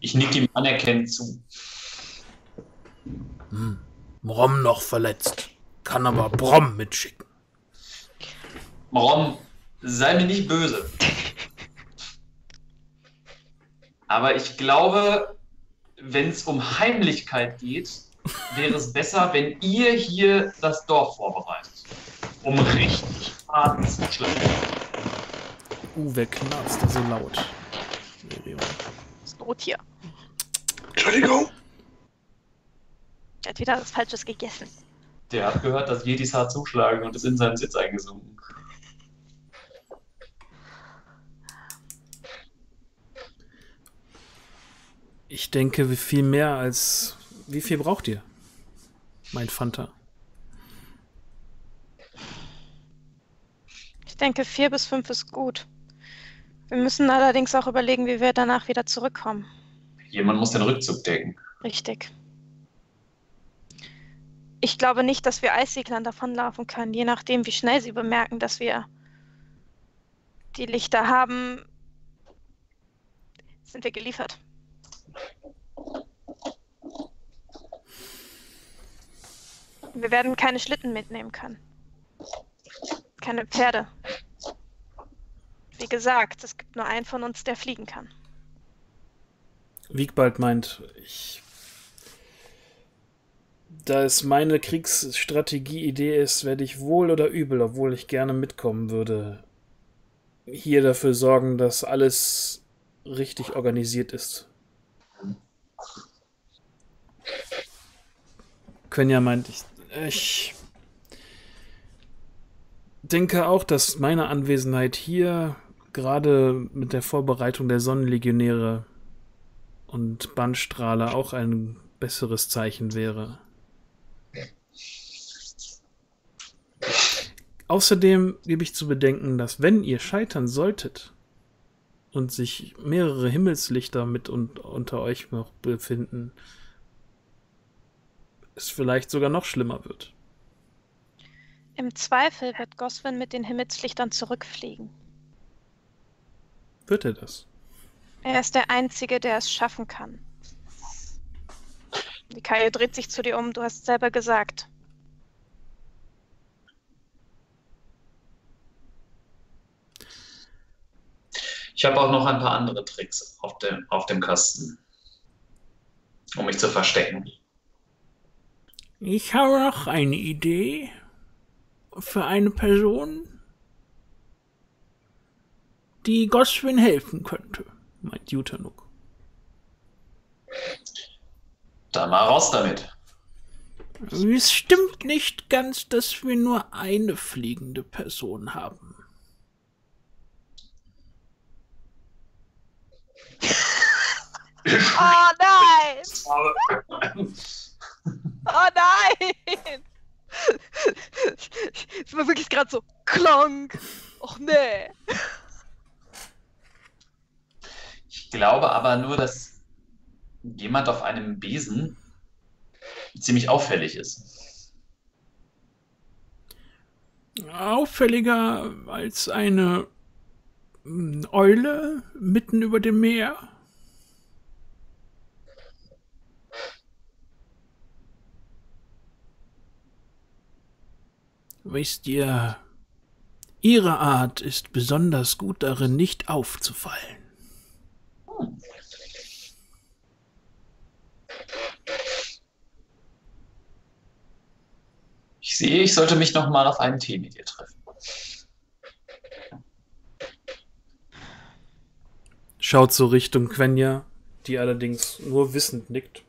Ich nick ihm anerkennend zu. Hm. Brom noch verletzt. Kann aber Brom mitschicken. Brom, sei mir nicht böse. Aber ich glaube, wenn es um Heimlichkeit geht, wäre es besser, wenn ihr hier das Dorf vorbereitet. Um richtig Faden zu schlagen. Uh, wer knarzt da so laut? Das Rottier. Entschuldigung. Er hat wieder was Falsches gegessen. Der hat gehört, dass Yetis hart zuschlagen und ist in seinen Sitz eingesunken. Ich denke, wie viel mehr als... Wie viel braucht ihr? Mein Fanta. Ich denke, vier bis fünf ist gut. Wir müssen allerdings auch überlegen, wie wir danach wieder zurückkommen. Jemand muss den Rückzug decken. Richtig. Ich glaube nicht, dass wir Eisseglern davonlaufen können, je nachdem, wie schnell sie bemerken, dass wir die Lichter haben, sind wir geliefert. Wir werden keine Schlitten mitnehmen können. Keine Pferde. Wie gesagt, es gibt nur einen von uns, der fliegen kann. Wigbald meint, ich... Da es meine Kriegsstrategie-Idee ist, werde ich wohl oder übel, obwohl ich gerne mitkommen würde, hier dafür sorgen, dass alles richtig organisiert ist. Quenya meint, ich, ich denke auch, dass meine Anwesenheit hier, gerade mit der Vorbereitung der Sonnenlegionäre und Bannstrahler, auch ein besseres Zeichen wäre. Außerdem gebe ich zu bedenken, dass wenn ihr scheitern solltet und sich mehrere Himmelslichter mit und unter euch noch befinden, es vielleicht sogar noch schlimmer wird. Im Zweifel wird Goswin mit den Himmelslichtern zurückfliegen. Wird er das? Er ist der Einzige, der es schaffen kann. Die Kaio dreht sich zu dir um, du hast selber gesagt. Ich habe auch noch ein paar andere Tricks auf dem, auf dem Kasten, um mich zu verstecken. Ich habe noch eine Idee für eine Person, die Goswin helfen könnte, meint Jutanuk. Dann mal raus damit. Es stimmt nicht ganz, dass wir nur eine fliegende Person haben. Oh nein! Oh nein! Es war wirklich gerade so klonk. Och nee. Ich glaube aber nur, dass jemand auf einem Besen ziemlich auffällig ist. Auffälliger als eine Eule mitten über dem Meer. Wisst ihr, ihre Art ist besonders gut darin, nicht aufzufallen. Ich sehe, ich sollte mich nochmal auf einen Tee mit ihr treffen. Schaut so Richtung Quenya, die allerdings nur wissend nickt.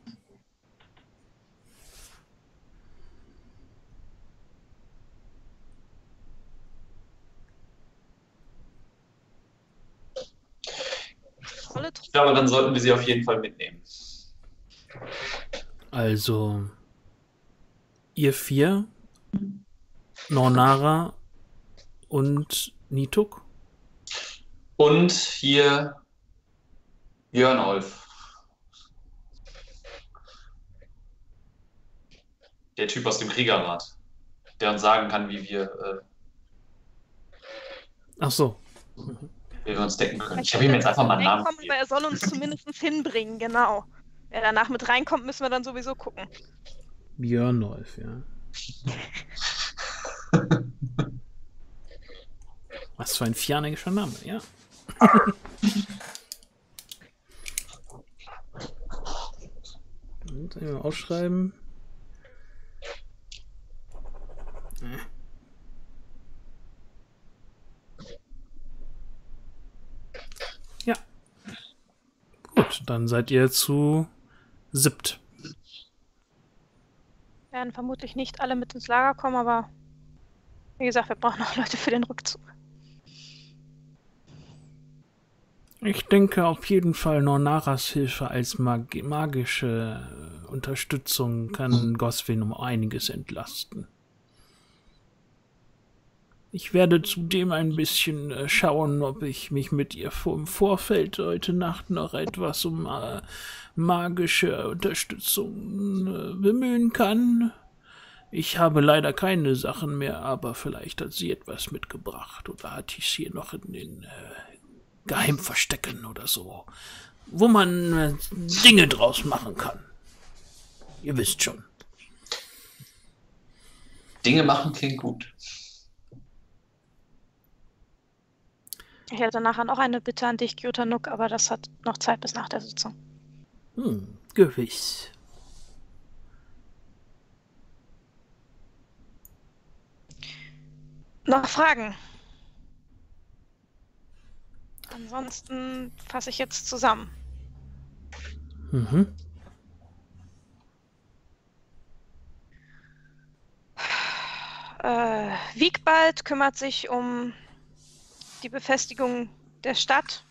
Ich glaube, dann sollten wir sie auf jeden Fall mitnehmen. Also, Ihr vier, Nonara und Nituk. Und hier Björnolf. Der Typ aus dem Kriegerrat, der uns sagen kann, wie wir... Äh, Ach so. Wie wir uns decken können. Ich habe ihm jetzt einfach mal einen Namen gegeben. Er soll uns zumindest hinbringen, genau. Wer danach mit reinkommt, müssen wir dann sowieso gucken. Björnolf, ja. Was für ein fjarningischer Name, ja. Und einmal aufschreiben. Ja. Gut, dann seid ihr zu siebt. Werden vermutlich nicht alle mit ins Lager kommen, aber wie gesagt, wir brauchen noch Leute für den Rückzug. Ich denke auf jeden Fall, Nonaras Hilfe als mag magische Unterstützung kann Goswin um einiges entlasten. Ich werde zudem ein bisschen äh, schauen, ob ich mich mit ihr vor, im Vorfeld heute Nacht noch etwas um äh, magische Unterstützung äh, bemühen kann. Ich habe leider keine Sachen mehr, aber vielleicht hat sie etwas mitgebracht oder hat ich sie noch in den äh, Geheimverstecken oder so, wo man äh, Dinge draus machen kann. Ihr wisst schon. Dinge machen klingt gut. Ich hätte nachher noch eine Bitte an dich, Jutanuk, aber das hat noch Zeit bis nach der Sitzung. Hm, gewiss. Noch Fragen? Ansonsten fasse ich jetzt zusammen. Mhm. Äh, Wigbald kümmert sich um die Befestigung der Stadt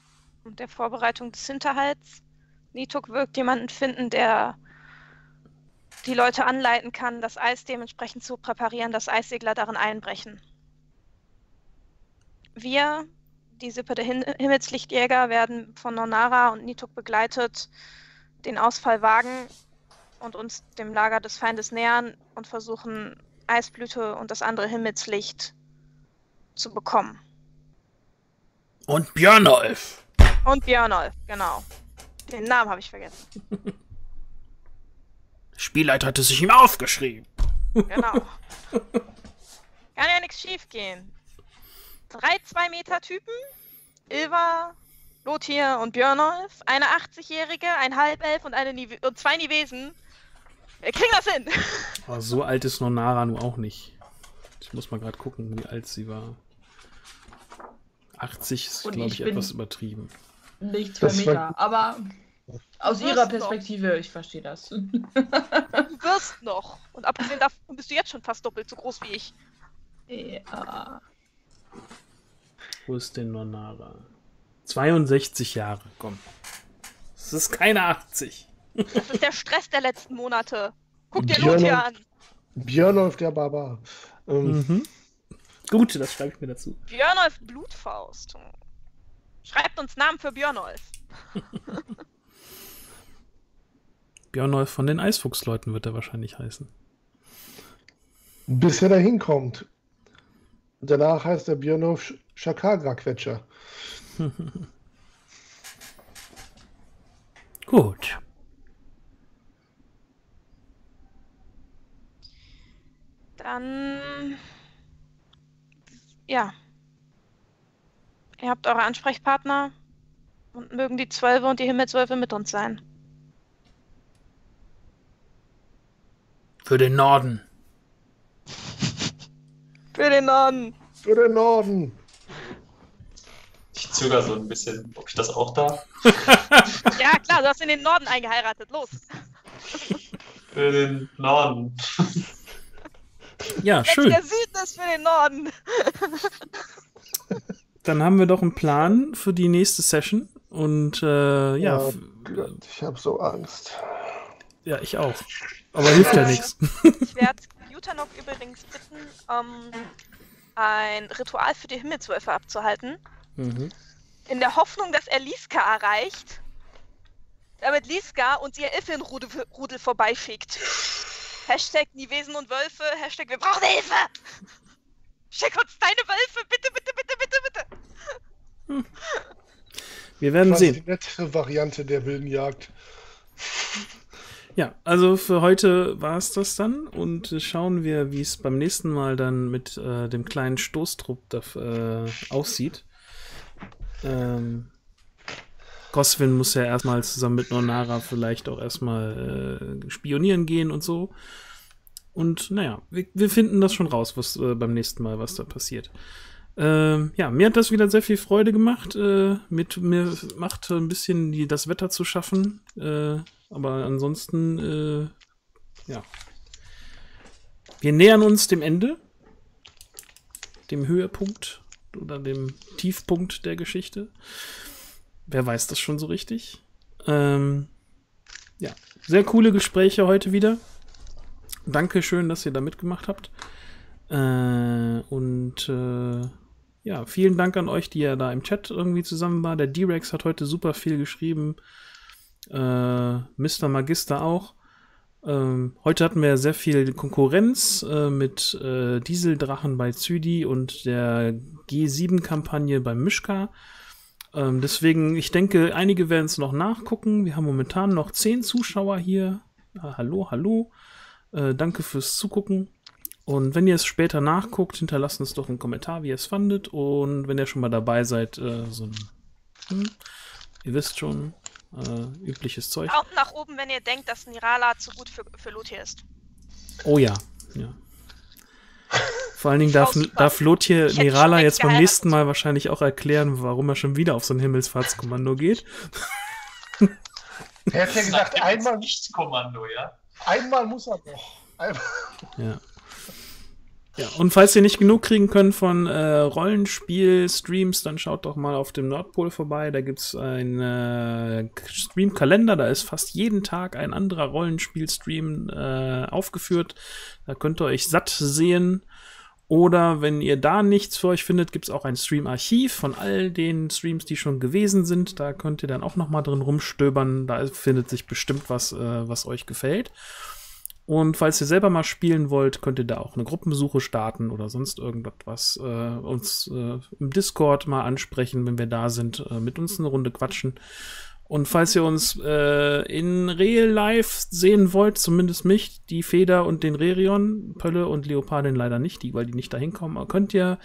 und der Vorbereitung des Hinterhalts. Nituk wirkt jemanden finden, der die Leute anleiten kann, das Eis dementsprechend zu präparieren, dass Eissegler darin einbrechen. Wir, die Sippe der Him Himmelslichtjäger, werden von Nonara und Nituk begleitet, den Ausfall wagen und uns dem Lager des Feindes nähern und versuchen, Eisblüte und das andere Himmelslicht zu bekommen. Und Björnolf. Und Björnolf, genau. Den Namen habe ich vergessen. Spielleiter hatte sich ihm aufgeschrieben. Genau. Kann ja nichts schief gehen. Drei zwei Meter Typen. Ilva, Lothir und Björnolf. Eine achtzigjährige, ein Halbelf und, eine Nive und zwei Nivesen. Wir kriegen das hin. Oh, so alt ist Nonara nun auch nicht. Ich muss mal gerade gucken, wie alt sie war. achtzig ist, glaube ich, ich etwas übertrieben. Nicht zwei Meter, aber aus ihrer Perspektive, noch. Ich verstehe das. Du wirst noch. Und abgesehen davon bist du jetzt schon fast doppelt so groß wie ich. Ja. Wo ist denn Nonara? zweiundsechzig Jahre, komm. Das ist keine achtzig. Das ist der Stress der letzten Monate. Guck dir Lothir an. Björnolf der Barbar. Ähm. Mhm. Gut, das schreibe ich mir dazu. Björnolf Blutfaust. Schreibt uns Namen für Björnolf. Björnolf von den Eisfuchsleuten wird er wahrscheinlich heißen. Bis er da hinkommt. Danach heißt er Björnolf Chakragar-Quetscher. Gut. Dann... Ja. Ihr habt eure Ansprechpartner und mögen die Zwölfe und die Himmelswölfe mit uns sein. Für den Norden. Für den Norden. Für den Norden. Ich zögere so ein bisschen, ob ich das auch darf. Ja, klar, du hast in den Norden eingeheiratet. Los. Für den Norden. Ja, schön. Der Süden ist für den Norden. Dann haben wir doch einen Plan für die nächste Session. Und äh, ja. Oh Gott, ich habe so Angst. Ja, ich auch. Aber hilft ja nichts. Ich werde Jutanuk übrigens bitten, ähm, ein Ritual für die Himmelswölfe abzuhalten. Mhm. In der Hoffnung, dass er Lieska erreicht, damit Lieska uns ihr Elfenrudel vorbeischickt. Hashtag Nivesen und Wölfe, Hashtag wir brauchen Hilfe! Schick uns deine Wölfe, bitte, bitte, bitte, bitte, bitte! Hm. Wir werden sehen. Die nettere Variante der wilden Jagd. Ja, also für heute war es das dann und schauen wir, wie es beim nächsten Mal dann mit äh, dem kleinen Stoßtrupp da, äh, aussieht. Ähm, Goswin muss ja erstmal zusammen mit Nonara vielleicht auch erstmal äh, spionieren gehen und so. Und naja, wir, wir finden das schon raus, was äh, beim nächsten Mal, was da passiert. Ähm, ja, mir hat das wieder sehr viel Freude gemacht. Äh, mit, mir macht ein bisschen die, das Wetter zu schaffen. Äh, aber ansonsten, äh, ja. Wir nähern uns dem Ende. Dem Höhepunkt oder dem Tiefpunkt der Geschichte. Wer weiß das schon so richtig? Ähm, ja, sehr coole Gespräche heute wieder. Dankeschön, dass ihr da mitgemacht habt. Äh, und äh, ja, vielen Dank an euch, die ja da im Chat irgendwie zusammen war. Der D-Rex hat heute super viel geschrieben. Äh, Mister Magister auch. Ähm, heute hatten wir sehr viel Konkurrenz äh, mit äh, Dieseldrachen bei Zydi und der G sieben Kampagne bei Mischka. Ähm, deswegen, ich denke, einige werden es noch nachgucken. Wir haben momentan noch zehn Zuschauer hier. Ah, hallo, hallo. Äh, danke fürs Zugucken. Und wenn ihr es später nachguckt, hinterlasst uns doch einen Kommentar, wie ihr es fandet. Und wenn ihr schon mal dabei seid, äh, so ein, hm, ihr wisst schon, äh, übliches Zeug. Daumen nach oben, wenn ihr denkt, dass Nirala zu gut für, für Lothir ist. Oh ja, ja. Vor allen Dingen darf, darf Lothir Nirala jetzt beim nächsten Mal wahrscheinlich auch erklären, warum er schon wieder auf so ein Himmelsfahrtskommando geht. Er hat ja gesagt, einmal Nichtskommando, ja? Einmal muss er noch. Einmal. Ja. Ja, und falls ihr nicht genug kriegen könnt von äh, Rollenspiel-Streams, dann schaut doch mal auf dem Nerdpol vorbei. Da gibt es einen äh, Stream-Kalender, da ist fast jeden Tag ein anderer Rollenspiel-Stream äh, aufgeführt. Da könnt ihr euch satt sehen. Oder wenn ihr da nichts für euch findet, gibt es auch ein Stream-Archiv von all den Streams, die schon gewesen sind. Da könnt ihr dann auch noch mal drin rumstöbern. Da findet sich bestimmt was, äh, was euch gefällt. Und falls ihr selber mal spielen wollt, könnt ihr da auch eine Gruppensuche starten oder sonst irgendetwas. Äh, uns äh, im Discord mal ansprechen, wenn wir da sind, äh, mit uns eine Runde quatschen. Und falls ihr uns äh, in Real Life sehen wollt, zumindest mich, die Feder und den Rerion, Pölle und Leopardin leider nicht, die, weil die nicht dahin kommen, könnt ihr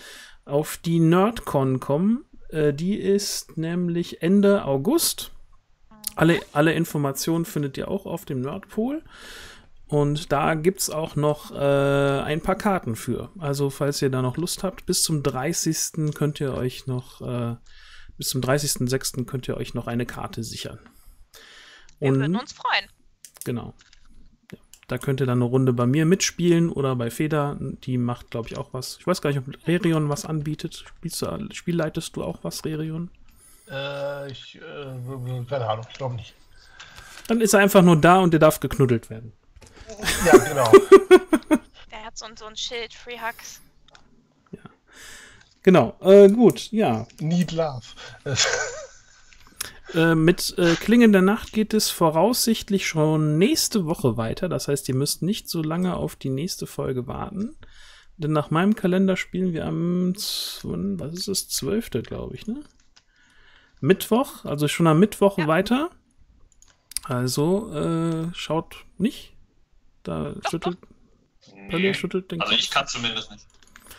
auf die Nerdcon kommen. Äh, die ist nämlich Ende August. Alle, alle Informationen findet ihr auch auf dem Nerdpol. Und da gibt es auch noch äh, ein paar Karten für. Also falls ihr da noch Lust habt, bis zum dreißigsten könnt ihr euch noch, äh, bis zum dreißigsten sechsten könnt ihr euch noch eine Karte sichern. Und wir würden uns freuen. Genau. Ja, da könnt ihr dann eine Runde bei mir mitspielen oder bei Feder. Die macht, glaube ich, auch was. Ich weiß gar nicht, ob Rerion was anbietet. Spielst du, spielleitest du auch was, Rerion? Äh, ich, äh, keine Ahnung, ich glaube nicht. Dann ist er einfach nur da und der darf geknuddelt werden. Ja, genau. Der hat so ein, so ein Schild, Free Hugs. Ja. Genau, äh, gut, ja. Need Love. äh, mit äh, Klingen der Nacht geht es voraussichtlich schon nächste Woche weiter. Das heißt, ihr müsst nicht so lange auf die nächste Folge warten. Denn nach meinem Kalender spielen wir am, was ist das, zwölften glaube ich, ne? Mittwoch, also schon am Mittwoch ja. weiter. Also äh, schaut nicht. Da doch, schüttelt, doch. Nee. schüttelt den Also ich kann zumindest nicht.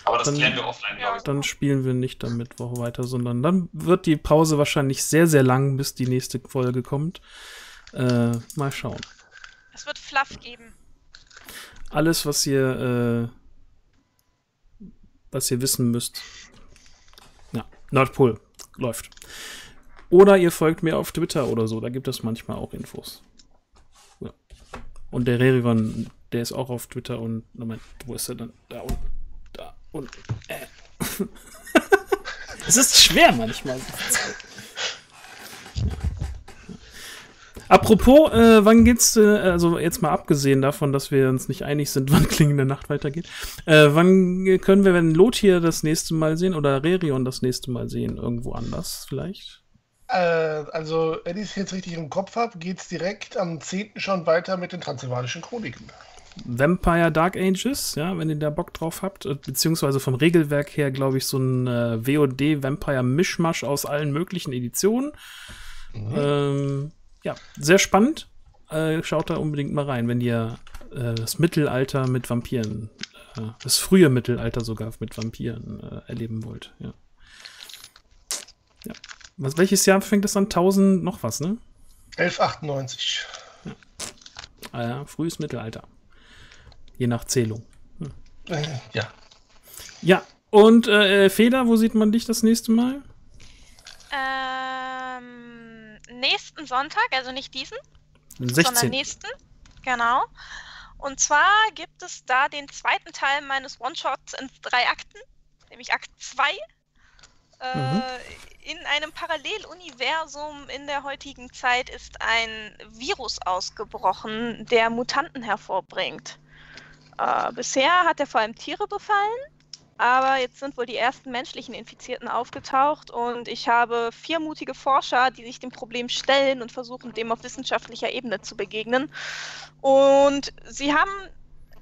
Aber das dann, klären wir offline, glaube ich. Dann spielen wir nicht am Mittwoch weiter, sondern dann wird die Pause wahrscheinlich sehr, sehr lang, bis die nächste Folge kommt. Äh, mal schauen. Es wird Fluff geben. Alles, was ihr, äh, was ihr wissen müsst. Ja, Nordpol läuft. Oder ihr folgt mir auf Twitter oder so, da gibt es manchmal auch Infos. Und der Rerion, der ist auch auf Twitter und, Moment, wo ist er denn? Da und, da und, äh. Es ist schwer manchmal. Apropos, äh, wann geht's, äh, also jetzt mal abgesehen davon, dass wir uns nicht einig sind, wann Klingende Nacht weitergeht, äh, wann können wir, wenn Lothir das nächste Mal sehen oder Rerion das nächste Mal sehen, irgendwo anders vielleicht? Äh, also, wenn ich es jetzt richtig im Kopf habe, geht's direkt am zehnten schon weiter mit den Transsilvanischen Chroniken. Vampire Dark Ages, ja, wenn ihr da Bock drauf habt, beziehungsweise vom Regelwerk her, glaube ich, so ein äh, W O D-Vampire-Mischmasch aus allen möglichen Editionen. Mhm. Ähm, ja, sehr spannend. Äh, schaut da unbedingt mal rein, wenn ihr äh, das Mittelalter mit Vampiren, äh, das frühe Mittelalter sogar mit Vampiren äh, erleben wollt. Ja. Ja. Was, welches Jahr fängt das an? tausend noch was, ne? elf achtundneunzig. Ja. Ah, ja, frühes Mittelalter. Je nach Zählung. Hm. Ja. Ja, und äh, Feder, wo sieht man dich das nächste Mal? Ähm, nächsten Sonntag, also nicht diesen, sechzehnten sondern nächsten. Genau. Und zwar gibt es da den zweiten Teil meines One-Shots in drei Akten, nämlich Akt zwei, äh, mhm. In einem Paralleluniversum in der heutigen Zeit ist ein Virus ausgebrochen, der Mutanten hervorbringt. Uh, bisher hat er vor allem Tiere befallen, aber jetzt sind wohl die ersten menschlichen Infizierten aufgetaucht und ich habe vier mutige Forscher, die sich dem Problem stellen und versuchen, dem auf wissenschaftlicher Ebene zu begegnen. Und sie haben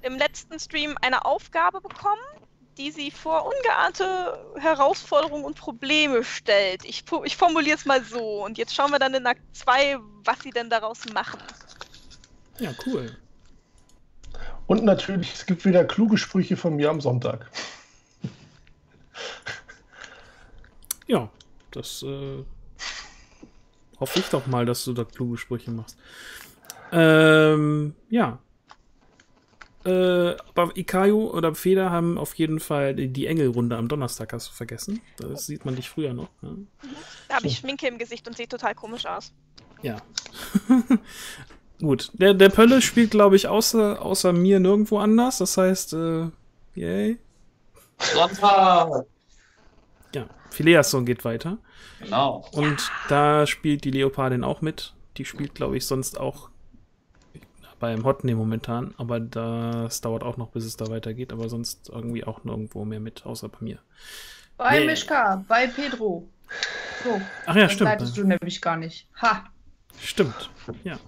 im letzten Stream eine Aufgabe bekommen, die sie vor ungeahnte Herausforderungen und Probleme stellt. Ich, ich formuliere es mal so und jetzt schauen wir dann in Akt zwei, was sie denn daraus machen. Ja, cool. Und natürlich, es gibt wieder kluge Sprüche von mir am Sonntag. Ja, das äh, hoffe ich doch mal, dass du da kluge Sprüche machst. Ähm, ja. Äh, aber Ikaju oder Feder haben auf jeden Fall die Engelrunde am Donnerstag, hast du vergessen. Da sieht man dich früher noch. Ne? Da habe ich Schminke im Gesicht und sehe total komisch aus. Ja. Gut, der, der Pölle spielt, glaube ich, außer, außer mir nirgendwo anders. Das heißt, äh, yay. Sonntag! Ja, Phileasson geht weiter. Genau. Und ja, da spielt die Leopardin auch mit. Die spielt, glaube ich, sonst auch beim Hotney momentan. Aber das dauert auch noch, bis es da weitergeht. Aber sonst irgendwie auch nirgendwo mehr mit, außer bei mir. Bei Mischka, bei Pedro. So. Ach ja, das stimmt. Das leitest du nämlich gar nicht. Ha! Stimmt, ja.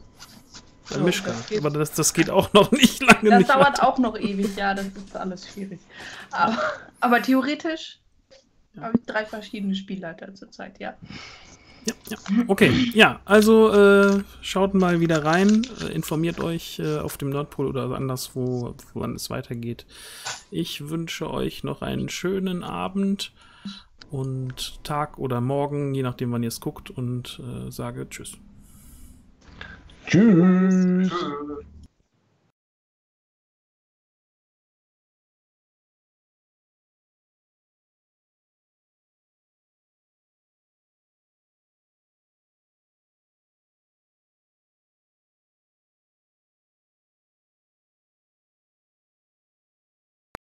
So, Mischka. Das aber das, das geht auch noch nicht lange. Das nicht dauert weiter. Auch noch ewig, ja, das ist alles schwierig. Aber, aber theoretisch ja, habe ich drei verschiedene Spielleiter zurzeit, ja. Ja, ja. Okay, ja, also äh, schaut mal wieder rein, äh, informiert euch äh, auf dem Nordpol oder anderswo, woran es weitergeht. Ich wünsche euch noch einen schönen Abend und Tag oder Morgen, je nachdem, wann ihr es guckt, und äh, sage Tschüss. Tschüss.